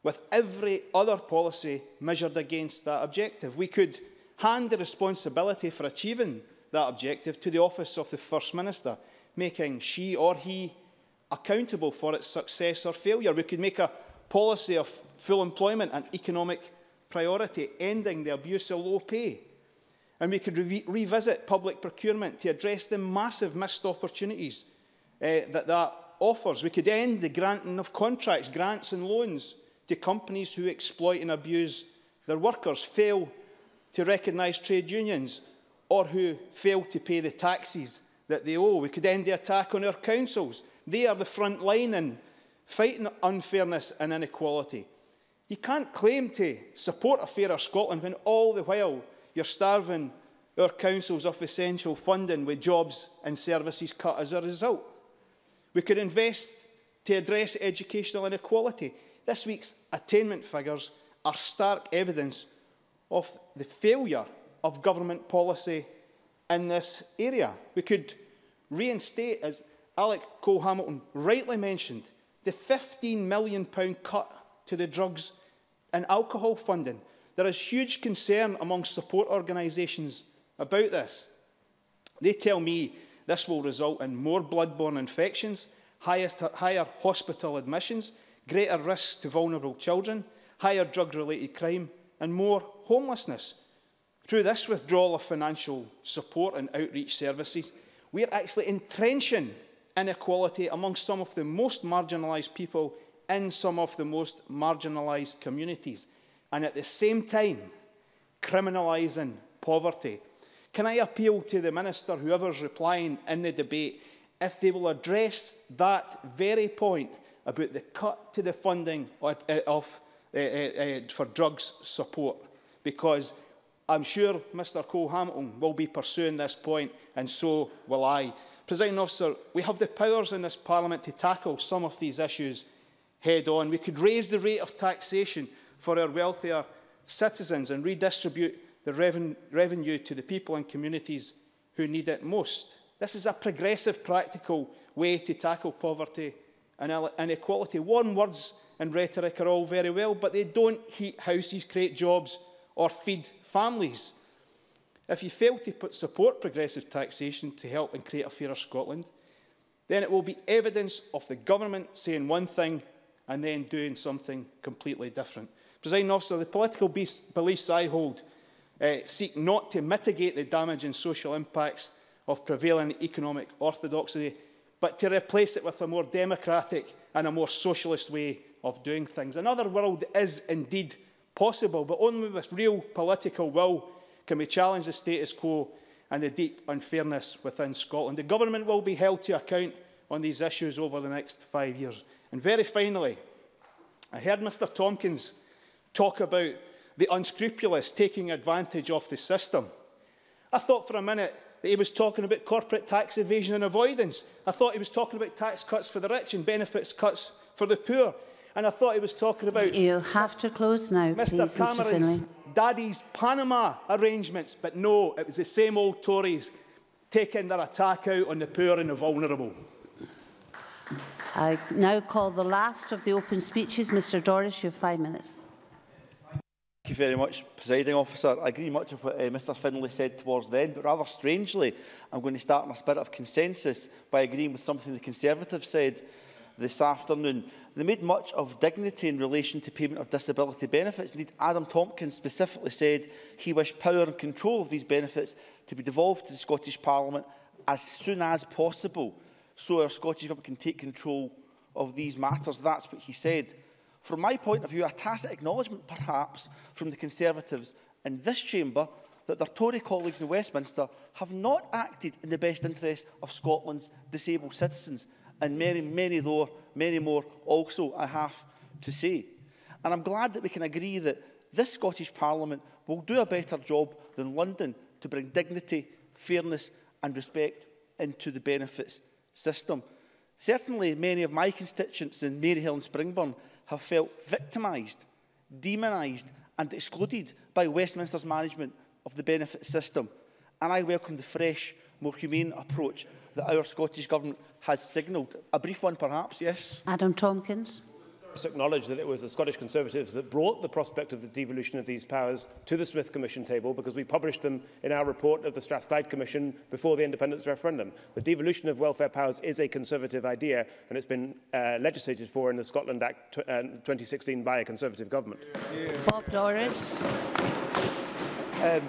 with every other policy measured against that objective. We could hand the responsibility for achieving that objective to the office of the First Minister, making she or he accountable for its success or failure. We could make a policy of full employment and economic priority, ending the abuse of low pay. And we could re revisit public procurement to address the massive missed opportunities Uh, that that offers. We could end the granting of contracts, grants and loans to companies who exploit and abuse their workers, fail to recognise trade unions, or who fail to pay the taxes that they owe. We could end the attack on our councils. They are the front line in fighting unfairness and inequality. You can't claim to support a fairer Scotland when all the while you're starving our councils off essential funding with jobs and services cut as a result. We could invest to address educational inequality. This week's attainment figures are stark evidence of the failure of government policy in this area. We could reinstate, as Alex Cole-Hamilton rightly mentioned, the fifteen million pound cut to the drugs and alcohol funding. There is huge concern among support organisations about this. They tell me this will result in more bloodborne infections, higher, higher hospital admissions, greater risks to vulnerable children, higher drug-related crime and more homelessness. Through this withdrawal of financial support and outreach services, we are actually entrenching inequality among some of the most marginalised people in some of the most marginalised communities, and at the same time criminalising poverty. Can I appeal to the Minister, whoever's replying in the debate, if they will address that very point about the cut to the funding of, of, uh, uh, for drugs support? Because I'm sure Mr Cole-Hamilton will be pursuing this point, and so will I. Presiding Officer, we have the powers in this Parliament to tackle some of these issues head on. We could raise the rate of taxation for our wealthier citizens and redistribute the reven revenue to the people and communities who need it most. This is a progressive, practical way to tackle poverty and inequality. Warm words and rhetoric are all very well, but they don't heat houses, create jobs or feed families. If you fail to put support progressive taxation to help and create a fairer Scotland, then it will be evidence of the government saying one thing and then doing something completely different. Presiding Officer, the political beliefs I hold uh, seek not to mitigate the damage and social impacts of prevailing economic orthodoxy, but to replace it with a more democratic and a more socialist way of doing things. Another world is indeed possible, but only with real political will can we challenge the status quo and the deep unfairness within Scotland. The government will be held to account on these issues over the next five years. And very finally, I heard Mr Tomkins talk about the unscrupulous taking advantage of the system. I thought for a minute that he was talking about corporate tax evasion and avoidance. I thought he was talking about tax cuts for the rich and benefits cuts for the poor. And I thought he was talking about... You'll have to close now, please, Mr Cameron's daddy's Panama arrangements. But no, it was the same old Tories taking their attack out on the poor and the vulnerable. I now call the last of the open speeches. Mr Doris, you have five minutes. Thank you very much, Presiding Officer. I agree much with what uh, Mr Findlay said towards the end, but rather strangely, I'm going to start in a spirit of consensus by agreeing with something the Conservatives said this afternoon. They made much of dignity in relation to payment of disability benefits. Indeed, Adam Tomkins specifically said he wished power and control of these benefits to be devolved to the Scottish Parliament as soon as possible, so our Scottish Government can take control of these matters. That's what he said. From my point of view, a tacit acknowledgement, perhaps, from the Conservatives in this chamber that their Tory colleagues in Westminster have not acted in the best interest of Scotland's disabled citizens. And many, many, though, many more also, I have to say. And I'm glad that we can agree that this Scottish Parliament will do a better job than London to bring dignity, fairness and respect into the benefits system. Certainly, many of my constituents in Maryhill and Springburn have felt victimised, demonised and excluded by Westminster's management of the benefits system. And I welcome the fresh, more humane approach that our Scottish Government has signalled. A brief one, perhaps, yes? Adam Tomkins. Let's acknowledge that it was the Scottish Conservatives that brought the prospect of the devolution of these powers to the Smith Commission table, because we published them in our report of the Strathclyde Commission before the independence referendum. The devolution of welfare powers is a Conservative idea, and it's been uh, legislated for in the Scotland Act tw uh, twenty sixteen by a Conservative government. Yeah. Bob Doris. Um,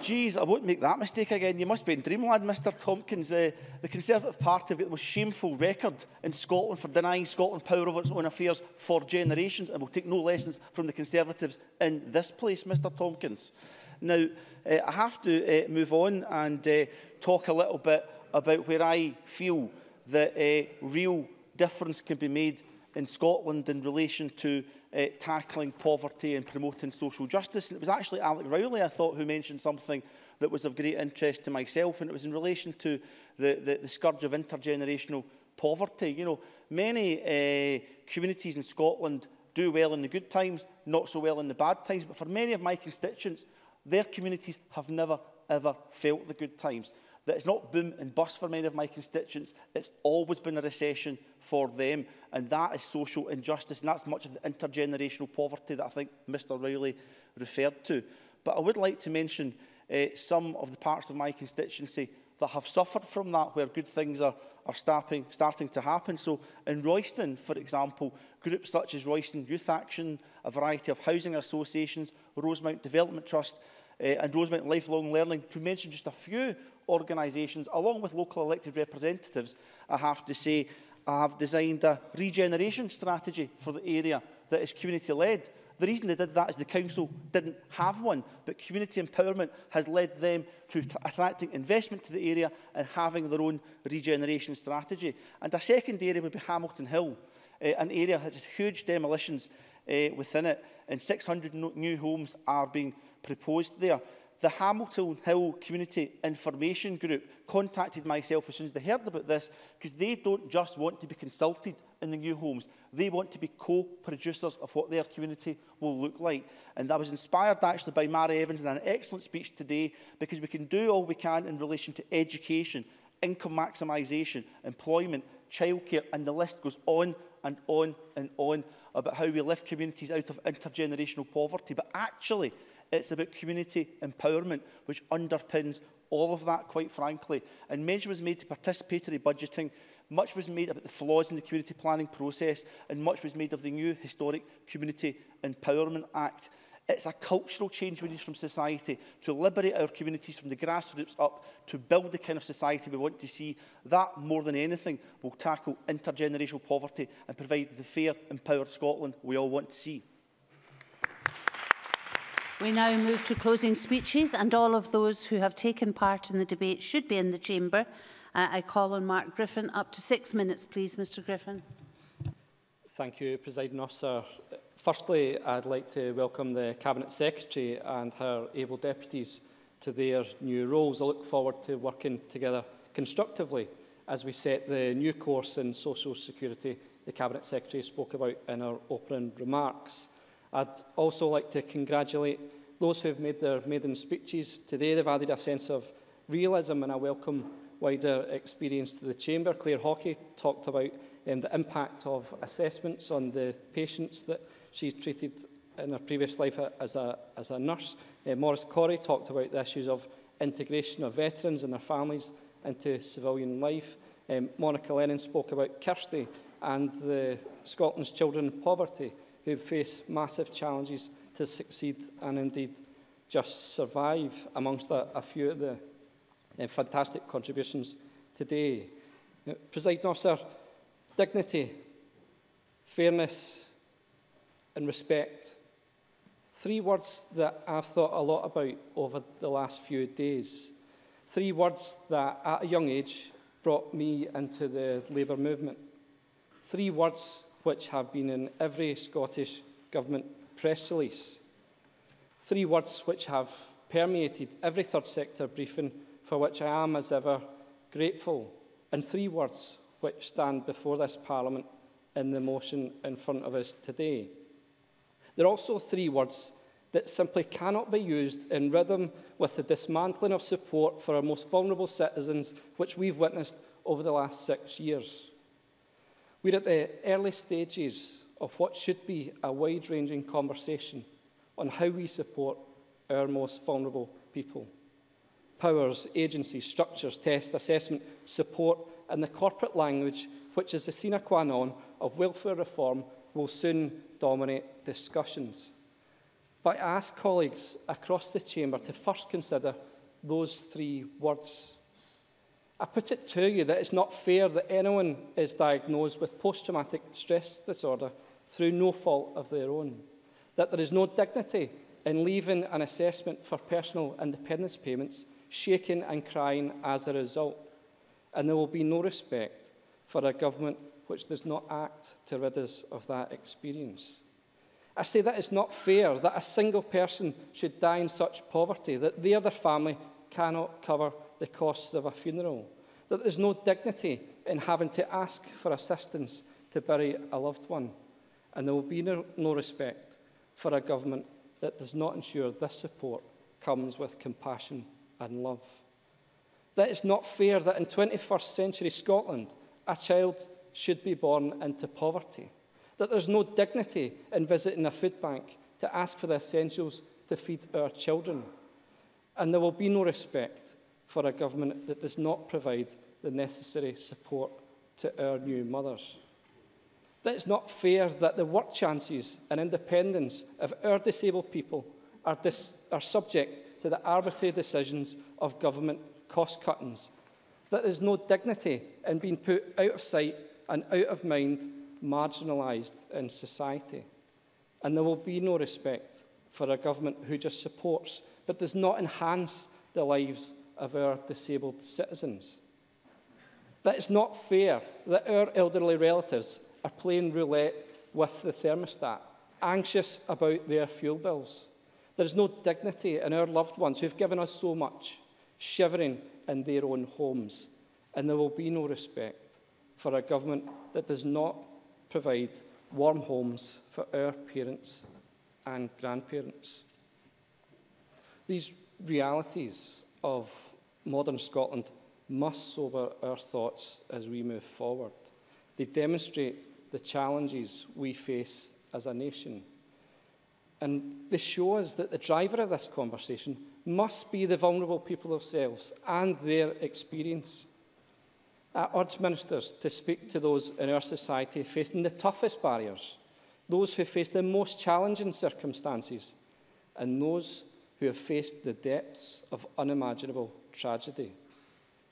Geez, I won't make that mistake again. You must be in dreamland, Mr Tomkins. Uh, the Conservative Party have got the most shameful record in Scotland for denying Scotland power over its own affairs for generations, and will take no lessons from the Conservatives in this place, Mr Tomkins. Now, uh, I have to uh, move on and uh, talk a little bit about where I feel that uh, real difference can be made in Scotland in relation to uh, tackling poverty and promoting social justice. And it was actually Alex Rowley, I thought, who mentioned something that was of great interest to myself, and it was in relation to the, the, the scourge of intergenerational poverty. You know, many uh, communities in Scotland do well in the good times, not so well in the bad times, but for many of my constituents, their communities have never, ever felt the good times. That it's not boom and bust for many of my constituents, it's always been a recession for them, and that is social injustice, and that's much of the intergenerational poverty that I think Mr Rowley referred to. But I would like to mention uh, some of the parts of my constituency that have suffered from that, where good things are, are starting, starting to happen. So in Royston, for example, groups such as Royston Youth Action, a variety of housing associations, Rosemount Development Trust, uh, and Rosemount Lifelong Learning, to mention just a few organisations, along with local elected representatives, I have to say, I have designed a regeneration strategy for the area that is community-led. The reason they did that is the council didn't have one, but community empowerment has led them to attracting investment to the area and having their own regeneration strategy. And a second area would be Hamilton Hill, uh, an area that has huge demolitions uh, within it, and six hundred no new homes are being proposed there. The Hamilton Hill Community Information Group contacted myself as soon as they heard about this, because they don't just want to be consulted in the new homes. They want to be co-producers of what their community will look like. And I was inspired actually by Mairi Evans in an excellent speech today, because we can do all we can in relation to education, income maximisation, employment, childcare, and the list goes on and on and on about how we lift communities out of intergenerational poverty. But actually, it's about community empowerment, which underpins all of that, quite frankly. And mention was made to participatory budgeting, much was made about the flaws in the community planning process, and much was made of the new historic Community Empowerment Act. It's a cultural change we need from society to liberate our communities from the grassroots up to build the kind of society we want to see. That, more than anything, will tackle intergenerational poverty and provide the fair, empowered Scotland we all want to see. We now move to closing speeches, and all of those who have taken part in the debate should be in the chamber. Uh, I call on Mark Griffin. Up to six minutes, please, Mr Griffin. Thank you, Presiding Officer. Firstly, I'd like to welcome the Cabinet Secretary and her able deputies to their new roles. I look forward to working together constructively as we set the new course in social security the Cabinet Secretary spoke about in her opening remarks. I'd also like to congratulate those who have made their maiden speeches today. They've added a sense of realism, and I welcome wider experience to the Chamber. Claire Haughey talked about um, the impact of assessments on the patients that she treated in her previous life as a, as a nurse. Uh, Maurice Corry talked about the issues of integration of veterans and their families into civilian life. Um, Monica Lennon spoke about Kirsty and the Scotland's children in poverty, who face massive challenges to succeed and indeed just survive, amongst a, a few of the uh, fantastic contributions today. Uh, Presiding Officer, dignity, fairness and respect. Three words that I've thought a lot about over the last few days. Three words that at a young age brought me into the Labour movement. Three words which have been in every Scottish Government press release. Three words which have permeated every third sector briefing, for which I am, as ever, grateful. And three words which stand before this Parliament in the motion in front of us today. There are also three words that simply cannot be used in rhythm with the dismantling of support for our most vulnerable citizens, which we've witnessed over the last six years. We're at the early stages of what should be a wide-ranging conversation on how we support our most vulnerable people. Powers, agencies, structures, tests, assessment, support, and the corporate language, which is the sine qua non of welfare reform, will soon dominate discussions. But I ask colleagues across the chamber to first consider those three words. I put it to you that it's not fair that anyone is diagnosed with post-traumatic stress disorder through no fault of their own, that there is no dignity in leaving an assessment for personal independence payments, shaking and crying as a result, and there will be no respect for a government which does not act to rid us of that experience. I say that it's not fair that a single person should die in such poverty that they or their family cannot cover the costs of a funeral, that there is no dignity in having to ask for assistance to bury a loved one, and there will be no, no respect for a government that does not ensure this support comes with compassion and love. That it's not fair that in twenty-first century Scotland, a child should be born into poverty, that there's no dignity in visiting a food bank to ask for the essentials to feed our children, and there will be no respect for a government that does not provide the necessary support to our new mothers. That it's not fair that the work chances and independence of our disabled people are, dis are subject to the arbitrary decisions of government cost cuttings. That there is no dignity in being put out of sight and out of mind, marginalised in society. And there will be no respect for a government who just supports but does not enhance the lives of our disabled citizens. That it's not fair that our elderly relatives are playing roulette with the thermostat, anxious about their fuel bills. There is no dignity in our loved ones who have given us so much, shivering in their own homes. And there will be no respect for a government that does not provide warm homes for our parents and grandparents. These realities of modern Scotland must sober our thoughts as we move forward. They demonstrate the challenges we face as a nation. And they show us that the driver of this conversation must be the vulnerable people themselves and their experience. I urge ministers to speak to those in our society facing the toughest barriers, those who face the most challenging circumstances, and those who have faced the depths of unimaginable tragedy.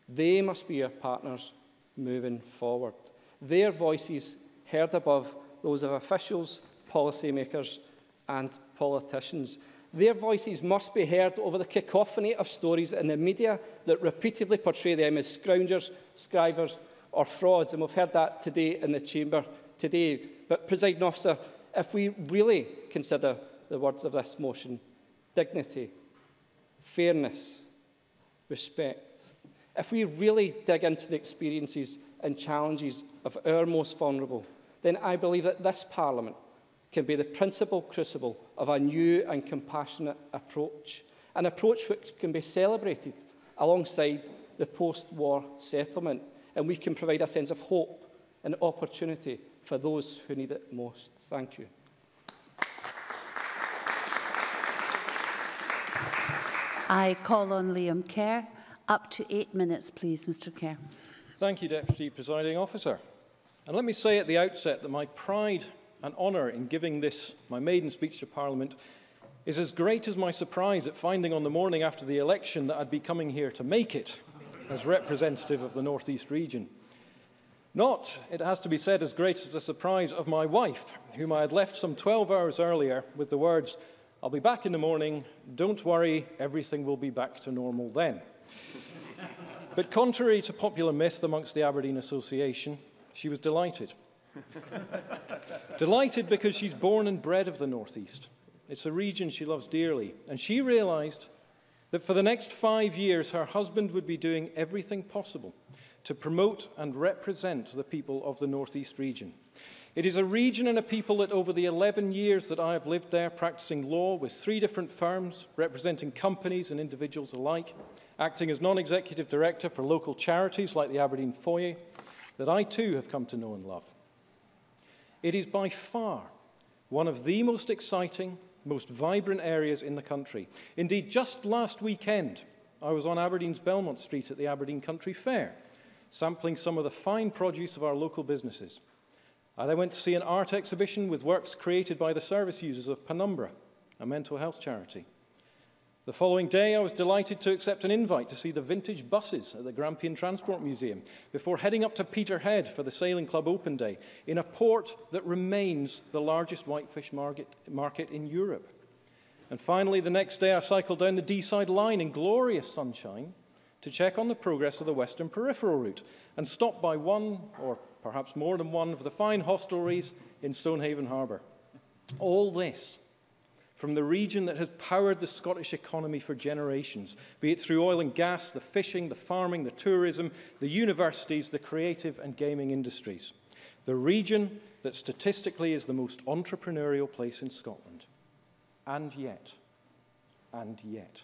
They must be our partners moving forward. Their voices heard above those of officials, policymakers and politicians. Their voices must be heard over the cacophony of stories in the media that repeatedly portray them as scroungers, scrivers or frauds. And we've heard that today in the chamber today. But, Presiding Officer, if we really consider the words of this motion, dignity, fairness, respect, if we really dig into the experiences and challenges of our most vulnerable, then I believe that this Parliament can be the principal crucible of a new and compassionate approach, an approach which can be celebrated alongside the post-war settlement, and we can provide a sense of hope and opportunity for those who need it most. Thank you. I call on Liam Kerr. Up to eight minutes, please, Mr Kerr. Thank you, Deputy Presiding Officer. And let me say at the outset that my pride and honour in giving this, my maiden speech to Parliament, is as great as my surprise at finding on the morning after the election that I'd be coming here to make it as representative of the North East region. Not, it has to be said, as great as the surprise of my wife, whom I had left some twelve hours earlier with the words, "I'll be back in the morning, don't worry, everything will be back to normal then." But contrary to popular myth amongst the Aberdeen Association, she was delighted. Delighted because she's born and bred of the North East. It's a region she loves dearly. And she realised that for the next five years, her husband would be doing everything possible to promote and represent the people of the North East region. It is a region and a people that over the eleven years that I have lived there, practising law with three different firms, representing companies and individuals alike, acting as non-executive director for local charities like the Aberdeen Foyer, that I too have come to know and love. It is by far one of the most exciting, most vibrant areas in the country. Indeed, just last weekend, I was on Aberdeen's Belmont Street at the Aberdeen Country Fair, sampling some of the fine produce of our local businesses. I then went to see an art exhibition with works created by the service users of Penumbra, a mental health charity. The following day, I was delighted to accept an invite to see the vintage buses at the Grampian Transport Museum before heading up to Peterhead for the Sailing Club Open Day in a port that remains the largest whitefish market in Europe. And finally, the next day, I cycled down the Deeside Line in glorious sunshine to check on the progress of the Western Peripheral Route and stopped by one, or perhaps more than one, of the fine hostelries in Stonehaven Harbour. All this from the region that has powered the Scottish economy for generations, be it through oil and gas, the fishing, the farming, the tourism, the universities, the creative and gaming industries. The region that statistically is the most entrepreneurial place in Scotland. And yet, and yet,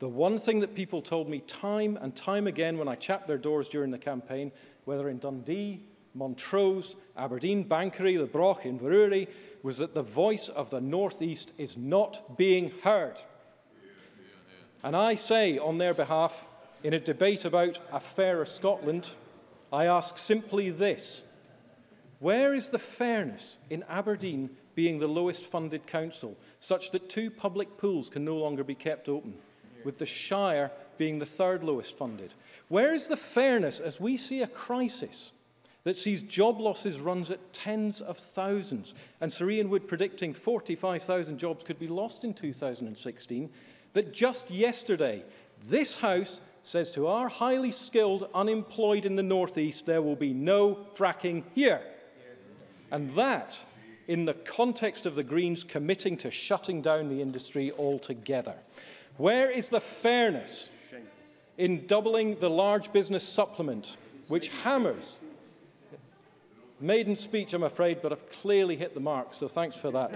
the one thing that people told me time and time again when I chapped their doors during the campaign, whether in Dundee, Montrose, Aberdeen, Bankery, the Broch, Inverurie, was that the voice of the North East is not being heard. And I say on their behalf, in a debate about a fairer Scotland, I ask simply this. Where is the fairness in Aberdeen being the lowest funded council, such that two public pools can no longer be kept open, with the Shire being the third lowest funded? Where is the fairness as we see a crisis that sees job losses runs at tens of thousands, and Sir Ian Wood predicting forty-five thousand jobs could be lost in two thousand sixteen, that just yesterday this House says to our highly skilled unemployed in the North East, there will be no fracking here? And that in the context of the Greens committing to shutting down the industry altogether. Where is the fairness in doubling the large business supplement, which hammers... Maiden speech, I'm afraid, but I've clearly hit the mark, so thanks for that.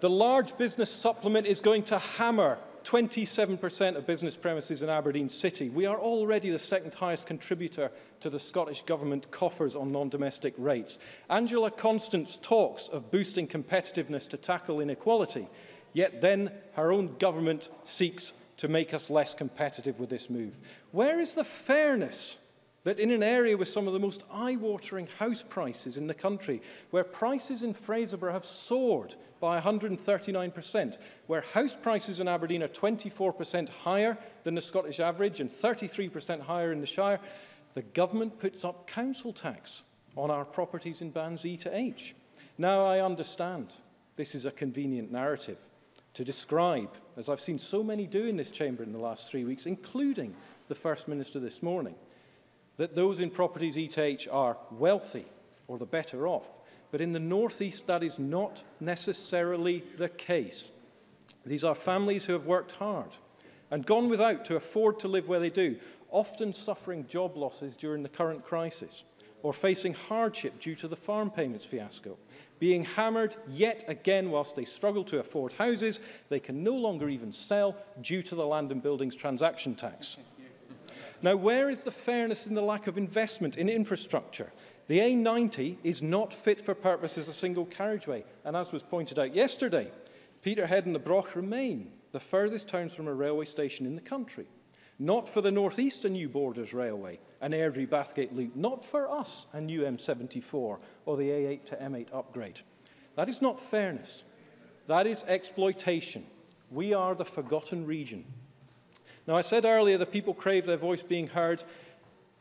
The large business supplement is going to hammer twenty-seven percent of business premises in Aberdeen City. We are already the second highest contributor to the Scottish Government coffers on non-domestic rates. Angela Constance talks of boosting competitiveness to tackle inequality, yet then her own government seeks to make us less competitive with this move. Where is the fairness that in an area with some of the most eye-watering house prices in the country, where prices in Fraserburgh have soared by one hundred thirty-nine percent, where house prices in Aberdeen are twenty-four percent higher than the Scottish average and thirty-three percent higher in the Shire, the government puts up council tax on our properties in bands E to H. Now I understand this is a convenient narrative to describe, as I've seen so many do in this chamber in the last three weeks, including the First Minister this morning, that those in properties E to H are wealthy or the better off. But in the North East, that is not necessarily the case. These are families who have worked hard and gone without to afford to live where they do, often suffering job losses during the current crisis, or facing hardship due to the farm payments fiasco. Being hammered yet again whilst they struggle to afford houses they can no longer even sell due to the land and buildings transaction tax. Now, where is the fairness in the lack of investment in infrastructure? The A ninety is not fit for purpose as a single carriageway, and as was pointed out yesterday, Peterhead and the Broch remain the furthest towns from a railway station in the country. Not for the North East a new Borders Railway, an Airdrie-Bathgate loop. Not for us a new M seventy-four or the A eight to M eight upgrade. That is not fairness. That is exploitation. We are the forgotten region. Now, I said earlier that people crave their voice being heard,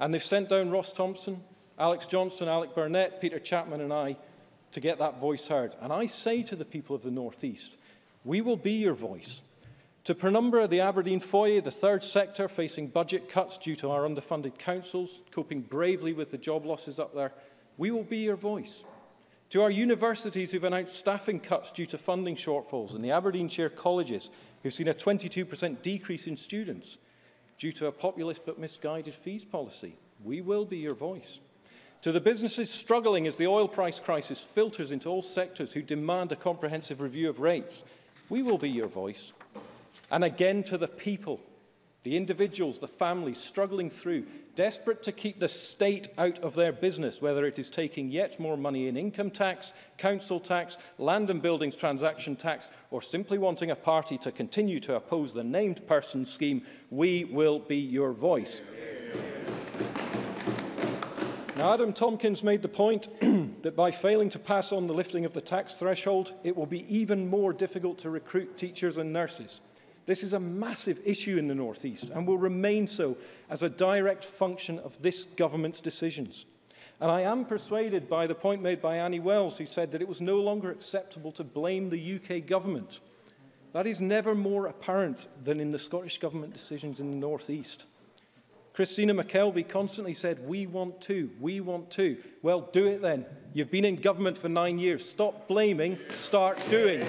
and they've sent down Ross Thompson, Alex Johnson, Alec Burnett, Peter Chapman and I to get that voice heard. And I say to the people of the North East, we will be your voice. To Penumbra, the Aberdeen Foyer, the third sector, facing budget cuts due to our underfunded councils, coping bravely with the job losses up there, we will be your voice. To our universities who've announced staffing cuts due to funding shortfalls, and the Aberdeenshire colleges who've seen a twenty-two percent decrease in students due to a populist but misguided fees policy, we will be your voice. To the businesses struggling as the oil price crisis filters into all sectors who demand a comprehensive review of rates, we will be your voice. And again to the people, the individuals, the families struggling through, desperate to keep the state out of their business, whether it is taking yet more money in income tax, council tax, land and buildings transaction tax, or simply wanting a party to continue to oppose the named person scheme, we will be your voice. Now, Adam Tomkins made the point that by failing to pass on the lifting of the tax threshold, it will be even more difficult to recruit teachers and nurses. This is a massive issue in the North East and will remain so as a direct function of this government's decisions. And I am persuaded by the point made by Annie Wells, who said that it was no longer acceptable to blame the U K government That is never more apparent than in the Scottish Government decisions in the North East. Christina McKelvie constantly said, we want to, we want to. Well, do it then. You've been in government for nine years. Stop blaming, start doing.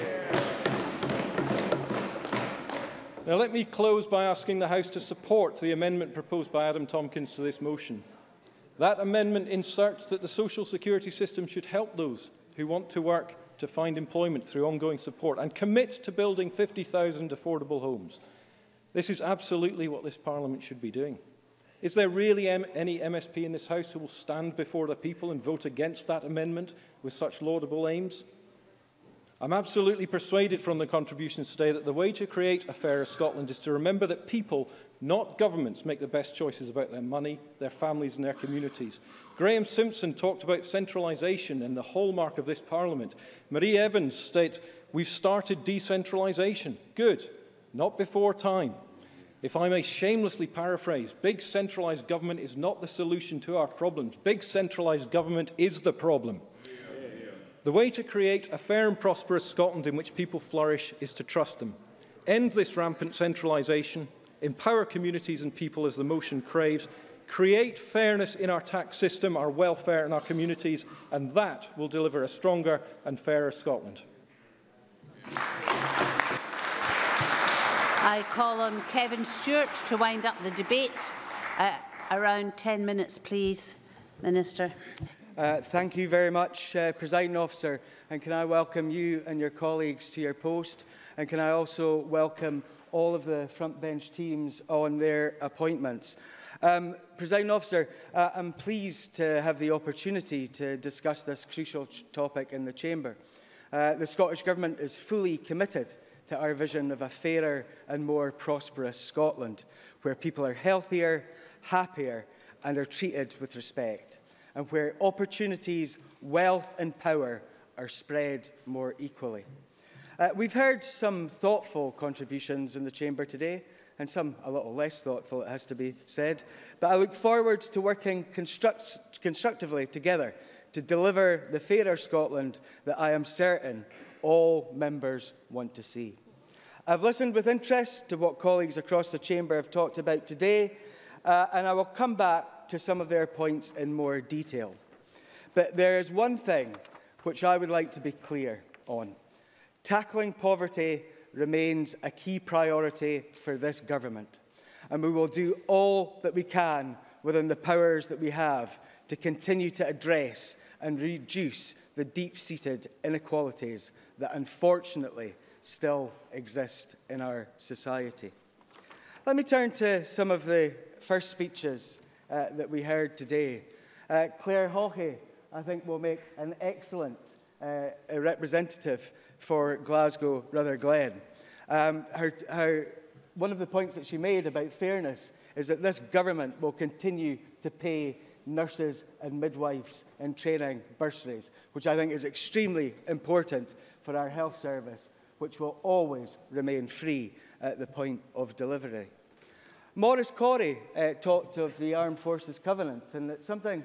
Now, let me close by asking the House to support the amendment proposed by Adam Tomkins to this motion. That amendment inserts that the social security system should help those who want to work to find employment through ongoing support and commit to building fifty thousand affordable homes. This is absolutely what this Parliament should be doing. Is there really any M S P in this House who will stand before the people and vote against that amendment with such laudable aims? I'm absolutely persuaded from the contributions today that the way to create a fairer Scotland is to remember that people, not governments, make the best choices about their money, their families and their communities. Graham Simpson talked about centralisation and the hallmark of this Parliament. Mairi Evans stated, we've started decentralisation. Good. Not before time. If I may shamelessly paraphrase, big centralised government is not the solution to our problems. Big centralised government is the problem. The way to create a fair and prosperous Scotland in which people flourish is to trust them. End this rampant centralisation, empower communities and people as the motion craves, create fairness in our tax system, our welfare and our communities, and that will deliver a stronger and fairer Scotland. I call on Kevin Stewart to wind up the debate. Uh, around ten minutes, please, Minister. Uh, thank you very much, uh, Presiding Officer, and can I welcome you and your colleagues to your post, and can I also welcome all of the front bench teams on their appointments. Um, Presiding Officer, uh, I'm pleased to have the opportunity to discuss this crucial topic in the Chamber. Uh, the Scottish Government is fully committed to our vision of a fairer and more prosperous Scotland, where people are healthier, happier, and are treated with respect, and where opportunities, wealth and power are spread more equally. Uh, we've heard some thoughtful contributions in the Chamber today, and some a little less thoughtful, it has to be said, but I look forward to working construct constructively together to deliver the fairer Scotland that I am certain all members want to see. I've listened with interest to what colleagues across the Chamber have talked about today, uh, and I will come back to some of their points in more detail. But there is one thing which I would like to be clear on. Tackling poverty remains a key priority for this government, and we will do all that we can within the powers that we have to continue to address and reduce the deep-seated inequalities that unfortunately still exist in our society. Let me turn to some of the first speeches Uh, that we heard today. Uh, Claire Haughey, I think, will make an excellent uh, representative for Glasgow Rother Glen. Um, her, her, one of the points that she made about fairness is that this government will continue to pay nurses and midwives in training bursaries, which I think is extremely important for our health service, which will always remain free at the point of delivery. Maurice Corry uh, talked of the Armed Forces Covenant, and it's something uh,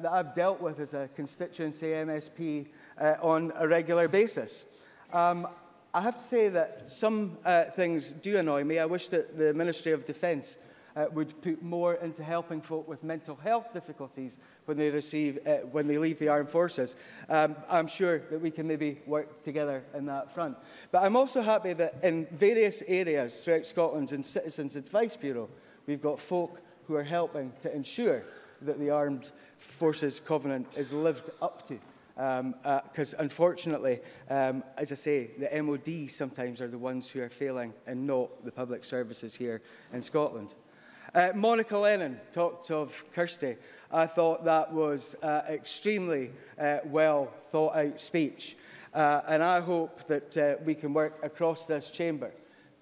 that I've dealt with as a constituency M S P uh, on a regular basis. Um, I have to say that some uh, things do annoy me. I wish that the Ministry of Defence uh, would put more into helping folk with mental health difficulties when they, receive, uh, when they leave the Armed Forces. Um, I'm sure that we can maybe work together in that front. But I'm also happy that in various areas throughout Scotland and Citizens Advice Bureau, we've got folk who are helping to ensure that the Armed Forces Covenant is lived up to. Because um, uh, unfortunately, um, as I say, the M O D sometimes are the ones who are failing and not the public services here in Scotland. Uh, Monica Lennon talked of Kirsty. I thought that was uh, extremely uh, well thought out speech. Uh, and I hope that uh, we can work across this chamber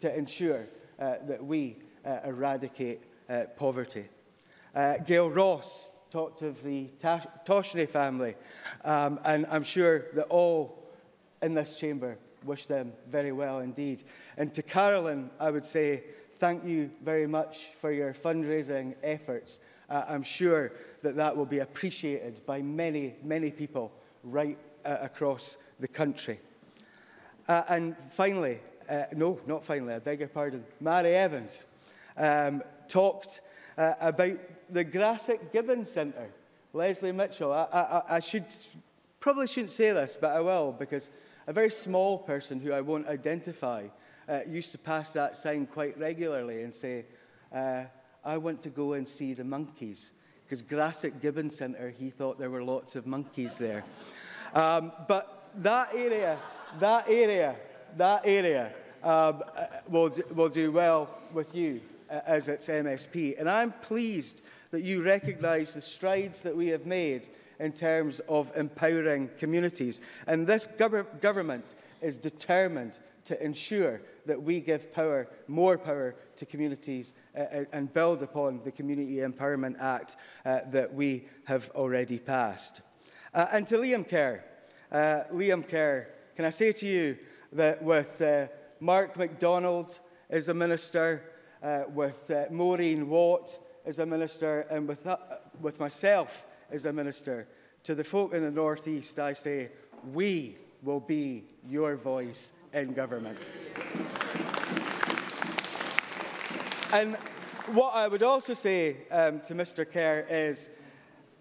to ensure uh, that we uh, eradicate uh, poverty. Uh, Gail Ross talked of the Toshney family. Um, and I'm sure that all in this chamber wish them very well indeed. And to Carlin, I would say, thank you very much for your fundraising efforts. Uh, I'm sure that that will be appreciated by many, many people right uh, across the country. Uh, and finally, uh, no, not Findlay, I beg your pardon, Mairi Evans, um, talked uh, about the Grassic Gibbon Centre. Leslie Mitchell, I, I, I should, probably shouldn't say this, but I will, because a very small person who I won't identify uh, used to pass that sign quite regularly and say, uh, I want to go and see the monkeys, because Grassic Gibbon Centre, he thought there were lots of monkeys there. Um, but that area, that area, that area um, uh, will, do, will do well with you uh, as its M S P. And I'm pleased that you recognise the strides that we have made in terms of empowering communities. And this gov- government is determined to ensure that we give power, more power to communities uh, and build upon the Community Empowerment Act uh, that we have already passed. Uh, and to Liam Kerr, uh, Liam Kerr, can I say to you that with uh, Mark MacDonald as a minister, uh, with uh, Maureen Watt as a minister, and with, uh, with myself as a minister, to the folk in the North East, I say, we will be your voice in government. And what I would also say um, to Mister Kerr is,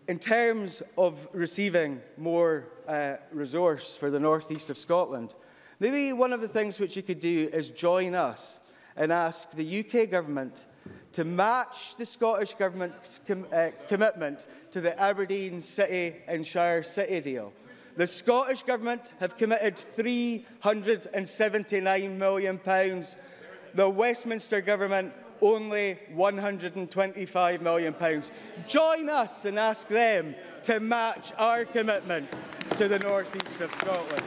in terms of receiving more uh, resource for the North East of Scotland, maybe one of the things which you could do is join us and ask the U K government to match the Scottish government's com uh, commitment to the Aberdeen City and Shire City deal. The Scottish government have committed three hundred and seventy-nine million pounds. The Westminster government only one hundred and twenty-five million pounds. Join us and ask them to match our commitment to the North East of Scotland.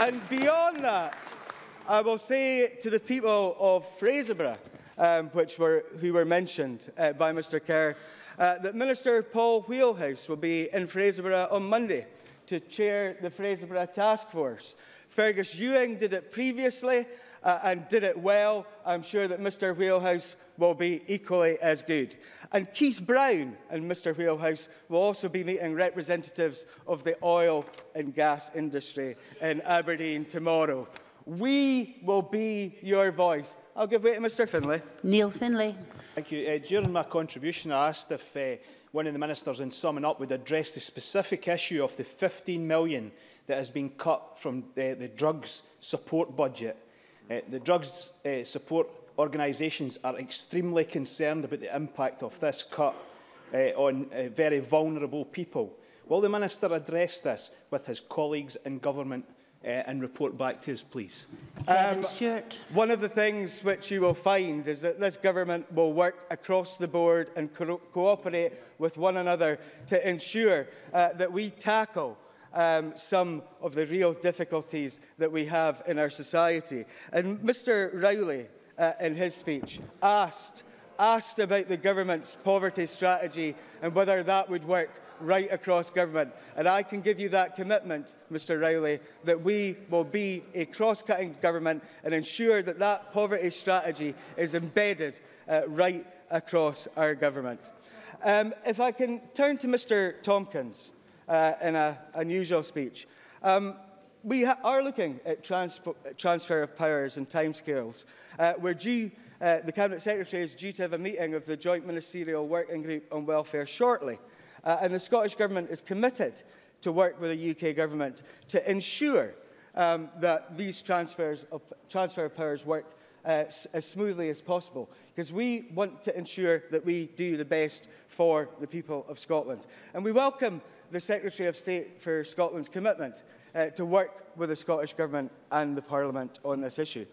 And beyond that, I will say to the people of Fraserburgh, um, which were, who were mentioned uh, by Mister Kerr, uh, that Minister Paul Wheelhouse will be in Fraserburgh on Monday to chair the Fraserburgh Task Force. Fergus Ewing did it previously uh, and did it well. I'm sure that Mister Wheelhouse will be equally as good. And Keith Brown and Mister Wheelhouse will also be meeting representatives of the oil and gas industry in Aberdeen tomorrow. We will be your voice. I'll give way to Mister Findlay. Neil Findlay. Thank you. Uh, during my contribution, I asked if uh, one of the ministers in summing up would address the specific issue of the fifteen million pounds that has been cut from uh, the drugs support budget. Uh, the drugs uh, support organisations are extremely concerned about the impact of this cut uh, on uh, very vulnerable people. Will the minister address this with his colleagues in government Uh, and report back to us, please? Kevin Stewart. Um, one of the things which you will find is that this government will work across the board and co cooperate with one another to ensure uh, that we tackle um, some of the real difficulties that we have in our society. And Mister Rowley, uh, in his speech, asked, asked about the government's poverty strategy and whether that would work right across government. And I can give you that commitment, Mister Rowley, that we will be a cross-cutting government and ensure that that poverty strategy is embedded uh, right across our government. Um, if I can turn to Mister Tomkins uh, in an unusual speech. Um, we are looking at trans transfer of powers and timescales. Uh, we're due, uh, the Cabinet Secretary is due to have a meeting of the Joint Ministerial Working Group on Welfare shortly. Uh, and the Scottish Government is committed to work with the U K Government to ensure um, that these transfers of, transfer of powers work uh, s as smoothly as possible, because we want to ensure that we do the best for the people of Scotland. And we welcome the Secretary of State for Scotland's commitment uh, to work with the Scottish Government and the Parliament on this issue.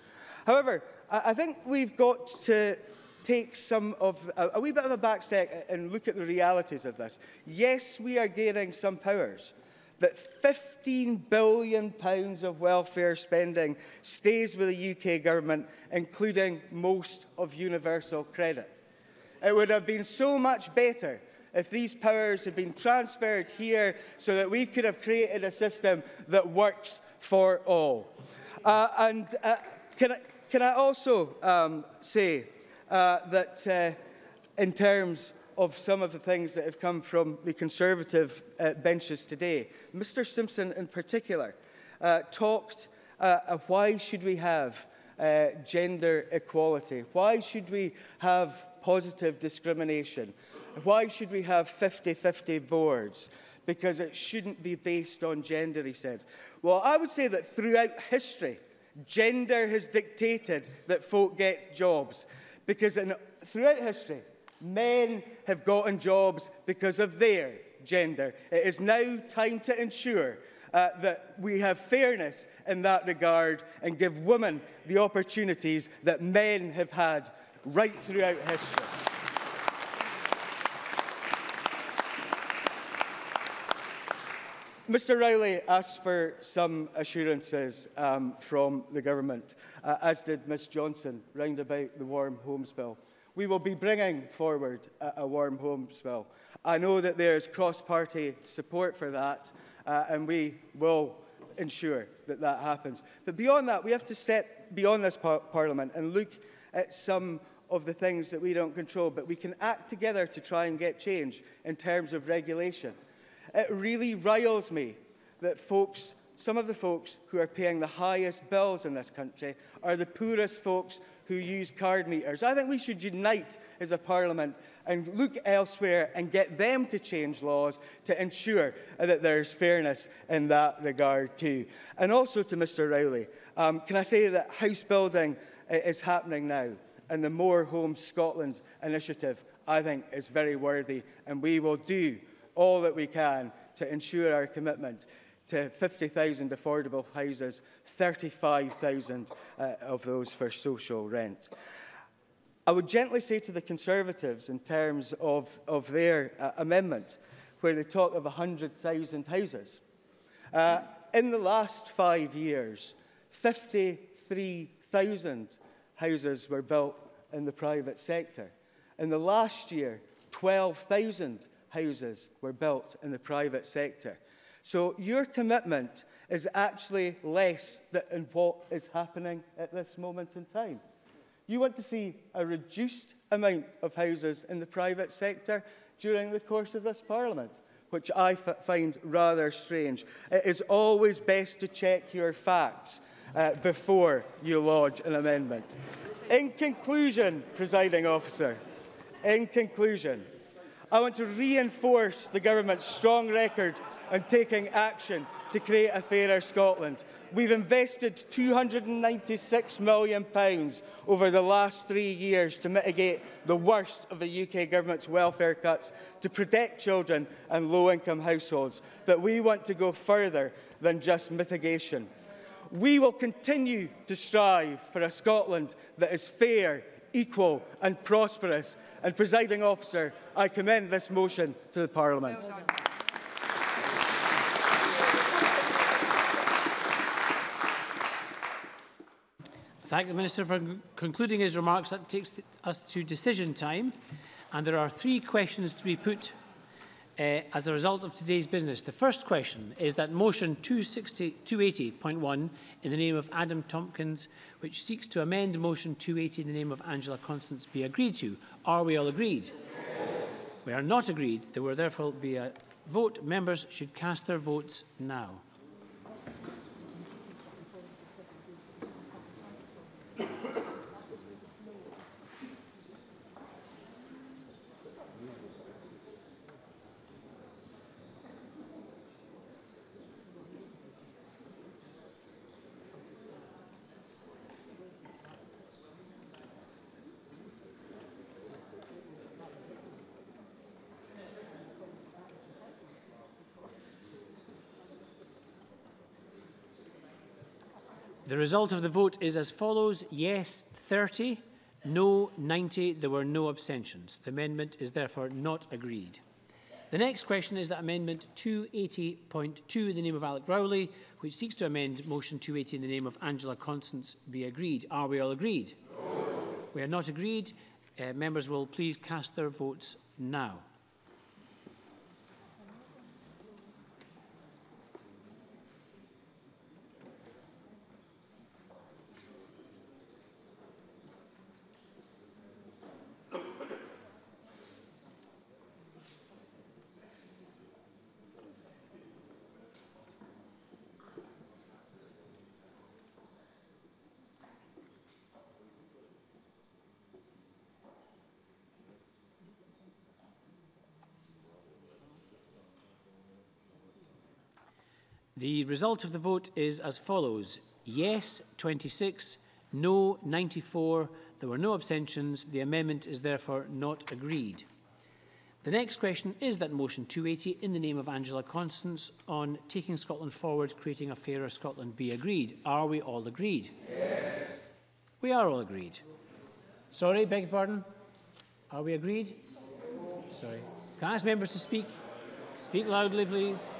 However, I, I think we've got to take some of a, a wee bit of a backstep and look at the realities of this. Yes, we are gaining some powers, but fifteen billion pounds of welfare spending stays with the U K government, including most of universal credit. It would have been so much better if these powers had been transferred here so that we could have created a system that works for all. Uh, and uh, can, I, can I also um, say Uh, that uh, in terms of some of the things that have come from the Conservative uh, benches today, Mister Simpson in particular uh, talked uh, why should we have uh, gender equality? Why should we have positive discrimination? Why should we have fifty fifty boards? Because it shouldn't be based on gender, he said. Well, I would say that throughout history, gender has dictated that folk get jobs. Because in, throughout history, men have gotten jobs because of their gender. It is now time to ensure uh, that we have fairness in that regard and give women the opportunities that men have had right throughout history. Mr Rowley asked for some assurances um, from the government, uh, as did Miz Johnson, round about the Warm Homes Bill. We will be bringing forward a, a Warm Homes Bill. I know that there is cross-party support for that, uh, and we will ensure that that happens. But beyond that, we have to step beyond this par Parliament and look at some of the things that we don't control, but we can act together to try and get change in terms of regulation. It really riles me that folks, some of the folks who are paying the highest bills in this country are the poorest folks who use card meters. I think we should unite as a parliament and look elsewhere and get them to change laws to ensure that there is fairness in that regard too. And also to Mr Rowley, um, can I say that house building is happening now, and the More Homes Scotland initiative I think is very worthy, and we will do all that we can to ensure our commitment to fifty thousand affordable houses, thirty-five thousand uh, of those for social rent. I would gently say to the Conservatives, in terms of, of their uh, amendment, where they talk of one hundred thousand houses, uh, in the last five years, fifty-three thousand houses were built in the private sector. In the last year, twelve thousand houses were built in the private sector. So your commitment is actually less than what is happening at this moment in time. You want to see a reduced amount of houses in the private sector during the course of this Parliament, which I find rather strange. It is always best to check your facts uh, before you lodge an amendment. In conclusion, Presiding Officer, in conclusion, I want to reinforce the government's strong record on taking action to create a fairer Scotland. We've invested two hundred and ninety-six million pounds over the last three years to mitigate the worst of the U K government's welfare cuts to protect children and low-income households. But we want to go further than just mitigation. We will continue to strive for a Scotland that is fair, equal and prosperous. And, Presiding Officer, I commend this motion to the Parliament. Well Thank the Minister for concluding his remarks. That takes us to decision time. And there are three questions to be put uh, as a result of today's business. The first question is that motion two eighty point one in the name of Adam Tomkins, which seeks to amend motion two eighty in the name of Angela Constance, be agreed to. Are we all agreed? Yes. We are not agreed. There will therefore be a vote. Members should cast their votes now. The result of the vote is as follows: yes thirty, no ninety. There were no abstentions. The amendment is therefore not agreed. The next question is that amendment two eighty point two in the name of Alex Rowley, which seeks to amend motion two eighty in the name of Angela Constance, be agreed. Are we all agreed? No. We are not agreed. Uh, members will please cast their votes now. The result of the vote is as follows. Yes, twenty-six. No, ninety-four. There were no abstentions. The amendment is therefore not agreed. The next question is that motion two eighty in the name of Angela Constance on taking Scotland forward, creating a fairer Scotland be agreed. Are we all agreed? Yes. We are all agreed. Sorry, beg your pardon? Are we agreed? Sorry. Can I ask members to speak? Speak loudly, please.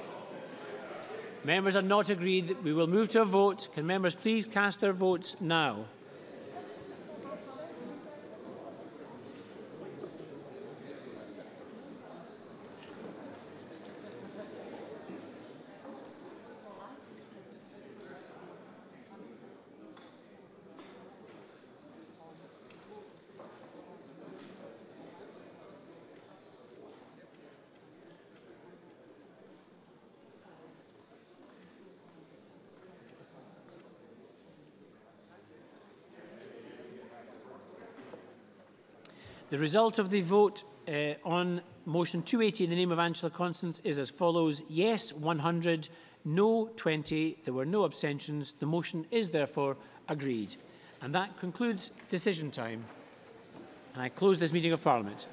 Members are not agreed. We will move to a vote. Can members please cast their votes now? The result of the vote uh, on motion two eighty in the name of Angela Constance is as follows. Yes, one hundred. No, twenty. There were no abstentions. The motion is therefore agreed. And that concludes decision time. And I close this meeting of Parliament.